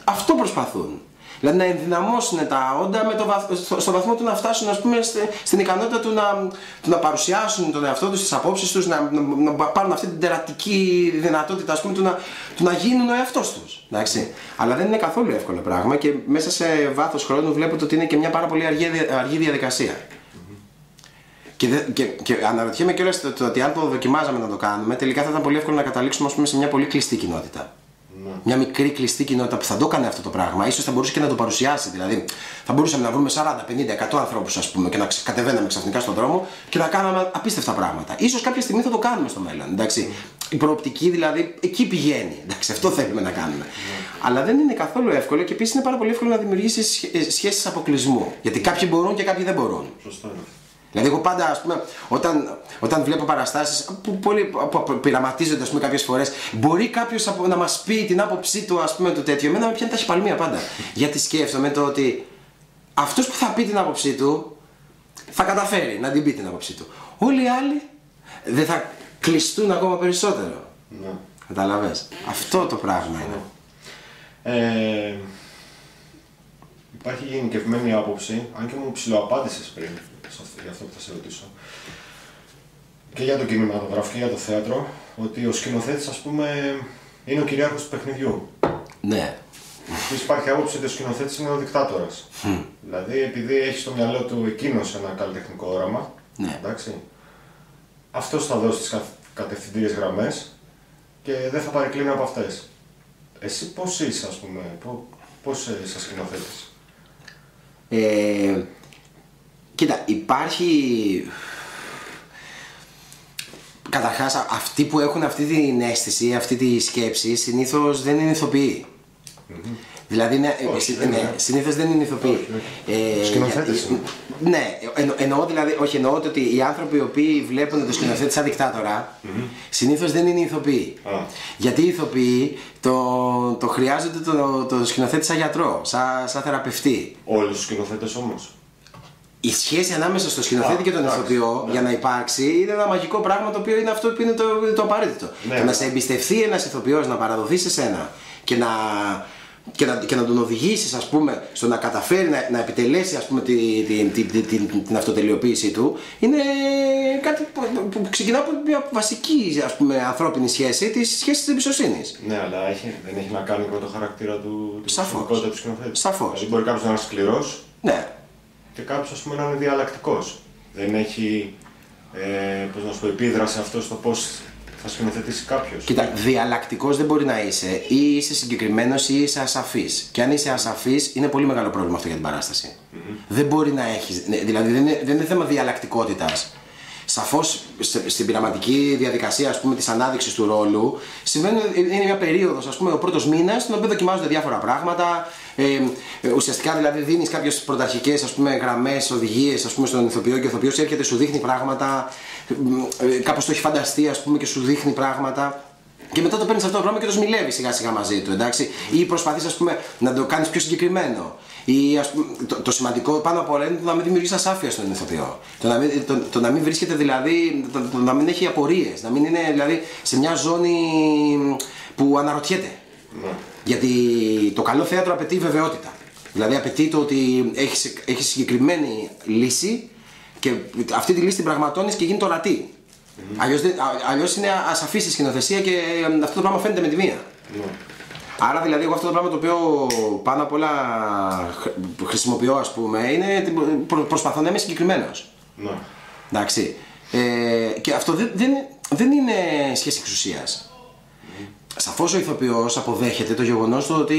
αυτό προσπαθούν. Δηλαδή να ενδυναμώσουν τα όντα με το βαθ... στο... στο βαθμό του να φτάσουν, ας πούμε, στε... στην ικανότητα του να... του να παρουσιάσουν τον εαυτό τους, τις απόψεις τους, να... να πάρουν αυτή την τερατική δυνατότητα, ας πούμε, του να, του να γίνουν ο εαυτός τους. Εντάξει. Αλλά δεν είναι καθόλου εύκολο πράγμα και μέσα σε βάθος χρόνου βλέπετε ότι είναι και μια πάρα πολύ αργή, αργή διαδικασία. Mm-hmm. Και, δε, και, και αναρωτιέμαι κιόλας το, το ότι αν το δοκιμάζαμε να το κάνουμε, τελικά θα ήταν πολύ εύκολο να καταλήξουμε, ας πούμε, σε μια πολύ κλειστή κοινότητα. Ναι. Μια μικρή κλειστή κοινότητα που θα το έκανε αυτό το πράγμα, ίσως θα μπορούσε και να το παρουσιάσει. Δηλαδή, θα μπορούσαμε να βρούμε σαράντα, πενήντα, εκατό ανθρώπους, ας πούμε, και να κατεβαίναμε ξαφνικά στον δρόμο και να κάναμε απίστευτα πράγματα. Ίσως κάποια στιγμή θα το κάνουμε στο μέλλον. Εντάξει. Η προοπτική δηλαδή εκεί πηγαίνει. Εντάξει, αυτό θέλουμε να κάνουμε. Ναι. Αλλά δεν είναι καθόλου εύκολο και επίσης είναι πάρα πολύ εύκολο να δημιουργήσεις σχέσεις αποκλεισμού. Γιατί κάποιοι μπορούν και κάποιοι δεν μπορούν. Σωστά. Δηλαδή, εγώ πάντα, ας πούμε, όταν, όταν βλέπω παραστάσεις που, που, που πειραματίζονται, ας πούμε, κάποιες φορές, μπορεί κάποιος να μας πει την άποψή του, ας πούμε, το τέτοιο. Εμένα με πιάνει τα χυπαλμία πάντα. Γιατί σκέφτομαι το ότι αυτός που θα πει την άποψή του θα καταφέρει να την πει την άποψή του. Όλοι οι άλλοι δεν θα κλειστούν ακόμα περισσότερο. Ναι. Καταλαβες. Αυτό το πράγμα είναι. Ε, υπάρχει γενικευμένη άποψη, αν και μου ψηλοαπάντησες πριν. Για αυτό που θα σε ρωτήσω. Και για το κινηματογράφο και για το θέατρο, ότι ο σκηνοθέτης, ας πούμε, είναι ο κυριάρχος του παιχνιδιού. Ναι. Επίσης υπάρχει άποψη ότι ο σκηνοθέτης είναι ο δικτάτορας. Mm. Δηλαδή, επειδή έχει στο μυαλό του εκείνος ένα καλλιτεχνικό όραμα, ναι. Εντάξει, αυτός θα δώσει τις κατευθυντήριες γραμμές και δεν θα παρεκκλίνει από αυτές. Εσύ πώς είσαι, ας πούμε, πώς είσαι σκηνοθέτης? Ε... Κοίτα, υπάρχει, καταρχάς αυτοί που έχουν αυτή την αίσθηση, αυτή τη σκέψη, συνήθως δεν είναι ηθοποιοί. Mm-hmm. Δηλαδή, ναι, όχι, ναι, ναι. συνήθως δεν είναι ηθοποιοί. Ε, σκηνοθέτης. Ε, ναι, εν, εννοώ δηλαδή, όχι εννοώ ότι οι άνθρωποι οι οποίοι βλέπουν το σκηνοθέτη σαν δικτάτορα, mm-hmm. συνήθως δεν είναι ηθοποιοί. Ah. Γιατί οι ηθοποιοί το, το χρειάζονται το, το σκηνοθέτη σαν γιατρό, σαν, σαν θεραπευτή. Όλους τους σκηνοθέτες όμως. Η σχέση ανάμεσα στο σκηνοθέτη και τον ηθοποιό, ναι. για να υπάρξει, είναι ένα μαγικό πράγμα το οποίο είναι αυτό που είναι το, το απαραίτητο. Ναι. Το να σε εμπιστευτεί ένας ηθοποιός, να παραδοθεί σε σένα και να, και να, και να τον οδηγήσεις, ας πούμε, στο να καταφέρει να, να επιτελέσει, ας πούμε, τη, τη, τη, τη, την αυτοτελειοποίησή του, είναι κάτι που, που ξεκινά από μια βασική, ας πούμε, ανθρώπινη σχέση, τη σχέση της εμπιστοσύνης. Ναι, αλλά έχει, δεν έχει να κάνει με το χαρακτήρα του, την προσωπικότητα του σκηνοθέτη. Σαφώς. Δηλαδή μπορεί κάποιος να είναι σκληρός. Ναι. Και κάποιος, ας πούμε, να είναι διαλλακτικός. Δεν έχει, ε, πώς να σου πω, επίδραση αυτό στο πώς θα σκηνοθετήσει κάποιος. Κοίτα, διαλλακτικός δεν μπορεί να είσαι. Ή είσαι συγκεκριμένος ή είσαι ασαφής. Και αν είσαι ασαφής, είναι πολύ μεγάλο πρόβλημα αυτό για την παράσταση. Mm-hmm. Δεν μπορεί να έχεις. Δηλαδή, δεν είναι, δεν είναι θέμα διαλλακτικότητας. Σαφώς στην πειραματική διαδικασία, ας πούμε, της ανάδειξης του ρόλου, συμβαίνει, είναι μια περίοδος, ας πούμε, ο πρώτος μήνας, στην οποία δοκιμάζονται διάφορα πράγματα. Ε, ουσιαστικά, δηλαδή, δίνεις κάποιες πρωταρχικές, ας πούμε, γραμμές, οδηγίες, ας πούμε, στον ηθοποιό, και ο ηθοποιός έρχεται, σου δείχνει πράγματα, κάπως το έχει φανταστεί, ας πούμε, και σου δείχνει πράγματα. Και μετά το παίρνεις αυτό το πράγμα και το σμιλεύεις σιγά-σιγά μαζί του, εντάξει. Ή προσπαθείς, ας πούμε, να το κάνεις πιο συγκεκριμένο. Ή, ας πούμε, το, το σημαντικό πάνω απ' όλα είναι το να μην δημιουργείς ασάφεια στον ηθοποιό. Το να μην, το, το να μην βρίσκεται, δηλαδή, το, το να μην έχει απορίες. Να μην είναι, δηλαδή, σε μια ζώνη που αναρωτιέται. Ναι. Γιατί το καλό θέατρο απαιτεί βεβαιότητα. Δηλαδή, απαιτεί το ότι έχεις, έχεις συγκεκριμένη λύση και αυτή τη λύση την πραγματώνεις και γίνεται ορατή. Mm-hmm. Αλλιώς, αλλιώς είναι ασαφής η σκηνοθεσία και αυτό το πράγμα φαίνεται με τη μία. Mm. Άρα, δηλαδή, εγώ αυτό το πράγμα το οποίο πάνω απ' όλα χρησιμοποιώ, ας πούμε, είναι προ, προσπαθώ να είμαι συγκεκριμένος. Mm. Εντάξει. Ε, και αυτό δεν, δεν, δεν είναι σχέση εξουσίας. Mm. Σαφώς ο ηθοποιός αποδέχεται το γεγονός του ότι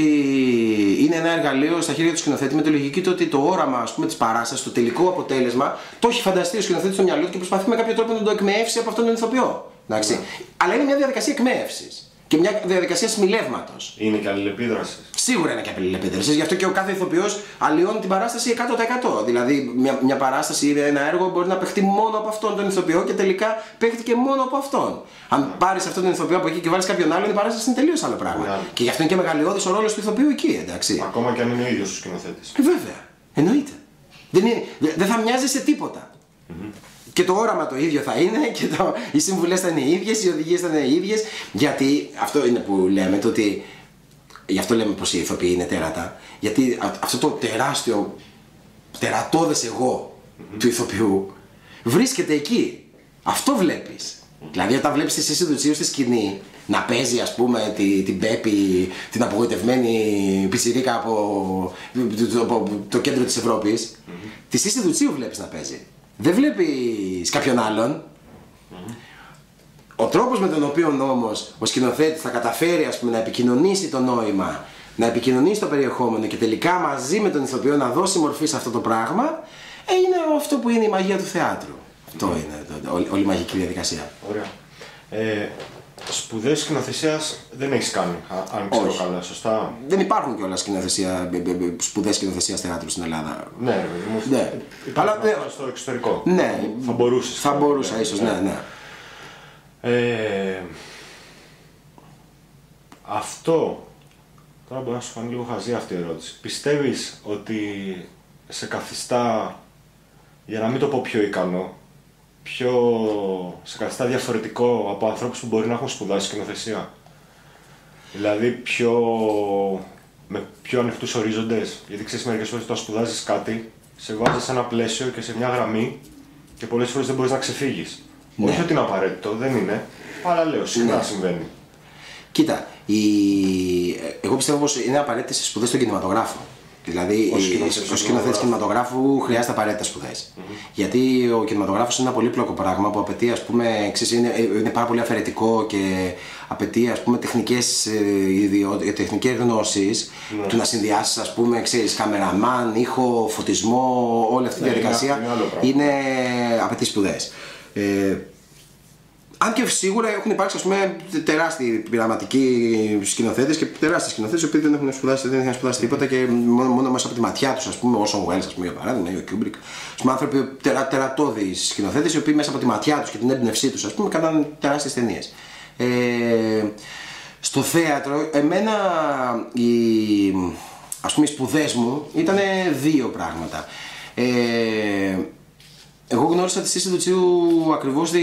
είναι ένα εργαλείο στα χέρια του σκηνοθέτη, με τη λογική του ότι το όραμα, ας πούμε, της παράστασης, το τελικό αποτέλεσμα, το έχει φανταστεί ο σκηνοθέτης στο μυαλό του και προσπαθεί με κάποιο τρόπο να το εκμεεύσει από αυτόν τον ηθοποιό. Εντάξει. Yeah. Αλλά είναι μια διαδικασία εκμεεύσης και μια διαδικασία σμιλεύματος. Είναι και αλληλεπίδραση. Σίγουρα είναι και αλληλεπίδραση. Γι' αυτό και ο κάθε ηθοποιός αλλοιώνει την παράσταση εκατό τοις εκατό. Δηλαδή, μια, μια παράσταση ή ένα έργο μπορεί να παιχτεί μόνο από αυτόν τον ηθοποιό και τελικά παίχτηκε μόνο από αυτόν. Αν πάρεις αυτόν τον ηθοποιό από εκεί και βάλεις κάποιον άλλον, η παράσταση είναι τελείως άλλο πράγμα. Yeah. Και γι' αυτό είναι και μεγαλειώδης ο ρόλος του ηθοποιού εκεί, εντάξει. Ακόμα και αν είναι ο ίδιος ο σκηνοθέτης. Ε, βέβαια. Εννοείται. Δεν, είναι, δεν θα μοιάζει σε τίποτα. Mm-hmm. Και το όραμα το ίδιο θα είναι και το, οι συμβουλές θα είναι οι ίδιες, οι οδηγίες θα είναι οι ίδιες. Γιατί αυτό είναι που λέμε, το ότι, γι' αυτό λέμε πως οι ηθοποιοί είναι τέρατα. Γιατί α, αυτό το τεράστιο, τερατώδες εγώ mm-hmm. του ηθοποιού βρίσκεται εκεί. Αυτό βλέπεις. Mm-hmm. Δηλαδή όταν βλέπεις τη Σίντυ Τσίου στη σκηνή να παίζει, ας πούμε, την, την Πέπη, την απογοητευμένη πιτσιρίκα από το, το, το, το κέντρο της Ευρώπης, mm-hmm. τη Σίντυ Τσίου βλέπεις να παίζει. δεν βλέπεις κάποιον άλλον. Mm. Ο τρόπος με τον οποίο όμως ο σκηνοθέτης θα καταφέρει, ας πούμε, να επικοινωνήσει το νόημα, να επικοινωνήσει το περιεχόμενο και τελικά μαζί με τον ηθοποιό να δώσει μορφή σε αυτό το πράγμα, ε, είναι αυτό που είναι η μαγεία του θεάτρου. Mm. Αυτό είναι το, το, όλη, όλη η μαγική διαδικασία. Ωραία. Ε, σπουδές σκηνοθεσίας δεν έχεις κάνει, αν ξέρω Όχι. καλά, σωστά. Δεν υπάρχουν κιόλας σκηνοθεσία, σπουδές σκηνοθεσίας θεάτρου στην Ελλάδα. Ναι, ναι. ναι. Αλλά ναι. στο εξωτερικό. Ναι. Θα μπορούσες. Θα μπορούσα, ναι. ίσως, ναι, ναι. Ε, αυτό, τώρα μπορεί να σου φανεί λίγο χαζή αυτή η ερώτηση. Πιστεύεις ότι σε καθιστά, για να μην το πω πιο ικανό, πιο σε καθιστά διαφορετικό από ανθρώπους που μπορεί να έχουν σπουδάσει σκηνοθεσία? Δηλαδή πιο, με πιο ανοιχτούς ορίζοντες, γιατί ξέρεις μερικές φορές όταν σπουδάζεις κάτι, σε βάζεις σε ένα πλαίσιο και σε μια γραμμή και πολλές φορές δεν μπορείς να ξεφύγεις. Ναι. Όχι ότι είναι απαραίτητο, δεν είναι, αλλά λέω συχνά ναι. συμβαίνει. Κοίτα, η... εγώ πιστεύω πως είναι απαραίτητες οι σπουδές στον κινηματογράφο. Δηλαδή, ο σκηνοθέτης κινηματογράφου χρειάζεται απαραίτητες σπουδές. Mm-hmm. Γιατί ο κινηματογράφος είναι ένα πολύπλοκο πράγμα που απαιτεί, ας πούμε, ξέρεις, είναι, είναι πάρα πολύ αφαιρετικό και απαιτεί, ας πούμε, τεχνικές, ε, τεχνικές γνώσεις mm-hmm. του να συνδυάσεις, ας πούμε, ξέρεις, καμεραμάν, ήχο, φωτισμό, όλη αυτή τη ναι, διαδικασία. Είναι, είναι απαιτεί σπουδές. Ε, αν και σίγουρα έχουν υπάρξει, ας πούμε, τεράστιοι πειραματικοί σκηνοθέτες και τεράστιοι σκηνοθέτες οι οποίοι δεν έχουν σπουδάσει, δεν έχουν σπουδάσει τίποτα και μόνο, μόνο μέσα από τη ματιά τους, ας πούμε, ο Σον Γουέλς, ας πούμε, για παράδειγμα, ή ο Κιούμπρικ, ας πούμε, άνθρωποι τερα, τερατώδεις σκηνοθέτες οι οποίοι μέσα από τη ματιά τους και την έμπνευσή τους, ας πούμε, κάναν τεράστιες ταινίες. Ε, στο θέατρο, εμένα οι, ας πούμε, οι σπουδές μου ήταν δύο πράγματα. Ε, Εγώ γνώρισα τη Σίντυ Τσίου ακριβώς τη,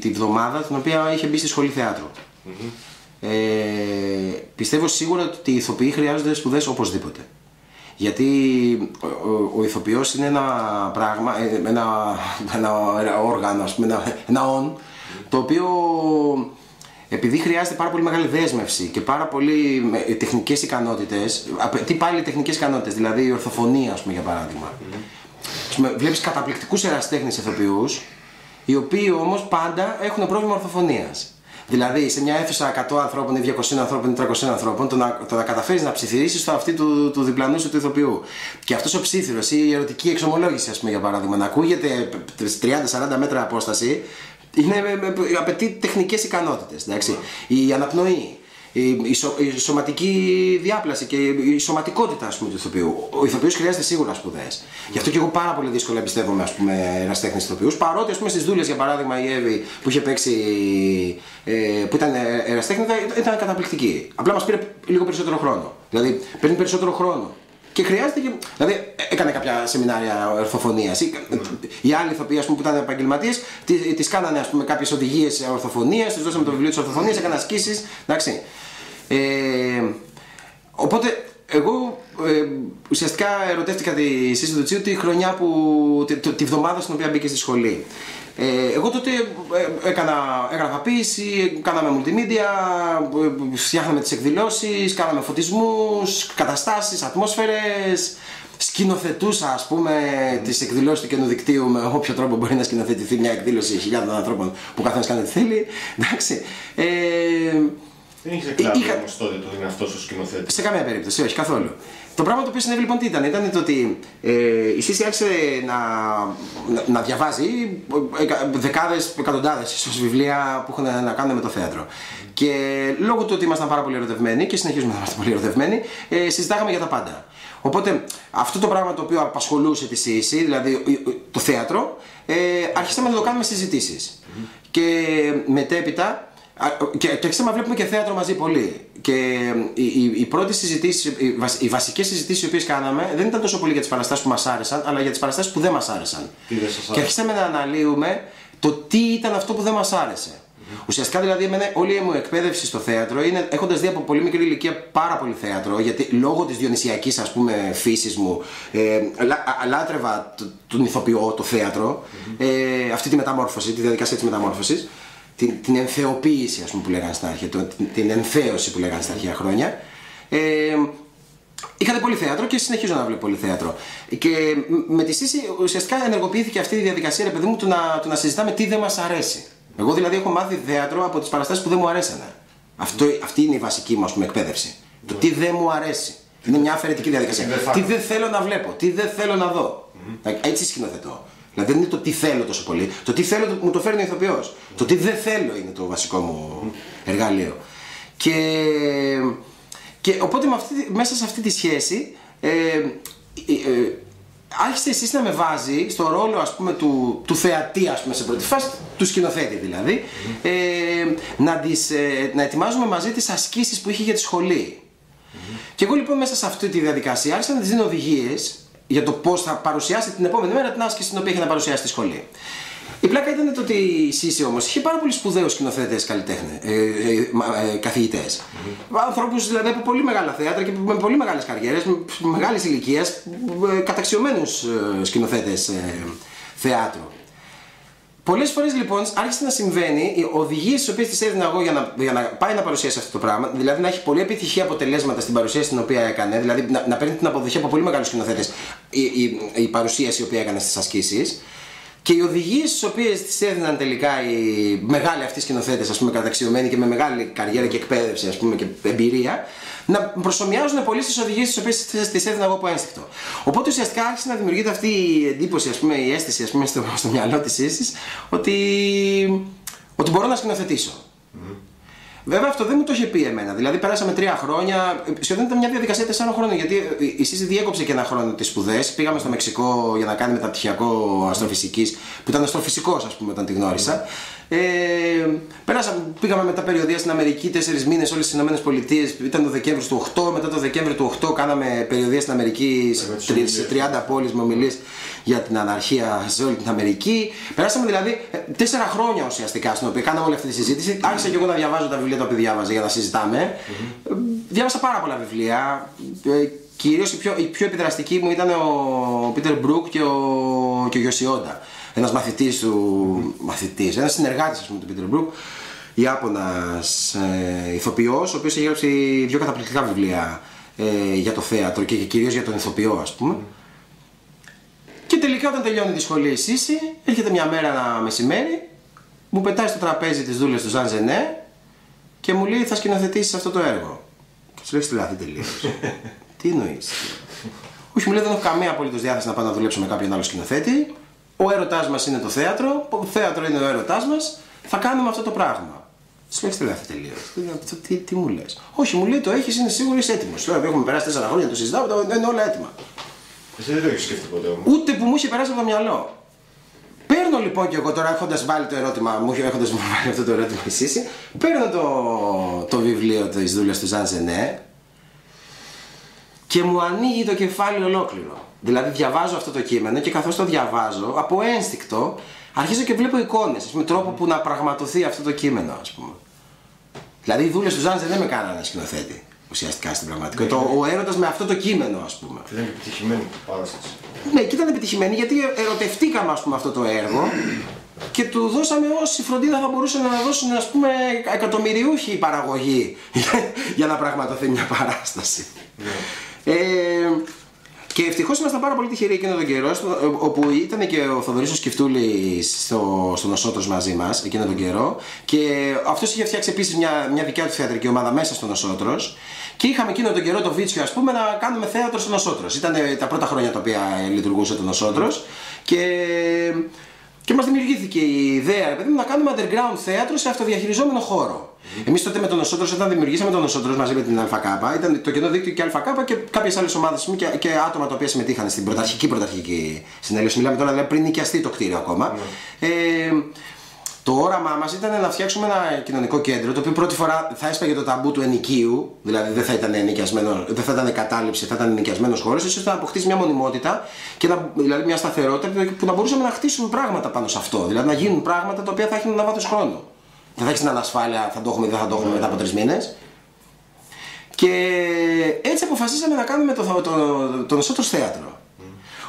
τη βδομάδα την οποία είχε μπει στη σχολή θεάτρου. Mm-hmm. Ε, πιστεύω σίγουρα ότι οι ηθοποιοί χρειάζονται σπουδές οπωσδήποτε. Γιατί ο, ο, ο ηθοποιός είναι ένα πράγμα, ένα, ένα, ένα όργανο, ας πούμε, ένα, ένα όν, mm-hmm. το οποίο επειδή χρειάζεται πάρα πολύ μεγάλη δέσμευση και πάρα πολύ τεχνικές ικανότητες, τι πάλι τεχνικές ικανότητες, δηλαδή η ορθοφωνία, ας πούμε, για παράδειγμα. Mm-hmm. Βλέπεις καταπληκτικούς ερασιτέχνες ηθοποιούς, οι οποίοι όμως πάντα έχουν πρόβλημα ορθοφωνίας. Δηλαδή, σε μια αίθουσα εκατό ανθρώπων, ή διακόσια ανθρώπων, ή τριακόσια ανθρώπων, το να, να καταφέρεις να ψιθυρίσεις το αυτή του, του διπλανού σου του ηθοποιού. Και αυτός ο ψίθυρος ή η ερωτική εξομολόγηση, ας πούμε, για παράδειγμα, να ακούγεται τριάντα σαράντα μέτρα απόσταση, είναι, απαιτεί τεχνικές ικανότητες. Η αναπνοή, η, η, σω, η σωματική διάπλαση και η, η σωματικότητα, ας πούμε, του ηθοποιού. Ο ηθοποιός χρειάζεται σίγουρα σπουδές. Mm. Γι' αυτό και εγώ πάρα πολύ δύσκολα εμπιστεύομαι, ας πούμε, ερασιτέχνες ηθοποιούς. Παρότι, ας πούμε, στις Δούλες, για παράδειγμα, η Εύη που είχε παίξει, ε, που ήταν ερασιτέχνητα, ήταν καταπληκτική. Απλά μας πήρε λίγο περισσότερο χρόνο. Δηλαδή, παίρνει περισσότερο χρόνο. Και χρειάζεται και. Δηλαδή, έκανε κάποια σεμινάρια ορθοφωνίας. Mm. Οι άλλοι ηθοποιοί, ας πούμε, που ήταν επαγγελματίες, τις κάνανε, ας πούμε, κάποιες οδηγίες ορθοφωνίας, τους δώσαμε το βιβλίο της ορθοφωνίας, έκανε ασκήσεις. Εντάξει. Ε, οπότε εγώ ε, ουσιαστικά ερωτεύτηκα τη Σίντυ Τσίου τη χρονιά που, τη, τη, τη βδομάδα στην οποία μπήκε στη σχολή. Ε, εγώ τότε ε, έκανα, έγραφα ποίηση, κάναμε multimedia, ε, φτιάχναμε τις εκδηλώσεις, κάναμε φωτισμούς, καταστάσεις, ατμόσφαιρες. Σκηνοθετούσα, ας πούμε, mm. τις εκδηλώσεις του Κενού Δικτύου με όποιο τρόπο μπορεί να σκηνοθετηθεί μια εκδήλωση χιλιάδων ανθρώπων που καθένας κάνει τι θέλει. Εντάξει. Ε, Δεν είχε εκλάβει είχα... όμως τότε το ότι είναι αυτός ο σκηνοθέτης. Σε καμία περίπτωση, όχι καθόλου. Το πράγμα το οποίο συνέβη λοιπόν τι ήταν, ήταν το ότι ε, η Σίση άρχισε να, να, να διαβάζει εκα, δεκάδες, εκατοντάδες ίσως βιβλία που έχουν να κάνουν με το θέατρο. Mm. Και λόγω του ότι ήμασταν πάρα πολύ ερωτευμένοι και συνεχίζουμε να είμαστε πολύ ερωτευμένοι, ε, συζητάγαμε για τα πάντα. Οπότε αυτό το πράγμα το οποίο απασχολούσε τη Σίση, δηλαδή το θέατρο, ε, αρχίσαμε να το κάνουμε συζητήσεις. Mm. Και μετέπειτα. Και, και ξέρουμε, βλέπουμε και θέατρο μαζί πολύ. Και οι, οι, οι πρώτες συζητήσεις, οι, βασ, οι βασικές συζητήσεις οι οποίες κάναμε δεν ήταν τόσο πολύ για τις παραστάσεις που μας άρεσαν, αλλά για τις παραστάσεις που δεν μας άρεσαν. Και αρχίσαμε να αναλύουμε το τι ήταν αυτό που δεν μας άρεσε. Mm-hmm. Ουσιαστικά, δηλαδή, εμένα, όλη η μου εκπαίδευση στο θέατρο είναι έχοντας δει από πολύ μικρή ηλικία πάρα πολύ θέατρο, γιατί λόγω της διονυσιακής, ας πούμε, φύσης μου, ε, λάτρευα τον ηθοποιό, το θέατρο, mm-hmm. ε, αυτή τη μεταμόρφωση, τη διαδικασία της μεταμόρφωσης. Την, την ενθεοποίηση, ας πούμε, που λέγανε στα αρχαία, την, την ενθέωση που λέγανε στα αρχαία χρόνια. Ε, είχα βλέπετε πολύ θέατρο και συνεχίζω να βλέπω πολύ θέατρο. Και με τη Σύση ουσιαστικά ενεργοποιήθηκε αυτή η διαδικασία, ρε παιδί μου, του να, του να συζητάμε τι δεν μας αρέσει. Εγώ δηλαδή έχω μάθει θέατρο από τις παραστάσεις που δεν μου αρέσανε. Αυτό, αυτή είναι η βασική μου, ας πούμε, εκπαίδευση. Το τι δεν μου αρέσει. Είναι μια αφαιρετική διαδικασία. Τι δεν θέλω να βλέπω, τι δεν θέλω να δω. Έτσι σκηνοθετώ. Δηλαδή δεν είναι το τι θέλω τόσο πολύ. Το τι θέλω μου το φέρνει ο ηθοποιός. Το τι δεν θέλω είναι το βασικό μου εργαλείο. Και, και οπότε με αυτή, μέσα σε αυτή τη σχέση ε, ε, ε, άρχισε εσείς να με βάζει στο ρόλο, ας πούμε, του, του θεατή, ας πούμε, σε πρώτη φάση, του σκηνοθέτη δηλαδή, ε, να, τις, ε, να ετοιμάζουμε μαζί τις ασκήσεις που είχε για τη σχολή. Mm-hmm. Και εγώ λοιπόν μέσα σε αυτή τη διαδικασία άρχισα να της δίνω οδηγίες για το πώς θα παρουσιάσει την επόμενη μέρα την άσκηση την οποία είχε να παρουσιάσει στη σχολή. Η πλάκα ήταν το ότι η Σύση όμως είχε πάρα πολύ σπουδαίους σκηνοθέτες, καλλιτέχνες, ε, ε, ε, καθηγητές. Mm-hmm. Ανθρώπους δηλαδή από πολύ μεγάλα θέατρα και με πολύ μεγάλες καριέρες, με μεγάλης ηλικίας, ε, καταξιωμένους ε, σκηνοθέτες ε, θεάτρου. Πολλές φορές λοιπόν άρχισε να συμβαίνει οι οδηγίες τις οποίες της έδινα εγώ για να, για να πάει να παρουσιάσει αυτό το πράγμα, δηλαδή να έχει πολύ επιτυχή αποτελέσματα στην παρουσίαση την οποία έκανε, δηλαδή να, να παίρνει την αποδοχή από πολύ μεγάλους σκηνοθέτες η, η, η, η παρουσίαση η οποία έκανε στις ασκήσεις. Και οι οδηγίες τις οποίες τις έδιναν τελικά οι μεγάλοι αυτοί σκηνοθέτες, ας πούμε, καταξιωμένοι και με μεγάλη καριέρα και εκπαίδευση, ας πούμε, και εμπειρία, να προσομοιάζουν πολύ στις οδηγίες τις οποίες τις έδινα εγώ από ένστικτο. Οπότε ουσιαστικά άρχισε να δημιουργείται αυτή η εντύπωση, ας πούμε, η αίσθηση, ας πούμε, στο, στο μυαλό της αίσθησης, ότι, ότι μπορώ να σκηνοθετήσω. Mm. Βέβαια αυτό δεν μου το είχε πει εμένα. Δηλαδή περάσαμε τρία χρόνια, σχεδόν ήταν μια διαδικασία τεσσάρων χρόνων. Γιατί η Σύση διέκοψε και ένα χρόνο τις σπουδές. Πήγαμε στο Μεξικό για να κάνει μεταπτυχιακό αστροφυσικής, που ήταν αστροφυσικός, ας πούμε, όταν τη γνώρισα. Ε, περάσαμε, πήγαμε μετά περιοδεία στην Αμερική, τέσσερις μήνες, όλες τις Ηνωμένες Πολιτείες. Ήταν το Δεκέμβρη του οκτώ. Μετά το Δεκέμβρη του οκτώ κάναμε περιοδεία στην Αμερική σε τριάντα πόλεις με ομιλίες για την αναρχία σε όλη την Αμερική. Περάσαμε δηλαδή τέσσερα χρόνια ουσιαστικά στην οποία κάναμε όλη αυτή τη συζήτηση. Άρχισα και εγώ να διαβάζω τα βιβλία τα οποία διάβαζα για να συζητάμε. Mm-hmm. Διάβασα πάρα πολλά βιβλία. Κυρίως η πιο, η πιο επιδραστική μου ήταν ο Πίτερ Μπρουκ και ο, και ο Γιωσιόντα. Ένας μαθητής του. Mm-hmm. Μαθητής, ένας συνεργάτης, ας πούμε, του Πίτερ Μπρουκ. Ιάπωνας ε, ηθοποιός, ο οποίος έχει γράψει δύο καταπληκτικά βιβλία ε, για το θέατρο και, και κυρίως για τον ηθοποιό, ας πούμε. Mm-hmm. Και τελικά όταν τελειώνει τη σχολή η Σύση, έρχεται μια μέρα ένα μεσημέρι, μου πετάει στο τραπέζι τις δούλες του Ζανζενέ και μου λέει θα σκηνοθετήσεις αυτό το έργο. Και σου λέει στη λάθη τελείως. Τι εννοείς? Όχι, μου λέει δεν έχω καμία απολύτως διάθεση να πάω να δουλέψω με κάποιον άλλο σκηνοθέτη. Ο έρωτάς μας είναι το θέατρο, το θέατρο είναι ο έρωτάς μας, θα κάνουμε αυτό το πράγμα. Σου λέει λάθη τελείως. Τι, τι μου λες? Όχι, μου λέει το έχεις, είναι σίγουρο, είσαι έτοιμος. Τώρα που έχουμε περάσει τέσσερα χρόνια, το συζητάμε, είναι όλα έτοιμα. Εσύ δεν το έχεις σκεφτεί ποτέ όμως. Ούτε που μου είχε περάσει από το μυαλό. Παίρνω λοιπόν και εγώ τώρα, έχοντας βάλει το ερώτημα, μου έχοντας βάλει αυτό το ερώτημα η Σύση, παίρνω το, το βιβλίο της δούλας του Ζανζενέ και μου ανοίγει το κεφάλι ολόκληρο. Δηλαδή διαβάζω αυτό το κείμενο και καθώς το διαβάζω, από ένστικτο αρχίζω και βλέπω εικόνες, με τρόπο που να πραγματοθεί αυτό το κείμενο, ας πούμε. Δηλαδή οι δούλες του Ζανζενέ με κάνανε σκηνοθέτη. Ουσιαστικά στην πραγματικότητα. Ναι, ναι. Ο έρωτας με αυτό το κείμενο, ας πούμε. Και ήταν επιτυχημένη παράσταση. Ναι, και ήταν επιτυχημένη γιατί ερωτευτήκαμε, ας πούμε, αυτό το έργο και του δώσαμε όση φροντίδα θα μπορούσαν να δώσουν, ας πούμε, εκατομμυριούχοι παραγωγή για να πραγματοθεί μια παράσταση. Ναι. Ε, και ευτυχώς ήμασταν πάρα πολύ τυχεροί εκείνο τον καιρό, στο, όπου ήταν και ο Θοδωρής ο Σκυφτούλης στο, στο Νοσότρος μαζί μας εκείνο τον καιρό. Και αυτός είχε φτιάξει επίσης μια, μια δικιά του θεατρική ομάδα μέσα στο Νοσότρος. Και είχαμε εκείνο τον καιρό το βίτσιο, ας πούμε, να κάνουμε θέατρο στο Νοσότρος. Ήταν τα πρώτα χρόνια τα οποία λειτουργούσε το Νοσότρος. Και, και μας δημιουργήθηκε η ιδέα, επειδή, να κάνουμε underground θέατρο σε αυτοδιαχειριζόμενο χώρο. Εμείς τότε με τον Νοσότρος, όταν δημιουργήσαμε τον Νοσότρος μαζί με την ΑΚ, ήταν το Κενό Δίκτυο και ΑΚ και κάποιες άλλες ομάδες και, και άτομα τα οποία συμμετείχαν στην πρωταρχική πρωταρχική συνέλευση. Μιλάμε τώρα δηλαδή πριν νοικιαστεί το κτίριο ακόμα. Mm. Ε, το όραμά μας ήταν να φτιάξουμε ένα κοινωνικό κέντρο το οποίο πρώτη φορά θα έσπαγε το ταμπού του ενοικίου, δηλαδή δεν θα ήταν, δεν θα ήταν κατάληψη, θα ήταν ενοικιασμένος χώρος, ίσως να αποκτήσει μια μονιμότητα και να, δηλαδή μια σταθερότητα που να μπορούσαμε να χτίσουμε πράγματα πάνω σε αυτό. Δηλαδή να γίνουν πράγματα τα οποία θα έχουν ένα βάθος χρόνου. Δεν θα έχεις την ανασφάλεια, θα το έχουμε ή δεν θα το έχουμε μετά από τρεις μήνες. Και έτσι αποφασίσαμε να κάνουμε το, το, το, το Νοσότρος θέατρο. Mm.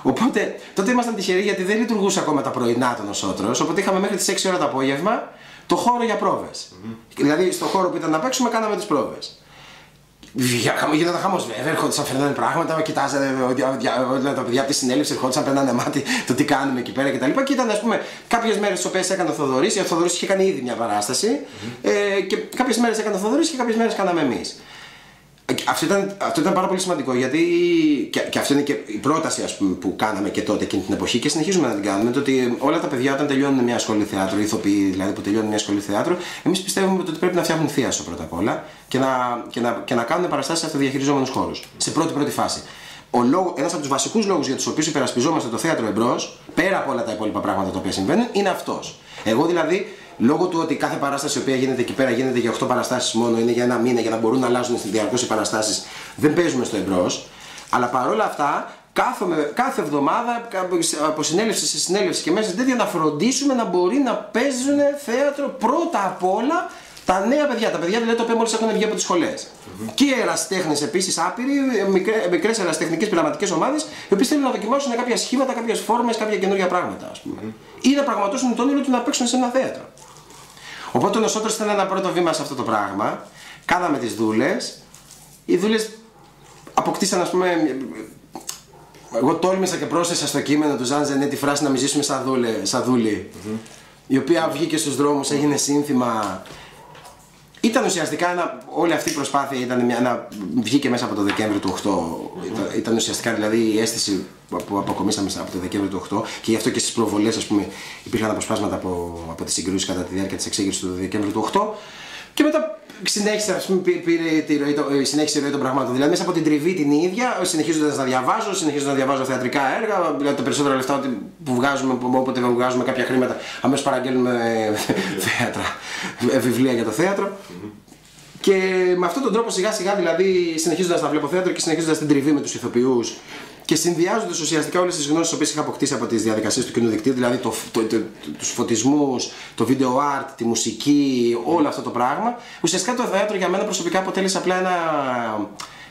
Οπότε τότε ήμασταν τυχεροί γιατί δεν λειτουργούσε ακόμα τα πρωινά το Νοσότρος. Οπότε είχαμε μέχρι τις έξι ώρα το απόγευμα το χώρο για πρόβες. Mm. Δηλαδή στο χώρο που ήταν να παίξουμε κάναμε τις πρόβες. Γίνεται χαμός, βέβαια. Ερχόντουσαν, φέρνανε πράγματα, κοιτάζανε τα παιδιά από τη συνέλευση, ερχόντουσαν, πέρνανε μάτι το τι κάνουμε εκεί πέρα κτλ. Και ήταν, ας πούμε, κάποιες μέρες τις οποίες έκανε ο Θοδωρής, γιατί ο Θοδωρής είχε κάνει ήδη μια παράσταση, ε, και κάποιες μέρες έκανε ο Θοδωρής και κάποιες μέρες κάναμε εμείς. Αυτό ήταν, αυτό ήταν πάρα πολύ σημαντικό, γιατί και, και αυτή είναι και η πρόταση, ας πούμε, που κάναμε και τότε εκείνη την εποχή και συνεχίζουμε να την κάνουμε, το ότι όλα τα παιδιά όταν τελειώνουν μια σχολή θεάτρου, οι ηθοποιοί δηλαδή που τελειώνουν μια σχολή θεάτρου, εμείς πιστεύουμε ότι πρέπει να φτιάχνουν θίασο πρώτα απ' όλα και να, και να, και να κάνουν παραστάσεις σε αυτοδιαχειριζόμενους χώρους, σε πρώτη πρώτη φάση. Ένας από τους βασικούς λόγους για τους οποίους υπερασπιζόμαστε το θέατρο Εμπρός, πέρα από όλα τα υπόλοιπα πράγματα τα οποία συμβαίνουν, είναι αυτός. Εγώ δηλαδή, λόγω του ότι κάθε παράσταση η οποία γίνεται εκεί πέρα γίνεται για οκτώ παραστάσεις μόνο, είναι για ένα μήνα για να μπορούν να αλλάζουν διαρκώς οι παραστάσεις, δεν παίζουμε στο Εμπρός. Αλλά παρόλα αυτά, κάθομαι, κάθε εβδομάδα από συνέλευση σε συνέλευση και μέσα στην τέτοια να φροντίσουμε να μπορεί να παίζουν θέατρο πρώτα απ' όλα. Τα νέα παιδιά, τα παιδιά δηλαδή τα οποία μόλις έχουν βγει από τις σχολές. Mm-hmm. Και ερασιτέχνες επίσης άπειροι, μικρές ερασιτεχνικές πειραματικές ομάδες, οι οποίες θέλουν να δοκιμάσουν κάποια σχήματα, κάποιες φόρμες, κάποια καινούργια πράγματα, ας πούμε. Mm-hmm. Ή να πραγματώσουν τον όνειρο του να παίξουν σε ένα θέατρο. Οπότε ο Νοσότρος ήταν ένα πρώτο βήμα σε αυτό το πράγμα. Κάναμε τις δούλες. Οι δούλες αποκτήσαν, ας πούμε. Εγώ τόλμησα και πρόσθεσα στο κείμενο του Ζανζενέ τη φράση να μην ζήσουμε σαν δούλοι. Δούλη, mm-hmm. Η οποία βγήκε στους δρόμους, έγινε σύνθημα. Ήταν ουσιαστικά ένα, όλη αυτή η προσπάθεια ήταν μια, ένα, βγήκε μέσα από το Δεκέμβρη του οκτώ. Ήταν, ήταν ουσιαστικά δηλαδή η αίσθηση που αποκομίσαμε από το Δεκέμβρη του οκτώ και γι' αυτό και στις προβολές, ας πούμε, υπήρχαν αποσπάσματα από, από τις συγκρούσεις κατά τη διάρκεια της εξέγερσης του Δεκέμβρη του οκτώ. Και μετά συνέχισε, ας πούμε, πήρε τη ροή, το, συνέχισε η ροή των πραγμάτων. Δηλαδή, μέσα από την τριβή την ίδια, συνεχίζοντας να διαβάζω, συνεχίζοντας να διαβάζω θεατρικά έργα. Δηλαδή, τα περισσότερα λεφτά που βγάζουμε, όποτε βγάζουμε κάποια χρήματα, αμέσως παραγγέλνουμε θέατρα, βιβλία για το θέατρο. Και με αυτόν τον τρόπο, σιγά-σιγά, δηλαδή, συνεχίζοντας να βλέπω θέατρο και συνεχίζοντας την τριβή με τους ηθοποιούς και συνδυάζοντας ουσιαστικά όλες τις γνώσεις που είχα αποκτήσει από τις διαδικασίες του κοινού δικτύου, δηλαδή το, το, το, τους φωτισμούς, το βίντεο art, τη μουσική, όλο αυτό το πράγμα. Ουσιαστικά το θέατρο για μένα προσωπικά αποτέλεσε απλά ένα,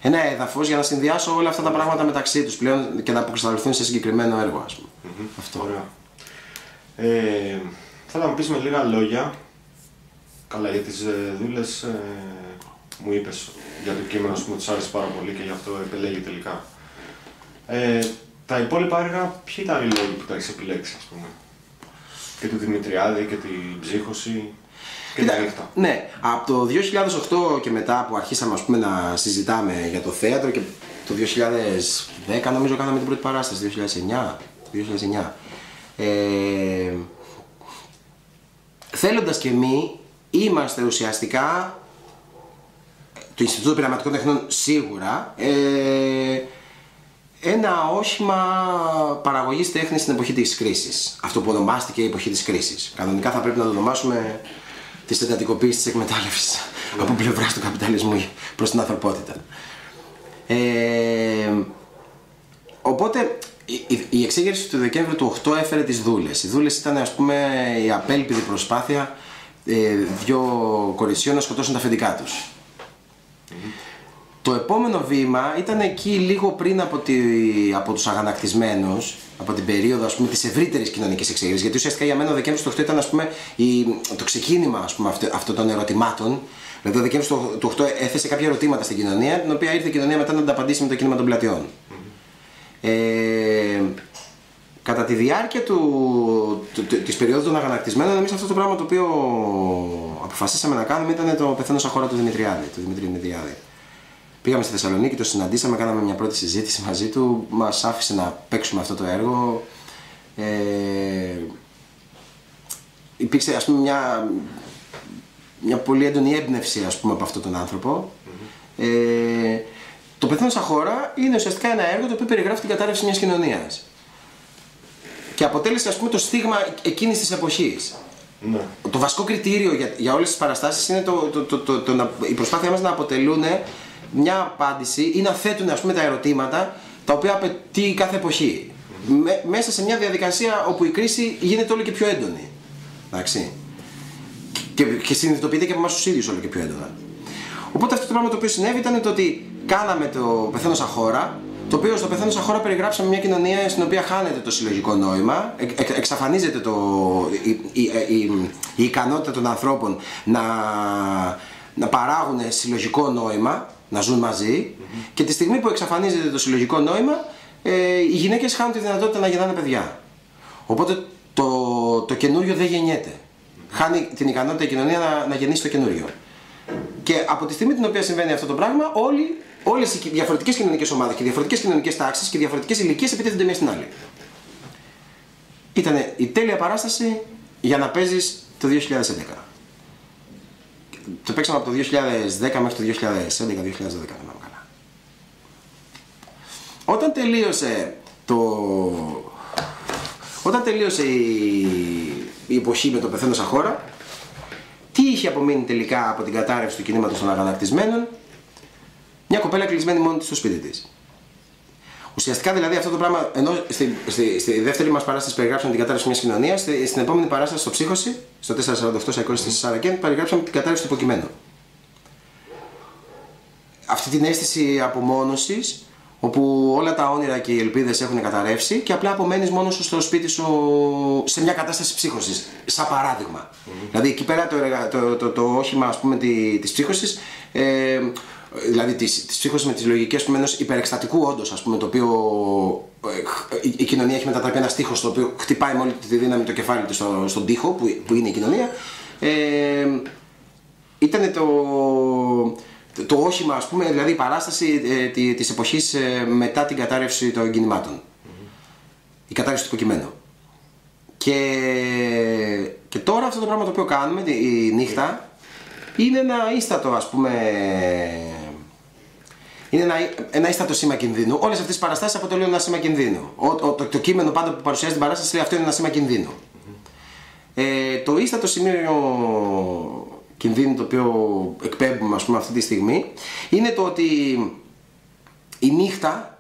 ένα έδαφος για να συνδυάσω όλα αυτά τα πράγματα μεταξύ τους πλέον και να αποκρισταλωθούν σε συγκεκριμένο έργο, ας πούμε. Mm-hmm. Αυτό. Ωραία. Ε, θα να μου πεις με λίγα λόγια, καλά για τις δούλες, ε, μου είπες για το κείμενο που τους άρεσε πάρα πολύ και γι' αυτό επελέγει τελικά. Ε, τα υπόλοιπα έργα, ποιοι ήταν οι λόγοι που τα έχεις επιλέξει, ας πούμε, και του Δημητριάδη και την ψύχωση και Κοίτα, τα νύχτα. Ναι, από το δύο χιλιάδες οκτώ και μετά που αρχίσαμε, ας πούμε, να συζητάμε για το θέατρο και το δύο χιλιάδες δέκα νομίζω κάναμε την πρώτη παράσταση, δύο χιλιάδες εννιά, δύο χιλιάδες εννιά. Ε, θέλοντας και εμείς, είμαστε ουσιαστικά το Ινστιτούτο Πειραματικών Τεχνών σίγουρα, ε, ένα όχημα παραγωγής τέχνης στην εποχή της κρίσης. Αυτό που ονομάστηκε η εποχή της κρίσης. Κανονικά θα πρέπει να το ονομάσουμε της εντατικοποίησης της εκμετάλλευσης yeah. από πλευράς του καπιταλισμού προς την ανθρωπότητα. Ε, οπότε η, η εξέγερση του Δεκέμβρη του οκτώ έφερε τις δούλες. Οι δούλες ήταν, ας πούμε, η απέλπιδη προσπάθεια ε, δύο κοριτσιών να σκοτώσουν τα αφεντικά τους. Mm-hmm. Το επόμενο βήμα ήταν εκεί λίγο πριν από, τη, από τους αγανακτισμένους, από την περίοδο, ας πούμε, της ευρύτερης κοινωνικής εξέγερσης. Γιατί ουσιαστικά για μένα ο Δεκέμβρης του οκτώ ήταν, ας πούμε, η, το ξεκίνημα, ας πούμε, αυτο, αυτών των ερωτημάτων. Δηλαδή ο Δεκέμβρης του οκτώ έθεσε κάποια ερωτήματα στην κοινωνία, την οποία ήρθε η κοινωνία μετά να τα απαντήσει με το κίνημα των πλατειών. Mm-hmm. Ε, κατά τη διάρκεια του, του, του, της περίοδου των αγανακτισμένων, εμείς αυτό το πράγμα το οποίο αποφασίσαμε να κάνουμε ήταν το πεθαίνω σαν χώρα του Δημητριάδη, του Δημήτρη Δημητριάδη. Πήγαμε στη Θεσσαλονίκη, το συναντήσαμε, κάναμε μια πρώτη συζήτηση μαζί του, μας άφησε να παίξουμε αυτό το έργο. Ε, υπήρξε, ας πούμε, μια, μια πολύ έντονη έμπνευση, ας πούμε, από αυτόν τον άνθρωπο. Mm-hmm. Ε, το πεθαίνω σαν χώρα είναι ουσιαστικά ένα έργο το οποίο περιγράφει την κατάρρευση μιας κοινωνίας. Και αποτέλεσε, ας πούμε, το στίγμα εκείνης της εποχής. Ναι. Το βασικό κριτήριο για, για όλες τις παραστάσεις είναι το, το, το, το, το, το, η προσπάθειά μας να αποτελούν μια απάντηση ή να θέτουν, ας πούμε, τα ερωτήματα τα οποία απαιτεί κάθε εποχή. Με, μέσα σε μια διαδικασία όπου η κρίση γίνεται όλο και πιο έντονη. Εντάξει. Και, και συνειδητοποιείται και από εμάς τους ίδιους όλο και πιο έντονα. Οπότε αυτό το πράγμα το οποίο συνέβη ήταν το ότι κάναμε το πεθαίνω σαν χώρα, το οποίο στο πεθαίνω σαν χώρα περιγράψαμε μια κοινωνία στην οποία χάνεται το συλλογικό νόημα, εξ, εξαφανίζεται το, η, η, η, η, η ικανότητα των ανθρώπων να, να παράγουν συλλογικό νόημα. να ζουν μαζί, mm-hmm. και τη στιγμή που εξαφανίζεται το συλλογικό νόημα, ε, οι γυναίκες χάνουν τη δυνατότητα να γεννάνε παιδιά. Οπότε το, το καινούριο δεν γεννιέται. Χάνει την ικανότητα η κοινωνία να, να γεννήσει το καινούριο. Και από τη στιγμή την οποία συμβαίνει αυτό το πράγμα, όλοι, όλες οι διαφορετικές κοινωνικές ομάδες και διαφορετικές κοινωνικές τάξεις και διαφορετικές ηλικίες επιτίθενται μία στην άλλη. Ήταν η τέλεια παράσταση για να παίζεις το δύο χιλιάδες έντεκα. Το παίξαμε από το δύο χιλιάδες δέκα μέχρι το δύο χιλιάδες έντεκα, δύο χιλιάδες δώδεκα, δεν είμαι καλά. Όταν τελείωσε το... Όταν τελείωσε η, η εποχή με το πεθαίνω σαν χώρα, τι είχε απομείνει τελικά από την κατάρρευση του κινήματος των αγανακτισμένων? Μια κοπέλα κλεισμένη μόνη της στο σπίτι της. Ουσιαστικά δηλαδή αυτό το πράγμα, ενώ στη, στη, στη δεύτερη μας παράσταση περιγράψαμε την κατάρρευση μιας κοινωνίας, στη, στην επόμενη παράσταση στο Ψύχωση, στο τετρακόσια σαράντα οκτώ Σαϊκόρης της Σαρακέν, περιγράψαμε την κατάρρευση του υποκειμένου. Αυτή την αίσθηση απομόνωσης, όπου όλα τα όνειρα και οι ελπίδες έχουν καταρρεύσει και απλά απομένεις μόνος σου στο σπίτι σου σε μια κατάσταση ψύχωσης, σαν παράδειγμα. Mm-hmm. Δηλαδή εκεί πέρα το, το, το, το όχημα, ας πούμε, της ψύχωσης, ε, δηλαδή της, της ψύχωσης με τις λογικές, πούμε, ενός υπερεξτατικού όντως, ας πούμε, το οποίο ε, η, η κοινωνία έχει μετατραπεί ένα τοίχος, το οποίο χτυπάει με όλη τη δύναμη το κεφάλι του στο, στον τοίχο που, που είναι η κοινωνία. Ε, ήταν το... Το όχημα, ας πούμε, δηλαδή η παράσταση ε, της εποχής ε, μετά την κατάρρευση των κινημάτων. Mm-hmm. Η κατάρρευση του υποκειμένου. Και, και τώρα αυτό το πράγμα το οποίο κάνουμε, η νύχτα, είναι ένα ίστατο, ας πούμε, είναι ένα, ένα ίστατο σήμα κινδύνου. Όλες αυτές τις παραστάσεις αποτελούν ένα σήμα κινδύνου. Ο, το, το, το κείμενο πάντα που παρουσιάζει την παράσταση λέει αυτό είναι ένα σήμα κινδύνου. Mm-hmm. Ε, το ίστατο σημείο... κινδύνου το οποίο εκπέμπουμε, ας πούμε, αυτή τη στιγμή, είναι το ότι η νύχτα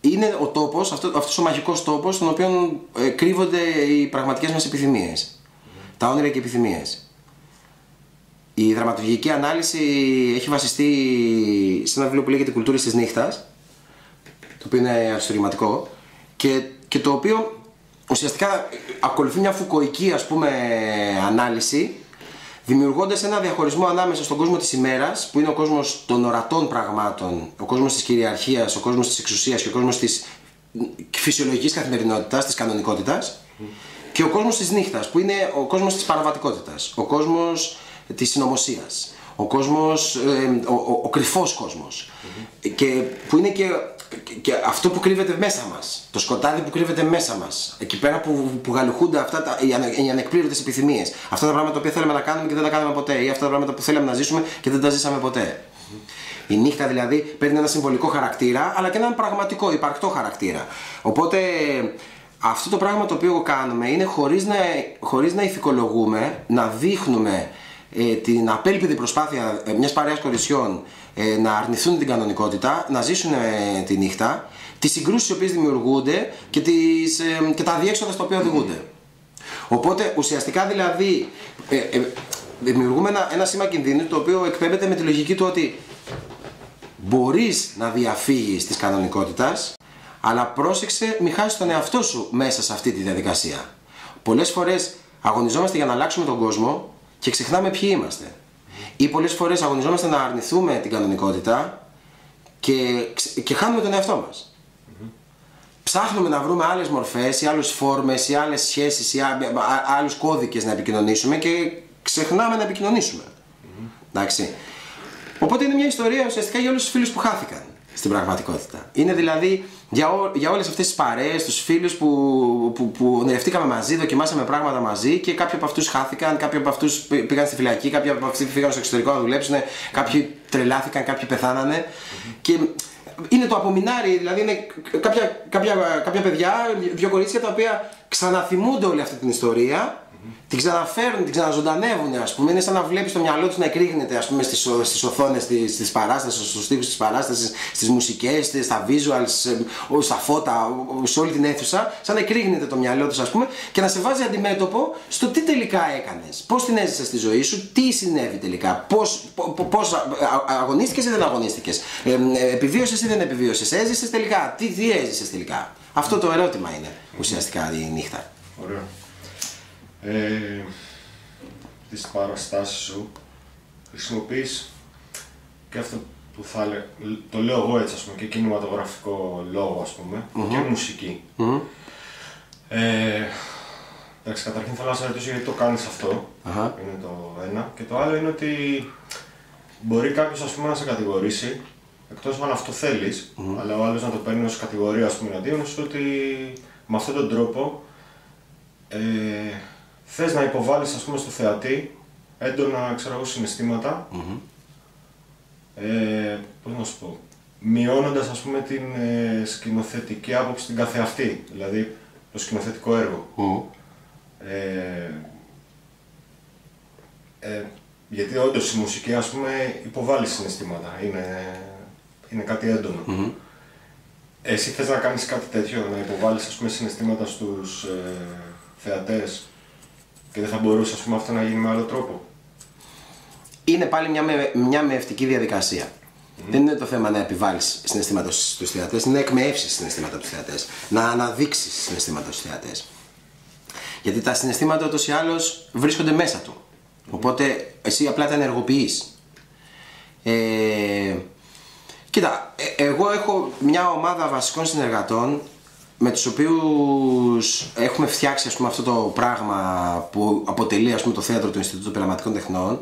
είναι ο τόπος, αυτό, αυτός ο μαγικός τόπος στον οποίο ε, κρύβονται οι πραγματικές μας επιθυμίες, mm. τα όνειρα και οι επιθυμίες. Η δραματουργική ανάλυση έχει βασιστεί σε ένα βιβλίο που λέγεται «Κουλτούρες της νύχτας», το οποίο είναι αριστορηματικό και, και το οποίο ουσιαστικά ακολουθεί μια φουκοϊκή, ας πούμε, ανάλυση, δημιουργώντας ένα διαχωρισμό ανάμεσα στον κόσμο της ημέρας, που είναι ο κόσμος των ορατών πραγμάτων, ο κόσμος της κυριαρχίας, ο κόσμος της εξουσίας και ο κόσμος της φυσιολογικής καθημερινότητας, της κανονικότητας, και ο κόσμος της νύχτας, που είναι ο κόσμος της παραβατικότητας, ο κόσμος της συνωμοσίας, ο κόσμος, ε, ο, ο, ο κρυφός κόσμος, mm-hmm. και που είναι και, και αυτό που κρύβεται μέσα μας, το σκοτάδι που κρύβεται μέσα μας, εκεί πέρα που, που γαλουχούνται αυτά τα, οι, ανε, οι ανεκπλήρωτες επιθυμίες, αυτά τα πράγματα που θέλαμε να κάνουμε και δεν τα κάναμε ποτέ, ή αυτά τα πράγματα που θέλαμε να ζήσουμε και δεν τα ζήσαμε ποτέ. Η νύχτα δηλαδή παίρνει ένα συμβολικό χαρακτήρα, αλλά και έναν πραγματικό, υπαρκτό χαρακτήρα. Οπότε αυτό το πράγμα το οποίο κάνουμε είναι χωρίς να, χωρίς να ηθικολογούμε, να δείχνουμε την απέλπιδη προσπάθεια μιας παρέας κοριτσιών να αρνηθούν την κανονικότητα, να ζήσουν τη νύχτα, τις συγκρούσεις οι οποίες δημιουργούνται και, τις, και τα αδιέξοδα στα οποία οδηγούνται. Οπότε ουσιαστικά δηλαδή δημιουργούμε ένα, ένα σήμα κινδύνου το οποίο εκπέμπεται με τη λογική του ότι μπορείς να διαφύγεις της κανονικότητας, αλλά πρόσεξε μη χάσεις τον εαυτό σου μέσα σε αυτή τη διαδικασία. Πολλές φορές αγωνιζόμαστε για να αλλάξουμε τον κόσμο και ξεχνάμε ποιοι είμαστε. Ή πολλές φορές αγωνιζόμαστε να αρνηθούμε την κανονικότητα και, και χάνουμε τον εαυτό μας. Mm-hmm. Ψάχνουμε να βρούμε άλλες μορφές ή άλλες φόρμες ή άλλες σχέσεις ή άλλους κώδικες να επικοινωνήσουμε και ξεχνάμε να επικοινωνήσουμε. Mm-hmm. Εντάξει. Οπότε είναι μια ιστορία ουσιαστικά για όλους τους φίλους που χάθηκαν στην πραγματικότητα. Είναι δηλαδή για, ό, για όλες αυτές τις παρέες, τους φίλους που, που, που ονειρευτήκαμε μαζί, δοκιμάσαμε πράγματα μαζί και κάποιοι από αυτούς χάθηκαν, κάποιοι από αυτούς πήγαν στη φυλακή, κάποιοι από αυτούς πήγαν στο εξωτερικό να δουλέψουν, κάποιοι τρελάθηκαν, κάποιοι πεθάνανε. Mm-hmm. Και είναι το απομεινάρι, δηλαδή είναι κάποια, κάποια, κάποια παιδιά, δύο κορίτσια τα οποία ξαναθυμούνται όλη αυτή την ιστορία. Την ξαναφέρνουν, την ξαναζωντανεύουν, ας πούμε. Είναι σαν να βλέπει το μυαλό του να εκρήγνεται, ας πούμε, στις, στις οθόνες της, της παράστασης, στους τοίχους της παράστασης, στις μουσικές, στα visuals, στα φώτα, σε όλη την αίθουσα. Σαν να εκρήγνεται το μυαλό του, ας πούμε, και να σε βάζει αντιμέτωπο στο τι τελικά έκανες, πώς την έζησες στη ζωή σου, τι συνέβη τελικά, πώς, πώς αγωνίστηκες ή δεν αγωνίστηκες, επιβίωσες ή δεν επιβίωσες, έζησες τελικά, τι, τι έζησες τελικά. Αυτό το ερώτημα είναι ουσιαστικά η νύχτα. Ωραία. Ε, τις παραστάσεις σου χρησιμοποιείς και αυτό που θα, το λέω εγώ έτσι ας πούμε, και κινηματογραφικό λόγο ας πούμε, mm-hmm. και μουσική. Mm-hmm. ε, εντάξει, καταρχήν θέλω να σε ρωτήσω γιατί το κάνεις αυτό, uh-huh. είναι το ένα. Και το άλλο είναι ότι μπορεί κάποιος ας πούμε να σε κατηγορήσει, εκτός αν αυτό θέλεις, mm-hmm. αλλά ο άλλος να το παίρνει ως κατηγορία ας πούμε εναντίον σου, ότι με αυτόν τον τρόπο ε, θες να υποβάλεις ας πούμε στο θεατή έντονα, ξέρω εγώ, συναισθήματα, mm-hmm. ε, πώς να σου πω, μειώνοντας ας πούμε την ε, σκηνοθετική άποψη την καθεαυτή, δηλαδή το σκηνοθετικό έργο. Mm-hmm. Ε, ε, γιατί όντως η μουσική ας πούμε υποβάλλει συναισθήματα, είναι, είναι κάτι έντονο. Mm-hmm. Εσύ θες να κάνεις κάτι τέτοιο, να υποβάλλεις ας πούμε συναισθήματα στους ε, θεατές και δεν θα μπορούσε ας πούμε αυτό να γίνει με άλλο τρόπο? Είναι πάλι μια, με, μια μεευτική διαδικασία. Mm-hmm. Δεν είναι το θέμα να επιβάλλεις συναισθήματα στους θεατές, είναι να εκμεεύσεις συναισθήματα στους θεατές, να αναδείξεις συναισθήματα στους θεατές. Γιατί τα συναισθήματα ούτως ή άλλως βρίσκονται μέσα του. Οπότε εσύ απλά τα ενεργοποιείς. Ε, κοίτα, ε, εγώ έχω μια ομάδα βασικών συνεργατών με τους οποίους έχουμε φτιάξει ας πούμε, αυτό το πράγμα που αποτελεί ας πούμε, το θέατρο του Ινστιτούτου Πειραματικών Τεχνών,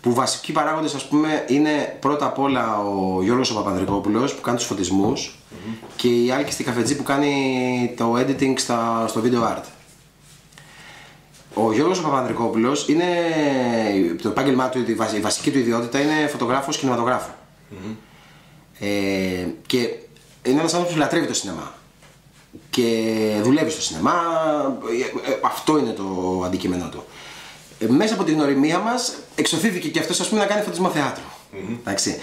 που βασικοί παράγοντες ας πούμε, είναι πρώτα απ' όλα ο Γιώργος ο Παπανδρικόπουλος που κάνει τους φωτισμούς, mm-hmm. και η Άλκη στη Καφετζή που κάνει το editing στα, στο video art. Ο Γιώργος Παπανδρικόπουλος είναι, το επάγγελμά του, η βασική του ιδιότητα είναι φωτογράφος κινηματογράφου. Mm-hmm. Ε, και είναι ένας άνθρωπος που λατρεύει το σινεμά και δουλεύει στο σινεμά, αυτό είναι το αντικείμενό του. Μέσα από την γνωριμία μας εξωθήθηκε και αυτός ας πούμε να κάνει φωτισμό θεάτρου. Mm-hmm. Εντάξει.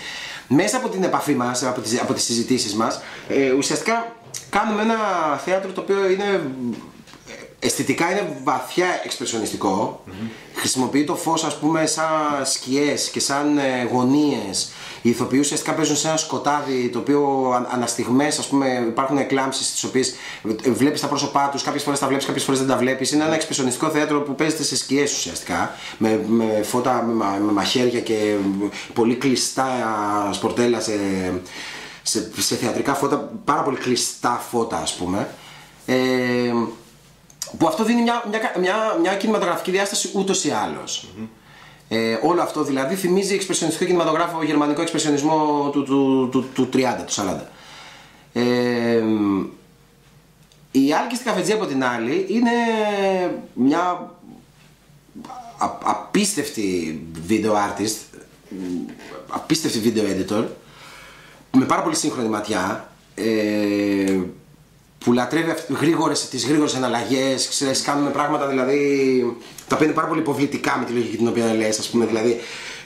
Μέσα από την επαφή μας, από τις, από τις συζητήσεις μας, ε, ουσιαστικά κάνουμε ένα θέατρο το οποίο είναι... αισθητικά είναι βαθιά εξπρεσιονιστικό, mm-hmm. χρησιμοποιεί το φως ας πούμε σαν σκιές και σαν γωνίες. Οι ηθοποιοί ουσιαστικά παίζουν σε ένα σκοτάδι το οποίο αναστιγμές ας πούμε υπάρχουν εκλάμψεις τις οποίες βλέπεις τα πρόσωπά τους, κάποιες φορές τα βλέπεις, κάποιες φορές δεν τα βλέπεις. Είναι ένα εξπρεσιονιστικό θέατρο που παίζεται σε σκιές ουσιαστικά, με, με φώτα, με, με μαχαίρια και πολύ κλειστά σπορτέλα σε, σε, σε θεατρικά φώτα, πάρα πολύ κλειστά φώτα ας πούμε. Ε, που αυτό δίνει μια, μια, μια, μια κινηματογραφική διάσταση ούτως ή άλλως. Mm-hmm. Ε, όλο αυτό δηλαδή θυμίζει εξπρεσιονιστικό κινηματογράφο, γερμανικό εξπρεσιονισμό του, του, του, του, του τριάντα, του σαράντα. Ε, η Άλκη στη Καφετζή από την άλλη είναι μια α, απίστευτη video artist, απίστευτη video editor, με πάρα πολύ σύγχρονη ματιά. Ε, που λατρεύει γρήγορες, τις γρήγορες αναλλαγές, ξέρεις, κάνουμε πράγματα δηλαδή, τα παίρνει πάρα πολύ υποβλητικά με τη λογική την οποία λες, ας πούμε, δηλαδή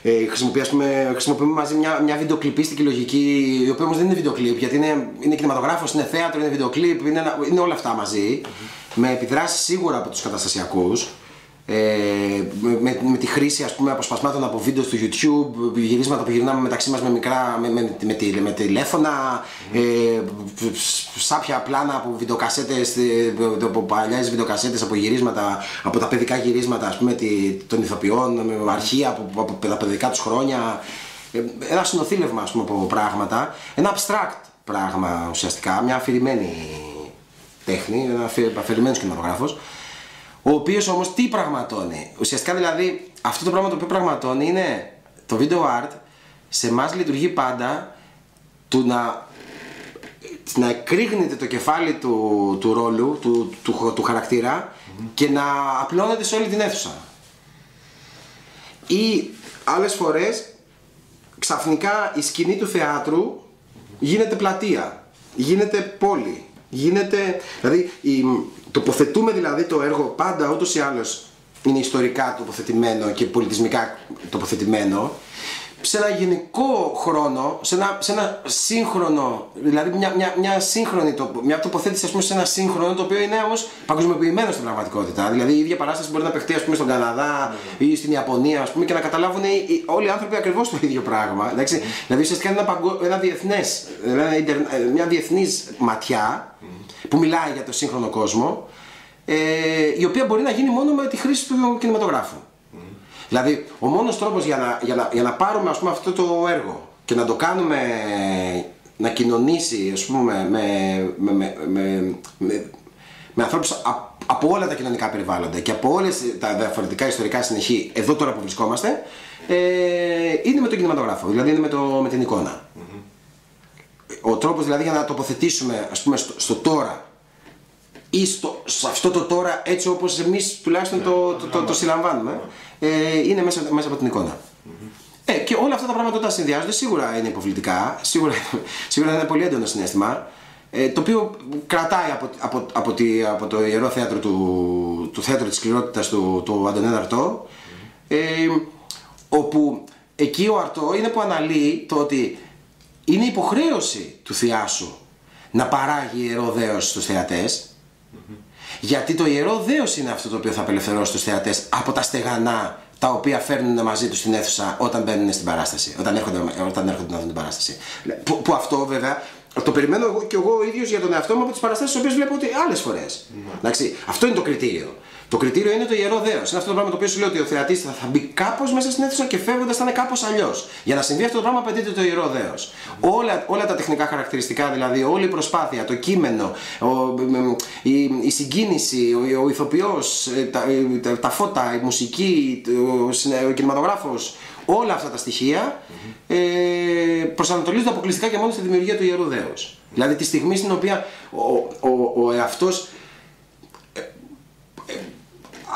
ε, χρησιμοποιεί, ας πούμε, χρησιμοποιούμε μαζί μια, μια βιντεοκλιπίστικη λογική, η οποία όμως δεν είναι βιντεοκλιπ, γιατί είναι, είναι κινηματογράφος, είναι θέατρο, είναι βιντεοκλιπ, είναι, είναι όλα αυτά μαζί, mm-hmm. με επιδράσεις σίγουρα από τους καταστασιακούς, ε, με, με τη χρήση, ας πούμε, αποσπασμάτων από βίντεο στο YouTube, γυρίσματα που γυρνάμε μεταξύ μας με μικρά, με, με, με, τη, με τηλέφωνα, mm. ε, σάπια πλάνα από βιντεοκασέτες, από παλιές βιντεοκασέτες, από γυρίσματα, από τα παιδικά γυρίσματα, ας πούμε, των ηθοποιών, με αρχεία από, από τα παιδικά τους χρόνια, ένα συνοθήλευμα, ας πούμε, από πράγματα, ένα abstract πράγμα, ουσιαστικά, μια αφηρημένη τέχνη, ένα αφηρημένος κινηματογράφος, ο οποίος όμως τι πραγματώνει? Ουσιαστικά δηλαδή αυτό το πράγμα το οποίο πραγματώνει είναι το video art σε εμάς λειτουργεί πάντα του να, να εκρήγνεται το κεφάλι του, του ρόλου, του, του, του χαρακτήρα, mm-hmm. και να απλώνεται σε όλη την αίθουσα. Ή άλλες φορές ξαφνικά η σκηνή του θεάτρου γίνεται πλατεία, γίνεται πόλη, γίνεται... δηλαδή, η... τοποθετούμε δηλαδή το έργο πάντα ούτως ή άλλως είναι ιστορικά τοποθετημένο και πολιτισμικά τοποθετημένο σε ένα γενικό χρόνο, σε ένα, σε ένα σύγχρονο, δηλαδή μια, μια, μια σύγχρονη μια τοποθέτηση ας πούμε σε ένα σύγχρονο το οποίο είναι όμως παγκοσμιοποιημένο στην πραγματικότητα. Δηλαδή η ίδια παράσταση μπορεί να παιχτεί ας πούμε στον Καναδά ή στην Ιαπωνία ας πούμε και να καταλάβουν οι, οι, όλοι οι άνθρωποι ακριβώς το ίδιο πράγμα. Εντάξει. Δηλαδή ουσιαστικά είναι ένα, παγκο, ένα διεθνές, μια διεθνής ματιά που μιλάει για τον σύγχρονο κόσμο, ε, η οποία μπορεί να γίνει μόνο με τη χρήση του κινηματογράφου. Δηλαδή, ο μόνος τρόπος για να, για να, για να πάρουμε ας πούμε, αυτό το έργο και να το κάνουμε να κοινωνήσει, ας πούμε, με, με, με, με, με, με ανθρώπους από όλα τα κοινωνικά περιβάλλοντα και από όλες τα διαφορετικά ιστορικά συνεχή, εδώ τώρα που βρισκόμαστε, ε, είναι με τον κινηματογράφο, δηλαδή είναι με, το, με την εικόνα. Mm-hmm. Ο τρόπος δηλαδή για να τοποθετήσουμε, ας πούμε, στο, στο τώρα ή στο, σε αυτό το τώρα, έτσι όπως εμείς τουλάχιστον yeah. το, το, το, το συλλαμβάνουμε, ε, είναι μέσα, μέσα από την εικόνα. Mm-hmm. Ε, και όλα αυτά τα πράγματα όταν συνδυάζονται σίγουρα είναι υποβλητικά, σίγουρα, σίγουρα είναι ένα πολύ έντονο συναίσθημα, ε, το οποίο κρατάει από, από, από, τη, από το ιερό θέατρο του, το θέατρο της σκληρότητας του, του Αντωνέν Αρτό, ε, όπου εκεί ο Αρτό είναι που αναλύει το ότι είναι υποχρέωση του θεάσου να παράγει ιερό δέος στους θεατές, γιατί το ιερό δέος είναι αυτό το οποίο θα απελευθερώσει τους θεατές από τα στεγανά τα οποία φέρνουν μαζί τους στην αίθουσα όταν μπαίνουν στην παράσταση, όταν έρχονται, όταν έρχονται να δουν την παράσταση. Που, που αυτό βέβαια το περιμένω εγώ και εγώ ίδιος για τον εαυτό μου από τις παραστάσεις τις οποίες βλέπω ότι άλλες φορές. Mm. Αυτό είναι το κριτήριο. Το κριτήριο είναι το ιερό δέος. Είναι αυτό το πράγμα το οποίο σου λέω ότι ο θεατής θα, θα μπει κάπως μέσα στην αίθουσα και φεύγοντας θα είναι κάπως αλλιώς. Για να συμβεί αυτό το πράγμα απαιτείται το ιερό δέος. Mm. Όλα, όλα τα τεχνικά χαρακτηριστικά, δηλαδή όλη η προσπάθεια, το κείμενο, ο, η, η συγκίνηση, ο, ο ηθοποιός, τα, τα, τα φώτα, η μουσική, ο, ο κινηματογράφος, όλα αυτά τα στοιχεία mm-hmm. ε, προσανατολίζονται αποκλειστικά και μόνο στη δημιουργία του ιερού δέους. Mm-hmm. Δηλαδή τη στιγμή στην οποία ο, ο, ο εαυτός ε, ε,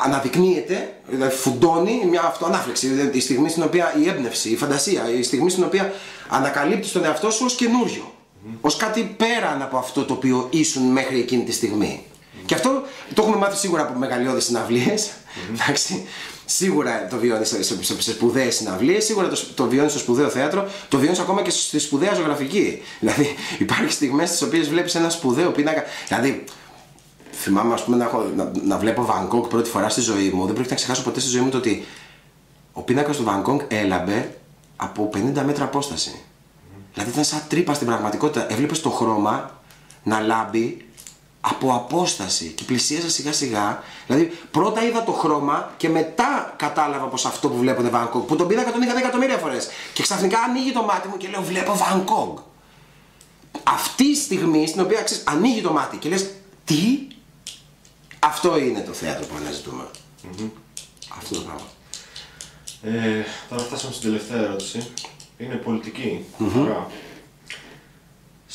αναδεικνύεται, δηλαδή φουντώνει μια αυτοανάφλεξη, δηλαδή τη στιγμή στην οποία η έμπνευση, η φαντασία, η στιγμή στην οποία ανακαλύπτεις τον εαυτό σου ως καινούριο, mm-hmm. ως κάτι πέραν από αυτό το οποίο ήσουν μέχρι εκείνη τη στιγμή. Mm-hmm. Και αυτό το έχουμε μάθει σίγουρα από μεγαλειώδεις συναυλίες, mm-hmm. εντάξει. Σίγουρα το βιώνεις σε, σε, σε σπουδαίες συναυλίες, σίγουρα το, το βιώνεις στο σπουδαίο θέατρο, το βιώνεις ακόμα και στη σπουδαία ζωγραφική. Δηλαδή υπάρχουν στιγμές στις οποίες βλέπεις ένα σπουδαίο πίνακα. Δηλαδή θυμάμαι ας πούμε, να, έχω, να, να βλέπω Βαν Γκογκ πρώτη φορά στη ζωή μου, δεν πρόκειται να ξεχάσω ποτέ στη ζωή μου το ότι ο πίνακας του Βαν Γκογκ έλαμπε από πενήντα μέτρα απόσταση. Δηλαδή ήταν σαν τρύπα στην πραγματικότητα, έβλεπες το χρώμα να λάμπει από απόσταση και πλησίαζα σιγά σιγά. Δηλαδή πρώτα είδα το χρώμα και μετά κατάλαβα πως αυτό που βλέπω είναι Βαν Γκογκ, που τον πήρα εκατομμύρια φορές και ξαφνικά ανοίγει το μάτι μου και λέω βλέπω Βαν Γκογκ. Αυτή η στιγμή στην οποία ξέρεις, ανοίγει το μάτι και λες τι, αυτό είναι το θέατρο που αναζητούμε. Mm-hmm. Αυτό το πράγμα. Ε, τώρα φτάσαμε στην τελευταία ερώτηση, είναι πολιτική. Mm-hmm.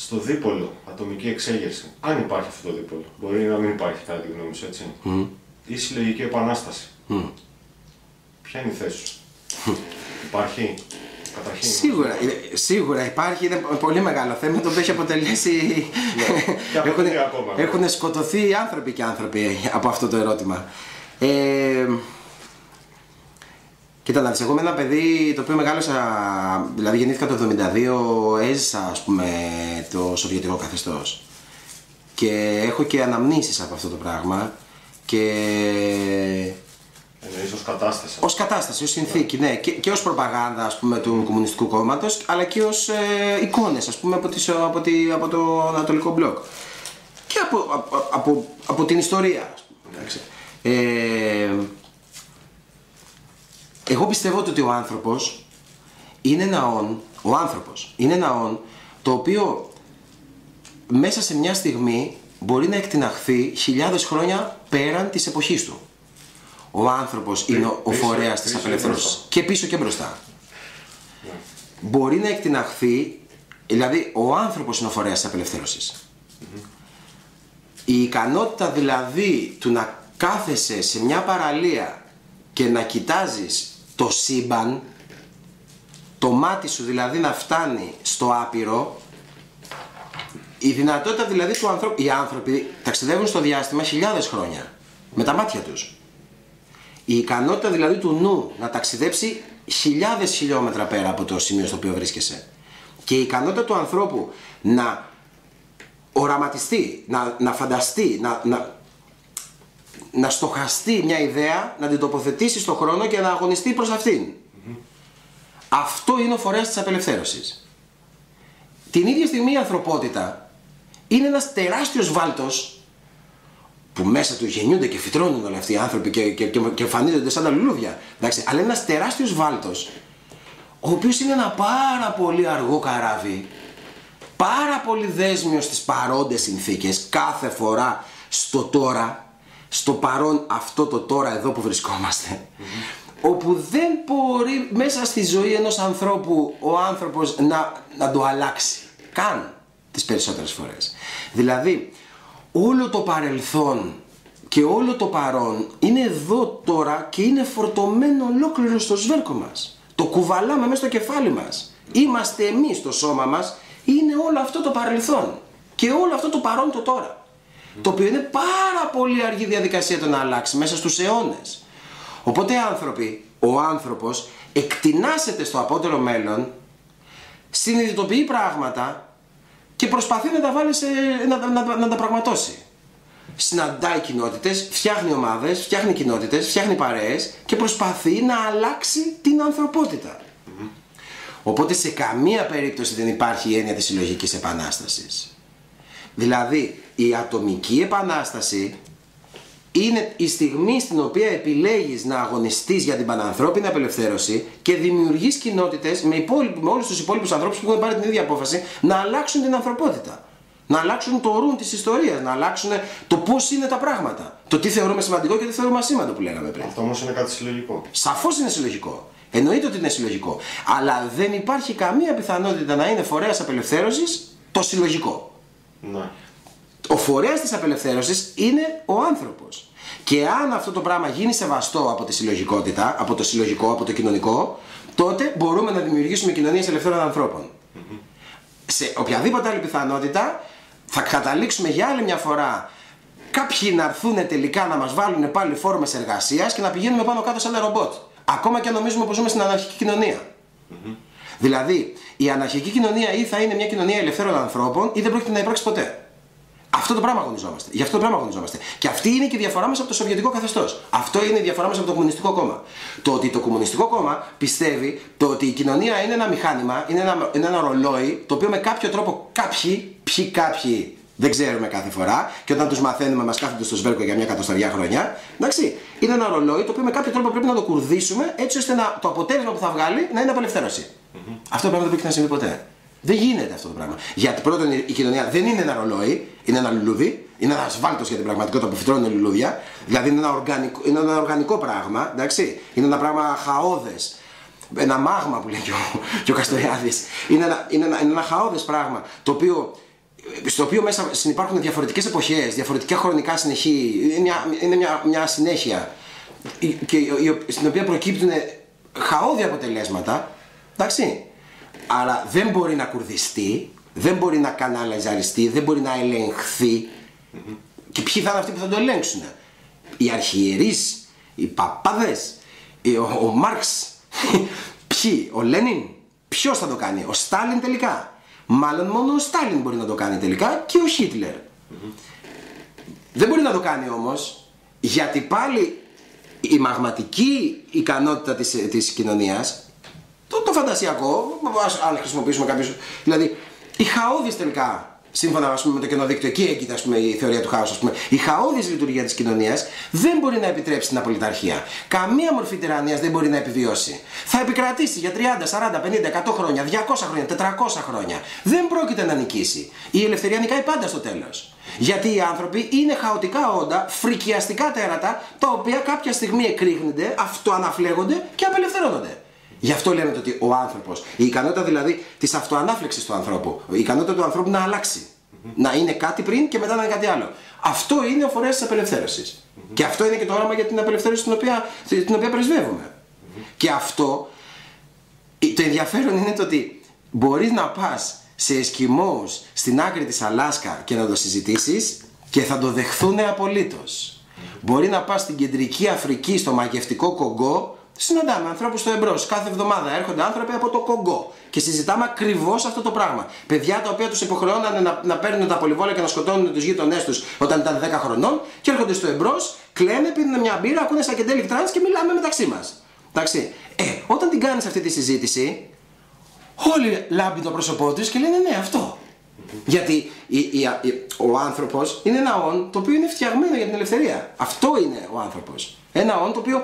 Στο δίπολο, ατομική εξέγερση, αν υπάρχει αυτό το δίπολο, μπορεί να μην υπάρχει κατά τη γνώμη σου, έτσι, mm. ή συλλογική επανάσταση, mm. ποια είναι η θέση σου, mm. υπάρχει, καταρχήν. Σίγουρα, σίγουρα υπάρχει, είναι πολύ μεγάλο θέμα, το οποίο έχει αποτελέσει, yeah. έχουν, έχουν σκοτωθεί άνθρωποι και άνθρωποι από αυτό το ερώτημα. Ε, Κοίτα να δεις, εγώ είμαι ένα παιδί το οποίο μεγάλωσα, δηλαδή γεννήθηκα το εβδομήντα δύο, έζησα ας πούμε το σοβιετικό καθεστώς και έχω και αναμνήσεις από αυτό το πράγμα και... Εννοείς ως κατάσταση. Ως κατάσταση, ως συνθήκη, yeah. ναι, και, και ως προπαγάνδα ας πούμε του Κομμουνιστικού Κόμματος αλλά και ως ε, εικόνες ας πούμε από, τις, από, τη, από το Ανατολικό Μπλοκ και από, από, από, από την ιστορία. Yeah. Ε, Εγώ πιστεύω ότι ο άνθρωπος είναι ένα όν, ο άνθρωπος είναι ένα όν το οποίο μέσα σε μια στιγμή μπορεί να εκτιναχθεί χιλιάδες χρόνια πέραν της εποχής του. Ο άνθρωπος Πί, είναι ο, πίσω, ο φορέας της απελευθέρωσης και πίσω και μπροστά. Yeah. Μπορεί να εκτιναχθεί, δηλαδή ο άνθρωπος είναι ο φορέας της απελευθέρωσης. Mm-hmm. Η ικανότητα δηλαδή του να κάθεσαι σε μια παραλία και να κοιτάζεις το σύμπαν, το μάτι σου δηλαδή να φτάνει στο άπειρο, η δυνατότητα δηλαδή του ανθρώπου, οι άνθρωποι ταξιδεύουν στο διάστημα χιλιάδες χρόνια με τα μάτια τους. Η ικανότητα δηλαδή του νου να ταξιδέψει χιλιάδες χιλιόμετρα πέρα από το σημείο στο οποίο βρίσκεσαι και η ικανότητα του ανθρώπου να οραματιστεί, να, να φανταστεί, να, να να στοχαστεί μια ιδέα, να την τοποθετήσει στον χρόνο και να αγωνιστεί προς αυτήν. Mm-hmm. Αυτό είναι ο φορέας της απελευθέρωσης. Την ίδια στιγμή η ανθρωπότητα είναι ένας τεράστιος βάλτος που μέσα του γεννιούνται και φυτρώνουν όλοι αυτοί οι άνθρωποι και, και, και εμφανίζονται σαν τα λουλούδια. Εντάξει, αλλά είναι ένας τεράστιος βάλτος ο οποίος είναι ένα πάρα πολύ αργό καράβι, πάρα πολύ δέσμιο στις παρόντες συνθήκες, κάθε φορά στο τώρα, στο παρόν αυτό το τώρα εδώ που βρισκόμαστε, mm-hmm. όπου δεν μπορεί μέσα στη ζωή ενός ανθρώπου ο άνθρωπος να, να το αλλάξει, καν τις περισσότερες φορές. Δηλαδή, όλο το παρελθόν και όλο το παρόν είναι εδώ τώρα και είναι φορτωμένο ολόκληρο στο σβέρκο μας. Το κουβαλάμε μέσα στο κεφάλι μας. Είμαστε εμείς, το σώμα μας είναι όλο αυτό το παρελθόν και όλο αυτό το παρόν το τώρα, το οποίο είναι πάρα πολύ αργή διαδικασία το να αλλάξει μέσα στους αιώνες. Οπότε άνθρωποι, ο άνθρωπος εκτινάσεται στο απότερο μέλλον, συνειδητοποιεί πράγματα και προσπαθεί να τα, βάλει σε, να, να, να, να τα πραγματώσει. Συναντάει κοινότητες, φτιάχνει ομάδες, φτιάχνει κοινότητες, φτιάχνει παρέες και προσπαθεί να αλλάξει την ανθρωπότητα. Mm-hmm. Οπότε σε καμία περίπτωση δεν υπάρχει η έννοια της συλλογικής επανάστασης. Δηλαδή, η ατομική επανάσταση είναι η στιγμή στην οποία επιλέγεις να αγωνιστείς για την πανανθρώπινη απελευθέρωση και δημιουργείς κοινότητες με, με όλους τους υπόλοιπους ανθρώπους που έχουν πάρει την ίδια απόφαση να αλλάξουν την ανθρωπότητα. Να αλλάξουν το ρουν της ιστορίας, να αλλάξουν το πώς είναι τα πράγματα. Το τι θεωρούμε σημαντικό και τι θεωρούμε ασήμαντο που λέγαμε πριν. Αυτό όμως είναι κάτι συλλογικό. Σαφώς είναι συλλογικό. Εννοείται ότι είναι συλλογικό. Αλλά δεν υπάρχει καμία πιθανότητα να είναι φορέας απελευθέρωσης το συλλογικό. Ναι. Ο φορέας της απελευθέρωσης είναι ο άνθρωπος. Και αν αυτό το πράγμα γίνει σεβαστό από τη συλλογικότητα, από το συλλογικό, από το κοινωνικό, τότε μπορούμε να δημιουργήσουμε κοινωνίες ελευθέρων ανθρώπων. Mm-hmm. Σε οποιαδήποτε άλλη πιθανότητα, θα καταλήξουμε για άλλη μια φορά κάποιοι να έρθουν τελικά να μας βάλουν πάλι φόρμες εργασίας και να πηγαίνουμε πάνω κάτω σαν ένα ρομπότ. Ακόμα και αν νομίζουμε πως ζούμε στην αναρχική κοινωνία. Mm-hmm. Δηλαδή, η αναρχική κοινωνία ή θα είναι μια κοινωνία ελευθέρων ανθρώπων ή δεν πρόκειται να υπάρξει ποτέ. Αυτό το πράγμα αγωνιζόμαστε. Γι' αυτό το πράγμα αγωνιζόμαστε. Και αυτή είναι και η διαφορά μας από το σοβιετικό καθεστώς. Αυτό είναι η διαφορά μας από το Κομμουνιστικό Κόμμα. Το ότι το Κομμουνιστικό Κόμμα πιστεύει το ότι η κοινωνία είναι ένα μηχάνημα, είναι ένα, είναι ένα ρολόι, το οποίο με κάποιο τρόπο κάποιοι, ποιοι κάποιοι, δεν ξέρουμε κάθε φορά, και όταν τους μαθαίνουμε μας κάθονται στο σβέρκο για μια εκατοσταριά χρόνια. Εντάξει, είναι ένα ρολόι το οποίο με κάποιο τρόπο πρέπει να το κουρδίσουμε έτσι ώστε να, το αποτέλεσμα που θα βγάλει να είναι απελευθέρωση. Mm-hmm. Αυτό το πράγμα δεν πρέπει να συμβεί ποτέ. Δεν γίνεται αυτό το πράγμα. Γιατί πρώτον η κοινωνία δεν είναι ένα ρολόι, είναι ένα λουλούδι, είναι ένα ασφάλτος για την πραγματικότητα που φυτρώνουν λουλούδια, δηλαδή είναι ένα οργανικό, είναι ένα οργανικό πράγμα, εντάξει, είναι ένα πράγμα χαώδες, ένα μάγμα που λέει και ο, και ο Καστοριάδης, είναι ένα, είναι, ένα, είναι ένα χαώδες πράγμα το οποίο, στο οποίο μέσα συνυπάρχουν διαφορετικές εποχές, διαφορετικά χρονικά συνεχή, είναι μια, είναι μια, μια συνέχεια και, στην οποία προκύπτουν χαώδη αποτελέσματα, εντάξει. Άρα δεν μπορεί να κουρδιστεί, δεν μπορεί να καναλιζαριστεί, δεν μπορεί να ελεγχθεί. Mm-hmm. Και ποιοι θα είναι αυτοί που θα το ελέγξουν? Οι αρχιερείς, οι παπάδες, ο, ο Μάρξ, ποιοι, ο Λένιν, ποιος θα το κάνει? Ο Στάλιν τελικά? Μάλλον μόνο ο Στάλιν μπορεί να το κάνει τελικά και ο Χίτλερ. Mm-hmm. Δεν μπορεί να το κάνει όμως, γιατί πάλι η μαγματική ικανότητα της, της κοινωνίας, Το, το φαντασιακό, αν χρησιμοποιήσουμε κάποιους. Δηλαδή, οι χαώδεις τελικά, σύμφωνα ας πούμε, με το Κενό Δίκτυο, εκεί έγκυται η θεωρία του χάους, ας πούμε, η χαώδης λειτουργία της κοινωνίας δεν μπορεί να επιτρέψει την απολυταρχία. Καμία μορφή τυραννίας δεν μπορεί να επιβιώσει. Θα επικρατήσει για τριάντα, σαράντα, πενήντα, εκατό χρόνια, διακόσια χρόνια, τετρακόσια χρόνια. Δεν πρόκειται να νικήσει. Η ελευθερία νικάει πάντα στο τέλος. Γιατί οι άνθρωποι είναι χαοτικά όντα, φρικιαστικά τέρατα, τα οποία κάποια στιγμή εκρήγνονται, αυτοαναφλέγονται και απελευθερώνονται. Γι' αυτό λέμε ότι ο άνθρωπος, η ικανότητα δηλαδή της αυτοανάφλεξης του ανθρώπου, η ικανότητα του ανθρώπου να αλλάξει, mm-hmm. να είναι κάτι πριν και μετά να είναι κάτι άλλο. Αυτό είναι ο φορέας της απελευθέρωσης. Mm-hmm. Και αυτό είναι και το όραμα για την απελευθέρωση την οποία, την οποία πρεσβεύουμε. Mm-hmm. Και αυτό, το ενδιαφέρον είναι το ότι μπορείς να πας σε εσκιμώους στην άκρη της Αλάσκα και να το συζητήσεις και θα το δεχθούν απολύτως. Mm-hmm. Μπορεί να πας στην κεντρική Αφρική, στο μαγευτικό Κονγκό. Συναντάμε ανθρώπους στο Εμπρός. Κάθε εβδομάδα έρχονται άνθρωποι από το Κονγκό και συζητάμε ακριβώς αυτό το πράγμα. Παιδιά τα οποία τους υποχρεώνανε να, να παίρνουν τα πολυβόλια και να σκοτώνουν τους γείτονές τους όταν ήταν δέκα χρονών και έρχονται στο Εμπρός, κλαίνε, πίνουν μια μπύρα, ακούνε psychedelic trance και μιλάμε μεταξύ μας. Εντάξει. Ε, όταν την κάνεις αυτή τη συζήτηση, όλοι λάμπει το πρόσωπό τους και λένε ναι, αυτό. Γιατί η, η, η, ο άνθρωπος είναι ένα όν το οποίο είναι φτιαγμένο για την ελευθερία. Αυτό είναι ο άνθρωπος. Ένα όν το οποίο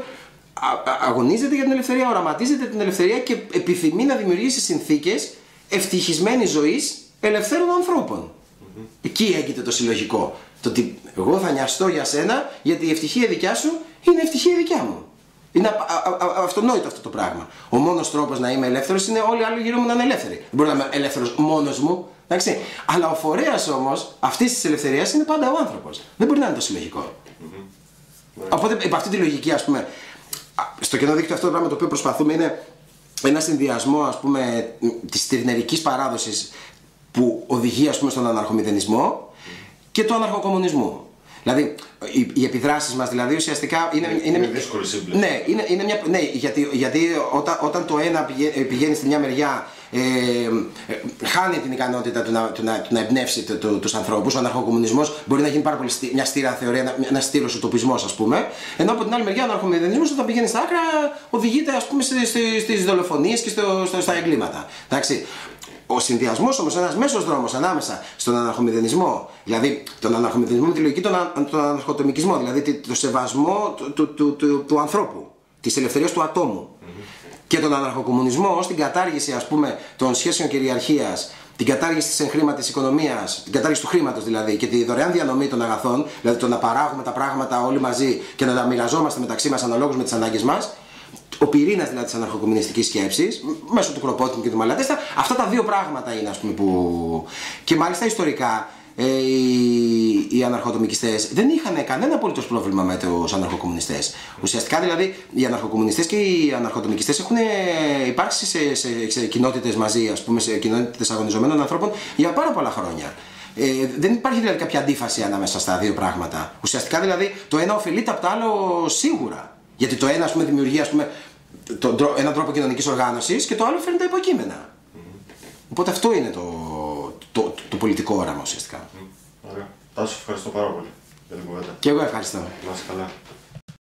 αγωνίζεται για την ελευθερία, οραματίζεται την ελευθερία και επιθυμεί να δημιουργήσει συνθήκες ευτυχισμένης ζωής ελευθέρων ανθρώπων. Mm-hmm. Εκεί έγκυται το συλλογικό. Το ότι εγώ θα νοιαστώ για σένα, γιατί η ευτυχία δικιά σου είναι ευτυχία δικιά μου. Είναι α, α, α, αυτονόητο αυτό το πράγμα. Ο μόνος τρόπος να είμαι ελεύθερος είναι όλοι οι άλλοι γύρω μου να είναι ελεύθεροι. Δεν μπορώ να είμαι ελεύθερος μόνος μου. Εντάξει. Αλλά ο φορέας όμως αυτής της ελευθερίας είναι πάντα ο άνθρωπος. Δεν μπορεί να είναι το συλλογικό. Mm-hmm. Οπότε, υπ' αυτή τη λογική, ας πούμε, στο κενό δίκτυο αυτό το πράγμα το οποίο προσπαθούμε είναι ένα συνδυασμό, ας πούμε, της τυρνερικής παράδοσης που οδηγεί, ας πούμε, στον αναρχομηδενισμό και του αναρχοκομμουνισμού. Δηλαδή, οι, οι επιδράσεις μας, δηλαδή, ουσιαστικά είναι, είναι, είναι δύσκολη σύμπλευση. Ναι, είναι, είναι μια, ναι, γιατί, γιατί όταν, όταν το ένα πηγαίνει, πηγαίνει στη μια μεριά, ε, ε, χάνει την ικανότητα του να, του να, του να εμπνεύσει το, το, τους ανθρώπους. Ο αναρχοκομμουνισμός μπορεί να γίνει πάρα πολύ στι, μια στήρα θεωρία, ένα στήρος ουτοπισμός, ας πούμε. Ενώ από την άλλη μεριά, ο αναρχομηδενισμός, όταν πηγαίνει στα άκρα, οδηγείται, ας πούμε, στις δολοφονίες και στο, στο, στα εγκλήματα. Εντάξει. Ο συνδυασμός όμως, ένας μέσος δρόμος ανάμεσα στον αναρχομηδενισμό, δηλαδή τον αναρχομηδενισμό με τη λογική, τον, αν, τον αναρχοτομικισμό, δηλαδή το σεβασμό του, του, του, του, του ανθρώπου, της ελευθερίας του ατόμου, mm-hmm. και τον αναρχοκομμουνισμό ως την κατάργηση, ας πούμε, των σχέσεων κυριαρχίας, την κατάργηση της εγχρήματης οικονομίας, την κατάργηση του χρήματος δηλαδή και τη δωρεάν διανομή των αγαθών, δηλαδή το να παράγουμε τα πράγματα όλοι μαζί και να τα μοιραζόμαστε μεταξύ μας αναλόγως με τις ανάγκες μας. Ο πυρήνας δηλαδή της αναρχοκομμουνιστικής σκέψης, μέσω του Κροπότκιν και του Μαλατέστα, αυτά τα δύο πράγματα είναι, ας πούμε, που. Και μάλιστα ιστορικά ε, οι, οι αναρχοτομικιστές δεν είχαν κανένα απολύτως πρόβλημα με τους αναρχοκομμουνιστές. Ουσιαστικά δηλαδή οι αναρχοκομμουνιστές και οι αναρχοτομικιστές έχουν υπάρξει σε, σε, σε κοινότητες μαζί, ας πούμε, σε κοινότητες αγωνιζομένων ανθρώπων για πάρα πολλά χρόνια. Ε, δεν υπάρχει δηλαδή κάποια αντίφαση ανάμεσα στα δύο πράγματα. Ουσιαστικά δηλαδή το ένα ωφελείται από το άλλο σίγουρα. Γιατί το ένα, ας πούμε, δημιουργεί, ας πούμε, το, έναν τρόπο κοινωνικής οργάνωσης και το άλλο φέρνει τα υποκείμενα. Mm. Οπότε αυτό είναι το, το, το, το πολιτικό όραμα ουσιαστικά. Mm. Ωραία. Τάσο, ευχαριστώ πάρα πολύ για την κουβέντα. Και εγώ ευχαριστώ. Να είσαι καλά.